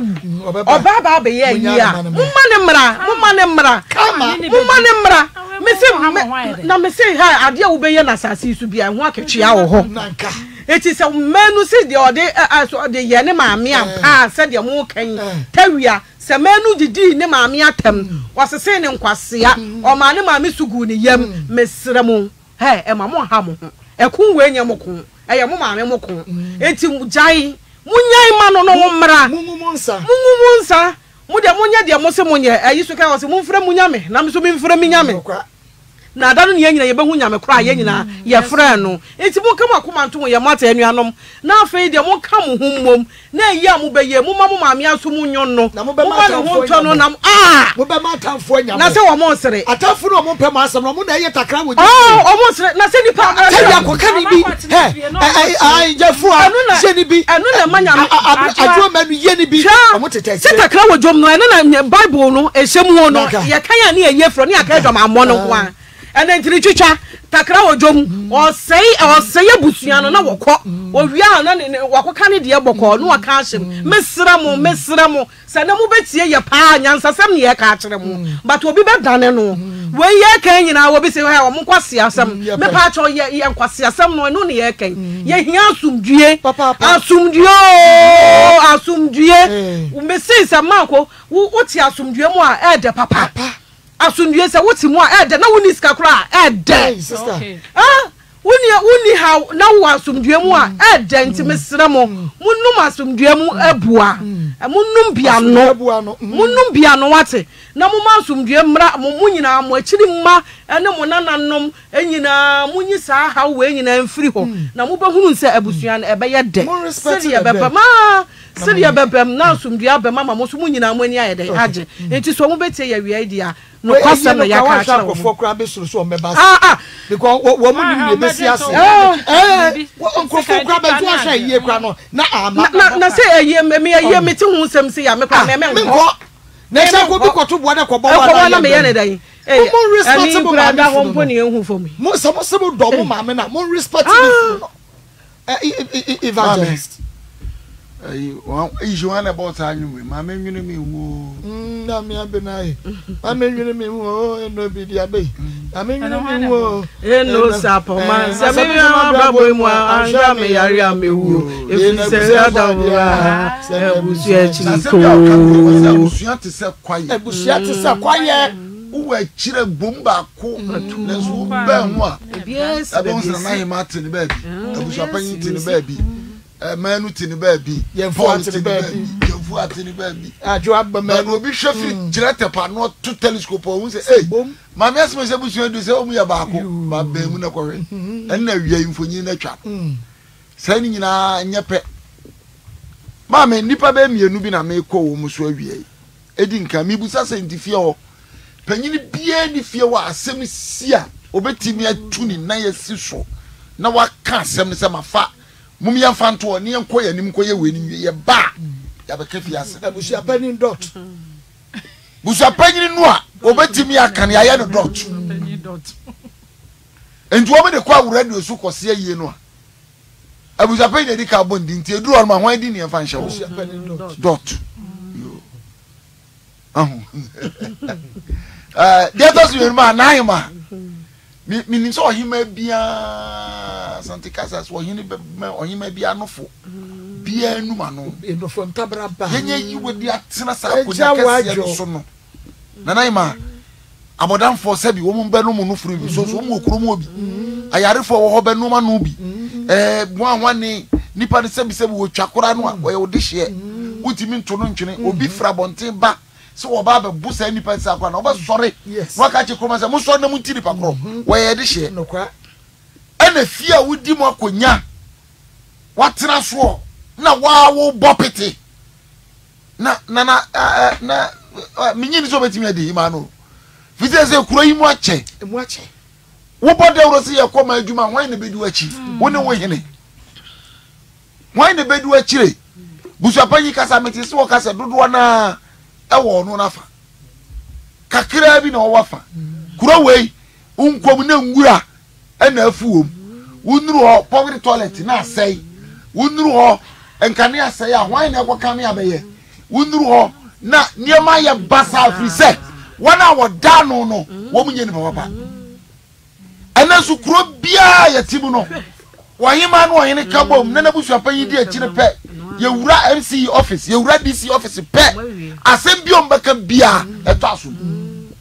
or Baba be ya. Manemra. Now, Miss, I dear obey an assassin to be a walk at your home. It is a man who said the order as the Yanema, me and Pa said the Mokan Terrier, some man who did Nemaamiatem was a saying in Quasia or Manama Missuguni, Yem, Miss Ramon, hey, and Mamma Hamon, a cool way, Yamokun, a Yamma Mokun. It's Jai Munyai Mano Mra, Mumunsa. Muda munya dia mose munye ayiso ka wose mumfra munyame na mso mimfra minyame na adanu ne nyina ye behu nyame kra ye nyina ye fra no enti mo kama komanto mo ye mata anuanom na afei dia mo ka mo hummom na ye amu be ye mo ma mo maame aso munyo no mo ba ho nto no na mo ba matamfo anyame na se wo mo nsere atamfo no mo pɛ ma asam no mo na ye takra wo mo nsere na se nipa ya koka ni bi ai jefu anu na se ni bi anu na manyame ajo manu ye ni bi mo tete se takra wo dwom no na bible no ehyem ho no ye kan ya na ye fro ne akra dwom amɔ no kwa and then Tricha, Takra or Jom, or say a Busiano, no walk, or Yana, what can it diaboko, no occasion, Miss Ramo, Sanamu Betsy, your pa, Yansa, some year catcher, but will be better than no. Where ye can, and I will be saying, Mokwasia, some, Mepacho, Yanquasia, some no near can. Ye assumed ye, Papa, assumed ye, Misses and Marco, what's your assumed ye more, add the Papa. Asun ye say what's more eh de na woni sika kra eh de sister ah woni how na wo asumdue mu a eh de nti mesrem munum asumdue mu abua munum bia no wate na mo asumdue mra mo munyina mo akiri ma ene mo nananom enyina munyi saa how we nyina mfiri ho na mo behunu nse abusuan ebe ye de se ye beba ma Sidia bebem na asumdue abema ma mo so munyina mo ani ayede age enti so mo betie ya wi idea no kwasem ya ka akira wo fokra be suru so meba because wo mu ni be si ase wo onko fokra be tu ahwa yie kra no na ama na se eye me ti hu sem se ya me kwa me nko na se ko bi ko to bo na ko bo na me ye ne dan mo responsible ma da ho mpo ni ehu fo mi mo so mo se mo do mo ma me na mo responsible evangelist Ijuana bought I knew him. I mean, you know me, and no be the abbey. I mean, no, Sapo, man. I mean, Chira Bumba, yes, I want to the baby. I was happening to the baby. A man within the baby, your voice in the baby, your voice in the baby. I drop a man will be shuffling, direct upon not two telescope. Hey, boom, my master was able to tell me about my baby, and now you for you in a trap. Sending in your pet. Mamma, Nippa Bammy, and Nubina may call Monsieur Vier. Edinka, me was asking if you Penny be any fear was semi seer, obeying me a tuning, nigh so. Now I can't send some fat. Mumia Fanto, near Quay and Nimquay winning ye ba. Yabakifias, that was your penny dot. Was a penny noir, obeying me a canny, I had a dot. And to open the crowd radio so could say ye no. I was a penny carbon didn't you draw my winding and fancy was a penny dot. That was your man, Naima. Meaning, so he may be a Santa Casas, or he may be a no fool. Be a no man from Tabra. Henya, you would be a Tennessee. Nanaima, I'm a damn for Sebi, woman Benomo Free, so Mobi. I had for Hober no man Nobi. One day, Nippa the Sebi Sebi with Chacorano, where this year, what you mean to luncheon, will be Frabonte back. So Obaba boost any pencil and over sorry. Yes. What catch you come as a most on the Muntini Pacro? Where this year? No crack. And a fear would demo Kunya. What's in a swore? Now, wow, boppity. Nana, minions over to me, Dimano. Visitors a crime watcher. Watcher. What body was here? Come, my Juma, why in the bed do a chief? One away in it. Why in the bed do a chile? Busapani Casamitis walkers a good one. I won't know nothing. Kakira bin or wafa. Kuraway, uncommon wira, and a fool. Wouldn't know poverty toilet, and I say, wouldn't know, and can I say, why never come here? Wouldn't know, not near my bazaar reset. 1 hour down, no, woman in Papa. And as you crop beer at Tibuno, why him and why in a couple, none of us are paying dear to the pet. You ra MC office, you ra DC office, pet. I send beyond back and beer a thousand.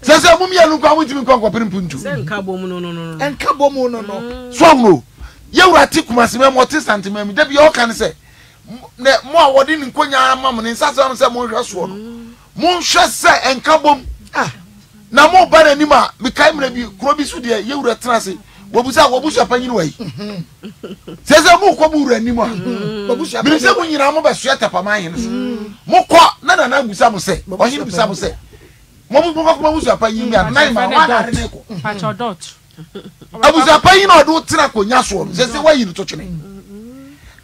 Says a woman who come with me, come up in Puntu and Cabomo. No, so no, you are tick must remember what is antimony. That you all can say more. What didn't Konya, Mamma, and Sassam, some more restaurant. Moon Shassa and Cabom. Ah, now more bad anima became a crobby studio. You were trashy. Wabusa Panyaway says a Mokabura anymore. Babusa, Minister, when you are about shut up our minds. Mokwa, none of us will say, or him will say. Mobusa Panya, 9 at your dot. I was a pain or do Traco Yaswan, says the way you touch me.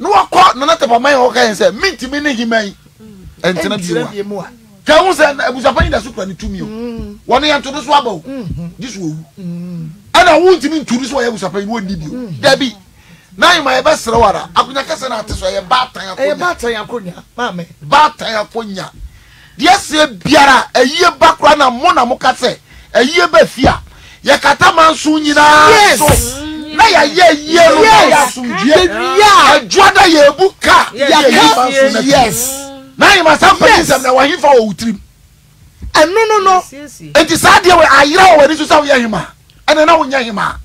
No, I caught none of my organ and said, Mint to me, he may. And Tanabia more. Cows and I was a pain that's open to me. 1 year to the swabble. This will. And I won't mean to this way I was a paying one did you, Debbie. Now my best water, I'm not casting out this way a battang, a battang, mammy, battang. Yes, a biara, a year back run a mona mocase, a year befia. Yakataman soon, yes, yeah, Jada Yabuka, yes. Now you must have some that were here for old trim. And no, it is idea where I know where this is how Yahima. And now, Yahima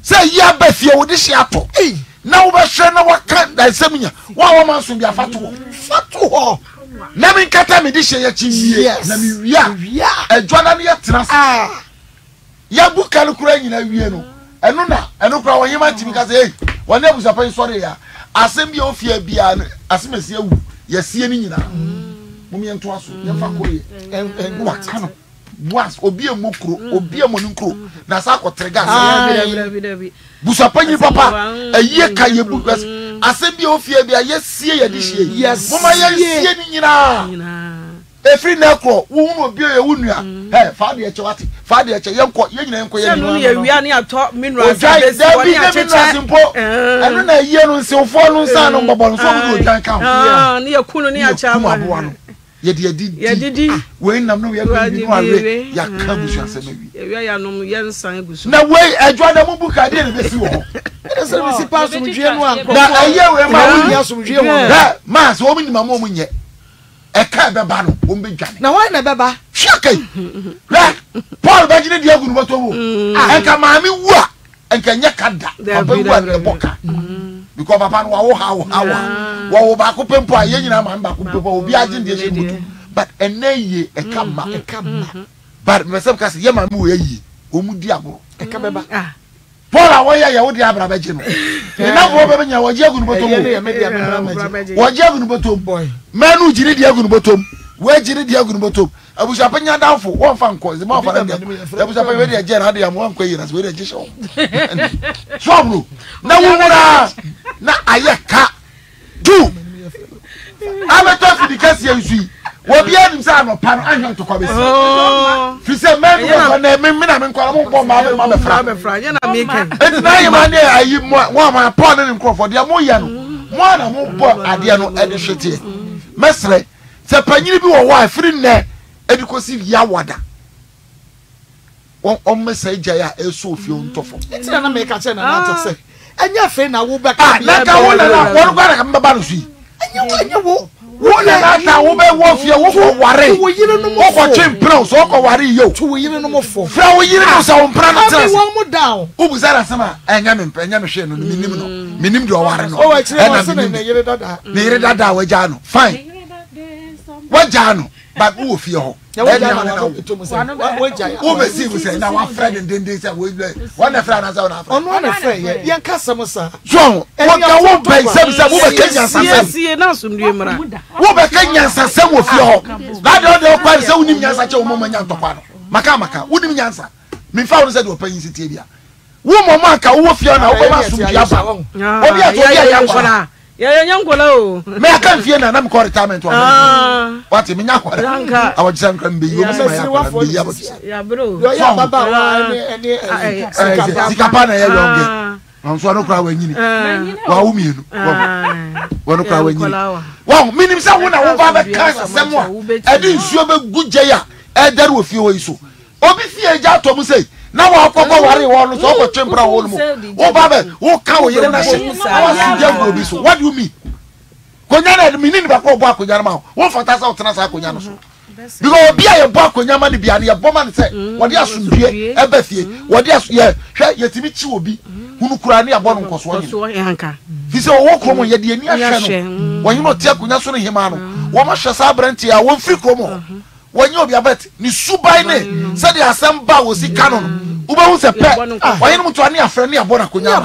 say, ya bet you would this apple. Hey, now, but sure, no, what can't I send me? 1 month from your fatu. Let me cut me this year. Yes, let me, yeah, and Joanna, your trust. Ya book can cry in a Vienna. And Luna, and look how you might because, hey, whenever was a pay for ya, I send you off here beyond as Miss you, yes, seeing now. Mummy and Twas, and what can was or be a mukro or be a monunco, Nasako Tregas, Busapani Papa, a year Kayabukas, I send you off here, yes, see, yes, Mumaya, Every necro, woman be a woman. Hey, father, Yanko, Yanko, we are near top minerals. There be and a year on so far, son of Babon, so good. Ah, near Kuno, near Chama. Yet, did when I'm no way, Yakamus. No way, I draw the book I did this war. That's a recipe from G1. I hear my yes from G1. Mass, woman, my moment yet. A cababano, Umbijan. Now I never buy. Shocking. Right? Paul Baggin, the Yagun, what to do? I can mammy work and can yakanda. There will be one in the poker. Because upon Wawa, Wawabaco, Payanam, Baku, Biagin, the Yamu. But a nay, a cabma, a cabma. But myself, Yamamu, Umudiabo, a cababa. Paul, why are you the Abrabajim? Enough women, you are Yagun, but Yagun, boy. Manu Jiri Yagun Bottom, where Jiri Yagun Bottom. I was up and down for one phone call. The mouth of them. I was up already again. I am one queen as well as just all. Trouble. Now, I can't do. I'm a tough because you see. What the end of Pan Angle to come is. She said, man, I'm in Colombo, Mamma Fran, and I make it. It's not my day. I am one partner in Crawford, the Amoyan. One of more poor idea no initiative. Mestre, the Panibu or wife, free net, and you could see Yawada. One message I is so few tough. It's an American say. And your friend, I will back. I like I want to go to and you Wulata ube wofia wofo ware. Wofo chimpro soko ware yo. Tuwe yire no mofo. Frawo yire no sa ompra na tsa. Abi wo mo down. Ubu zara sama enya mempa enya mehwe no minim no. Minim de ware no. O ekire wase na yire dada. Na yire dada waja no. Fine. Waja no. But wofia ho. Enya na ko to mo se. Waja. O be si bu se na wa friend ndende se we ble. One friend na za na friend. Ono na friend ye. Yen kasa mo sa. John, what ka wo be se se wo be Kenya sasem. Sie na asumdue mra. Wo be Kenya sasem wo fie ho. That don dey kwai se unim nyansa che wo mo nya ntokwa no. Maka unim nyansa. Me fa wo se de opanyi sitie bia. Wo mo maka wo fie na wo be asumdue aba. Obi atobi ya nkona. Yeah, o. Me aka mfie na me retirement wa. What me nya kwara. I was just going be you my yakwa. Yeah, bro. Yo ya baba wa ene sikapa na ya longe. Nso no kwa wanyini. Wa wo mienu. Wa no kwa wanyini. Wa minim se wo na wo ba be kasa semo a. E di nsuo be guje ya. E dare wo fie wo iso. Obi fie ja to mu sei. Now I come worry one so go chamber home. Oh babe, who can we na shit? I was so. What do you mean? Konyana de minin ba ko bo akonyana ma. Wo fata sa otena sa akonyana so. Because obi aye bo akonya ma de bia na ye bo ma ne se. Wo de asundue e ba fie. Wo de asu ye hwe yetimi chi obi. Hunu kura ne abo no nkoso anyi. So yanka. Fi se wo kromo ye de ani ahwe no. Wo hino te akonya so no hema no. Wo ma hwe sa branti a wo firi kromo. When you be a bet, you subaine said there are some bow was canon. Uba was a pet. Why you to any friendly abona kunya? Yes,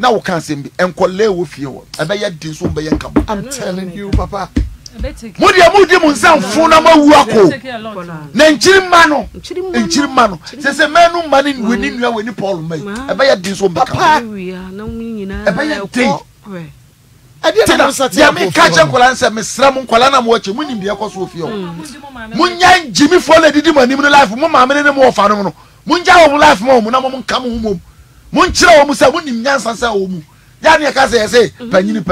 now we can't see me and Kole with you. I bet you did soon by come. I'm telling you, Papa. Mudia Mudimunsan Funama Wako Nanchimano and Chimano. There's a man who money within you when you Paul May. I bet you did soon, Papa. I bet you did. I didn't know such a man. Catch up, answer Miss Ramon Colana watching winning the Acos with you. Munyan Jimmy Foley did him and even life, Mamma, and more phenomenal. Munja life more, Munamon come home. Munchira musa wunim nyansa sa omu ya ne ka say panyin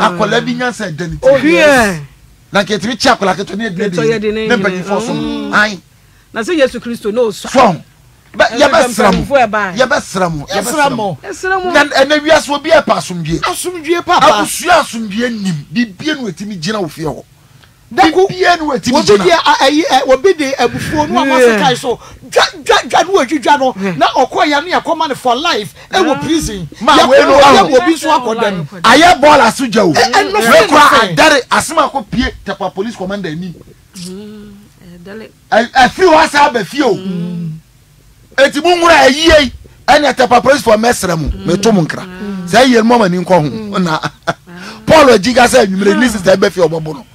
akola bi nyansa dani oh yeah na ketri chakola keto ne dede ne panyin foso ai na say Jesus Christ no so ya basram ya basram na wiase obi e pasumdie papa abusua asumdie nim bibie no etimi gina ofie ho bibie no etimi gina obede abufuo no amasekai so na okoya no command for life e wo prison ya wo bi so akodan aye ball asuja o we kwa adare asema ko pie tepa police commander ni I feel was have feel etimu ngura ayi ene tepa police for mesrem me to mu nkra say yel mama ni nko ho na Paul Ojiga said, "You release the baby for Bobono."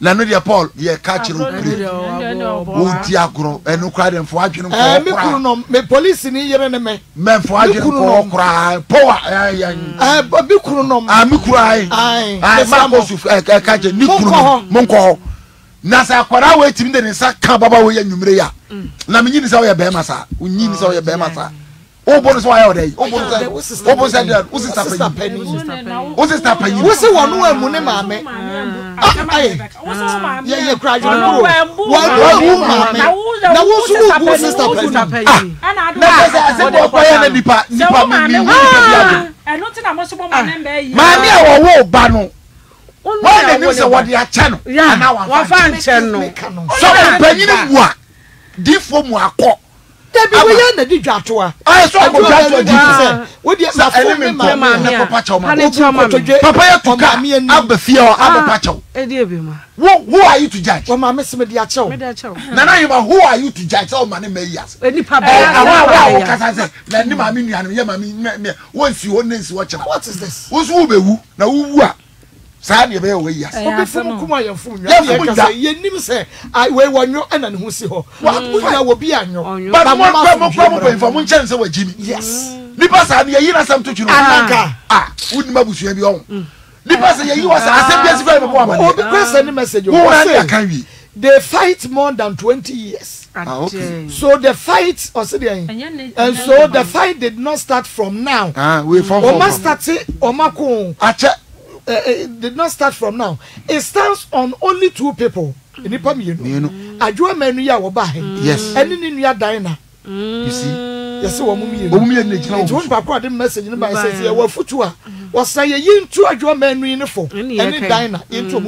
Nanodia Paul, ye catch you. Utiagro and Ukraine for Agino. Me police in here me. Men for Agino cry. Power. I catch a new Monko. Nasa kwara we timi de nsa ka baba we anwumre ya na menyi nsa we be masa unyi nsa we be masa o bo nsa wa dey o bo said o sister pani o sister pani we say wonu amu ne maame ye ye kura jo no wonu maame na wo su wo sister pani ana adu na se bo koye na nipa mi e no ti na mo so bo maame be yi maame e wo ba no. Why the news what they are channel? Yeah, now I channel. So the penny work. Different work. They be wearing the digital. I saw the digital. What the phone number? Papa to come. I be fear. I be pacho. Who are you to judge? Well, my miss me the acho. Nana, you who are you to judge? All money may yes. Any papa. Wow, wow. Nani mami ni anu ya mami. Once you once watch. What is this? Who's who be who? Na who are? Sani be we yes. Obefun kuma ye fun nwa. Ye nim se I we wonyo anan ho si ho. Wa buya wo bi anyo. But mo kwa mo inform nche se wa jimi. Yes. Nipa sa ye yira sam to chiro. Anaka. Ah, wudi mabusu bi on. Nipa sa ye yi wa sa asem bi asifai mo amani. Obi kwese ni message o. They fight more than 20 years. Ah, okay. So the fight and so the fight did not start from now. Ah, we from. Oma start omakun. It did not start from now. It stands on only two people. Yes. You see? Yes, message was saying into a man uniform, any diner into a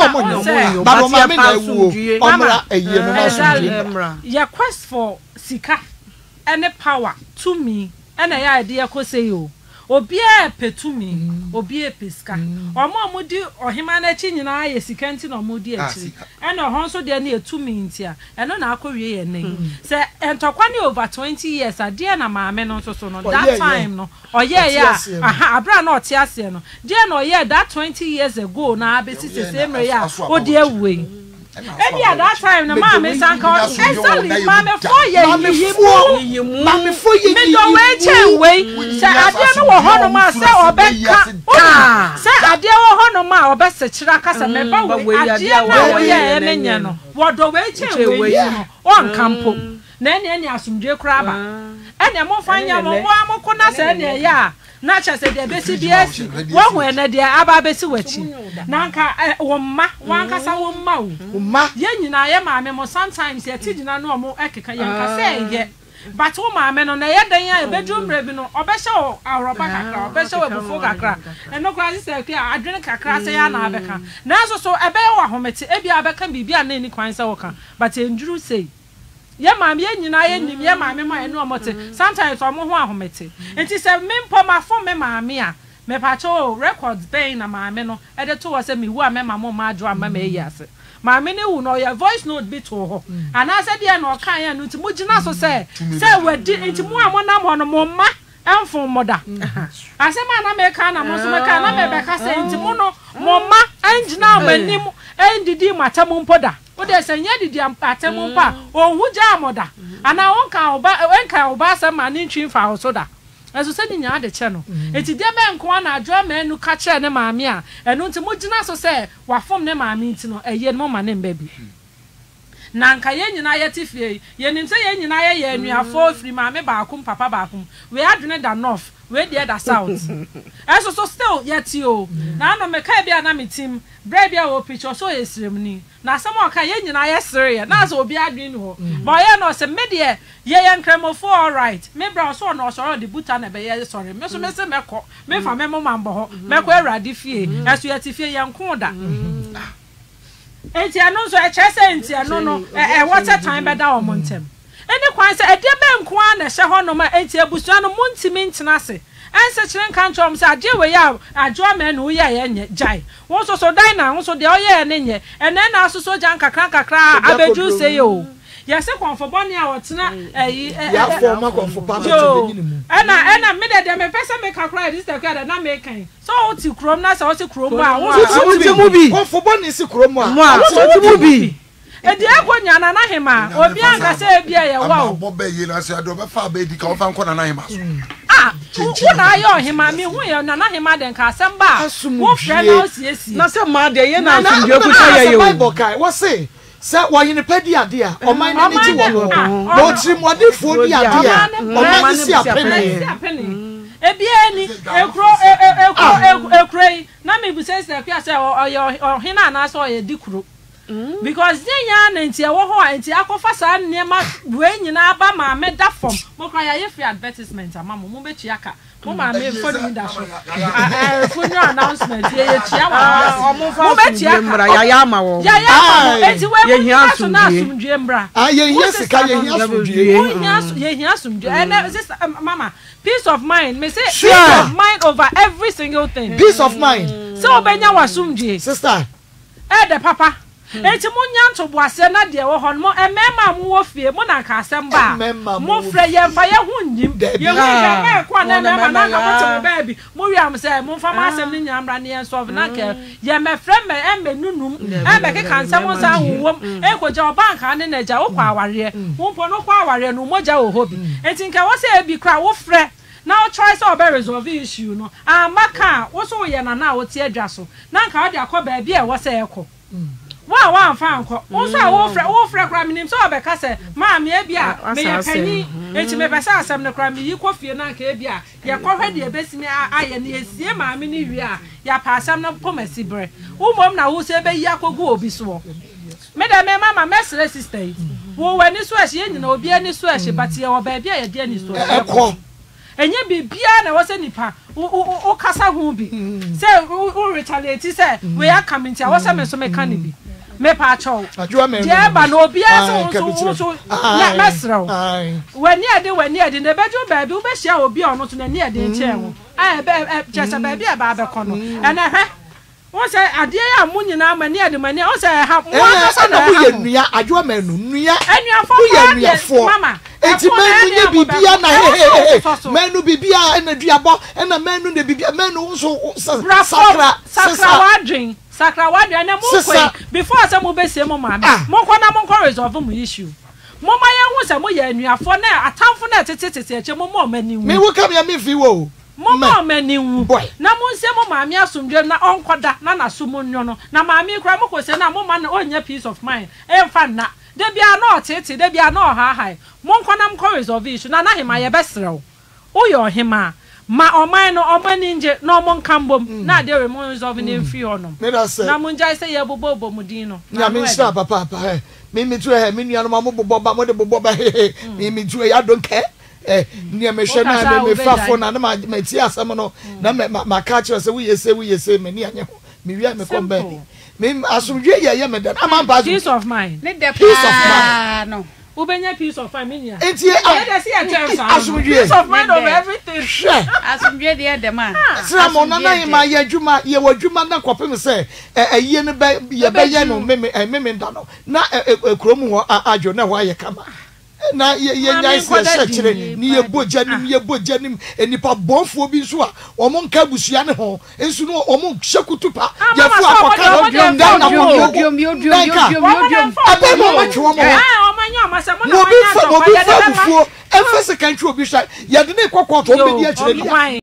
your quest for sika and power to me and I idea ko say you obia pe to me obia pe sika omo mudi ohima na chi nyina ye sika nti no mudi achi and ohon so de na etu me nti a eno na akowie ye nan say entokwa ni over 20 years ade na maame no so no that time no oye ya aha abra na oti ase no de na oye that 20 years ago na abesi seseme ya odi awuwe maybe at that time na maame sanka exactly maame 4 years maame 4 years me do we chewe say ade no wo ho no ma say obeka say ade wo ho no ma obesechira kasa me ba we ade na wo ye enenya no wo do we chewe on campo na ene asumdwe kraba ene mo fanya mo amoko na say ene ya na chese de besi biasi wo ene de aba besi wachi nanka wo ma wankasa wo ma wo ma ye nyina ye maame mo sometimes ye tigina no mo ekeka ye nka say ye but wo maame no na ye dan ya bedroom rebi no obehye wo aroba kakra obehye wo bufu kakra eno kwa se se kwa adwene kakra se ya na abeka na so so ebe wo ahomete ebi abeka bibia na ni kwan se wo ka but enduru say ye maame ye nyina ye nim ye maame ma eno omote sometimes omo ho ahomete enti se mempo ma fo me maame a me pacho records ben na maame no e de to wo se me wu a me mama ma adwo ama me yi ase maame ne wu no your voice note bi to ho and I said there no kan ya no enti mo gina so say we di enti mo amo na mo no mo ma enfo moda ase ma na me kan na mo so me kan na me be ka say enti mo no mo ma engina manim endidi matamu mpoda ode se nya didi matamu mpa ohu ja moda ana won kan oba se ma ni ntwi fa ho so da aso se nya ade che no enti de be nko na adwo manu ka che ne maame a enu nti mo gina so se wa fom ne maame nti no eye no ma ne mba bi na nka ye nyina ye tifie ye nim se ye nyina ye ye anuafo firi maame ba akum papa ba akum we adwene da north we dey da south aso so still ye ti o na no me ka bia na metim bra bia wo picture so esrem ni na asem o ka ye nyina ye sere na so obi adwene ho but ye no se me de ye nkremofo all right me bra so no so the buta na be ye sorry me so me se me ko me fa me mo mambo ho me ko awrade fie aso ye tifie ye nko da Enti and such an encounter, I deal way out. I draw men who ye jai. Also, so dine, also the oye and ye, and then also so janka cranka cry. I bet you say, oh, yes, I come for Bonnie or Tina, and I made them a person make her cry. This the girl that I'm making. So, to Cromnas also Croma, what's the movie? What for Bonnie's Croma? What's the movie? And the Aguana Nahima, or Bianca said, Bia, wow, Bobby, I said, Robert Fabe, the confirmed Conanima. Ah, who him? I mean, we are not him. I don't care. Some bar, some sir, why you play the idea? Or my name is one. Don't you want to fool the idea? Or my penny. A penny, a cray. Nami says that you say or him and I saw a decro. Because they yarn and see a war and see Akofasa near my brain in Alabama made that form. Mokaya, if your advertisement, a mamma, Mubechiaka, Mumma made for the industry. Funeral announcement, Chiama, Mubechiaka, Yayama, Yayama, and you were Yasum Jembra. I Yasum, and this, Mamma, peace of mind, may say, peace of mind over every single thing. Peace of mind. So Benya was soon, sister. Ede Papa. Eti munya nto boase na de wo hon mo emema mu wo fie mo na ka asemba mo fre ye mfa ye hunnyim ye hunnyam e kwa na na na ka mo baby mo wi am se mo mfa ma asem ni nyamra ne ye solve na ke ye me fre me emme nunum e be ke kan sam so awom e ko je obanka ne na ja wo kwa aware wo mpo no kwa aware no mo ja wo hobi enti nka wo se bi kra wo fre now try so be resolve issue no amaka wo so ye na na wo tie adwa so na nka wo de akọ baby e wo se e ko wow, wow, found. Also, all fra crime names all because say, "Ma'am, ye biya, me ye penny." Enti me pesa asem na crime yi coffee na ke biya. Ye coffee de besi ni aye ni esie maami ni wiya. Ya pa asem na pomesi bre. Wo mom na wo se be yi akogu obi so. Me da me mama mesre sister. Wo wani so ehye nyina obi ani so ehye but ye wo ba biya ye de ani so. Ekọ. Enye bibia na wo se nipa o kasa ho bi. Se o retaliate se we ya community wo se me so meka ni bi. Me pa chow. Dear man, obiya so na masro. When ye dey the bedroom baby, we share obi ono to na ye dey chair wo. Ah be just baby e ba be kono. Ana he. Won say ade ya mu nyina ma ne de mani, won say ha won say na wo ye nua, adwo ma nu nua. Enua fo mama. Enti menu ye bibia na he. Menu bibia e na duabo, e na menu ne bibia, menu so sakra wadwen. Sakrawa and a before some will be same mamma. Mokona Moncorris of whom issue. Mamma, I was a moya and you are for now. A town for that, it's a more menu. Me will come here if you will. Mamma menu boy. Namun Samo Mamia Sumja, na Onquada, Nana Sumonono, na Mammy Cramoko, and a woman on your peace of mind. And Fana, there be no titty, there be no high. Monconam Corris of issue, Nana him, my best row. Oh, you're him. Ma oman no oman inje no mon kambom na de remons of in free ono na munja say ye bobo mudino na me sha papa me to he me nuano ma mo de bobo me to I don't care near me shana me fafo na na me ti asem no na ma catch say we say me ni anya me wi me come back me asumdwe ye me da am pass peace of mind need the peace of mind no ubenya peace of family. It's here. Peace of mind over everything. Asumdwe dey the man. Sramo na na ma ye djuma ye wadjuma na kwopem se ye ne ba ye ba ye no meme da no. Na ekrom ho ajo na ho aye kama. Na ye nyai se chekire ni ye bojanim enipa bonfo bi nso a omo nka busua ne ho enso no omo hwekutupa ye fu akoka odio na odio abemo ma chwo mo no be for no be for before emphasis country obi sha ya dey na kwakwa to be dey chire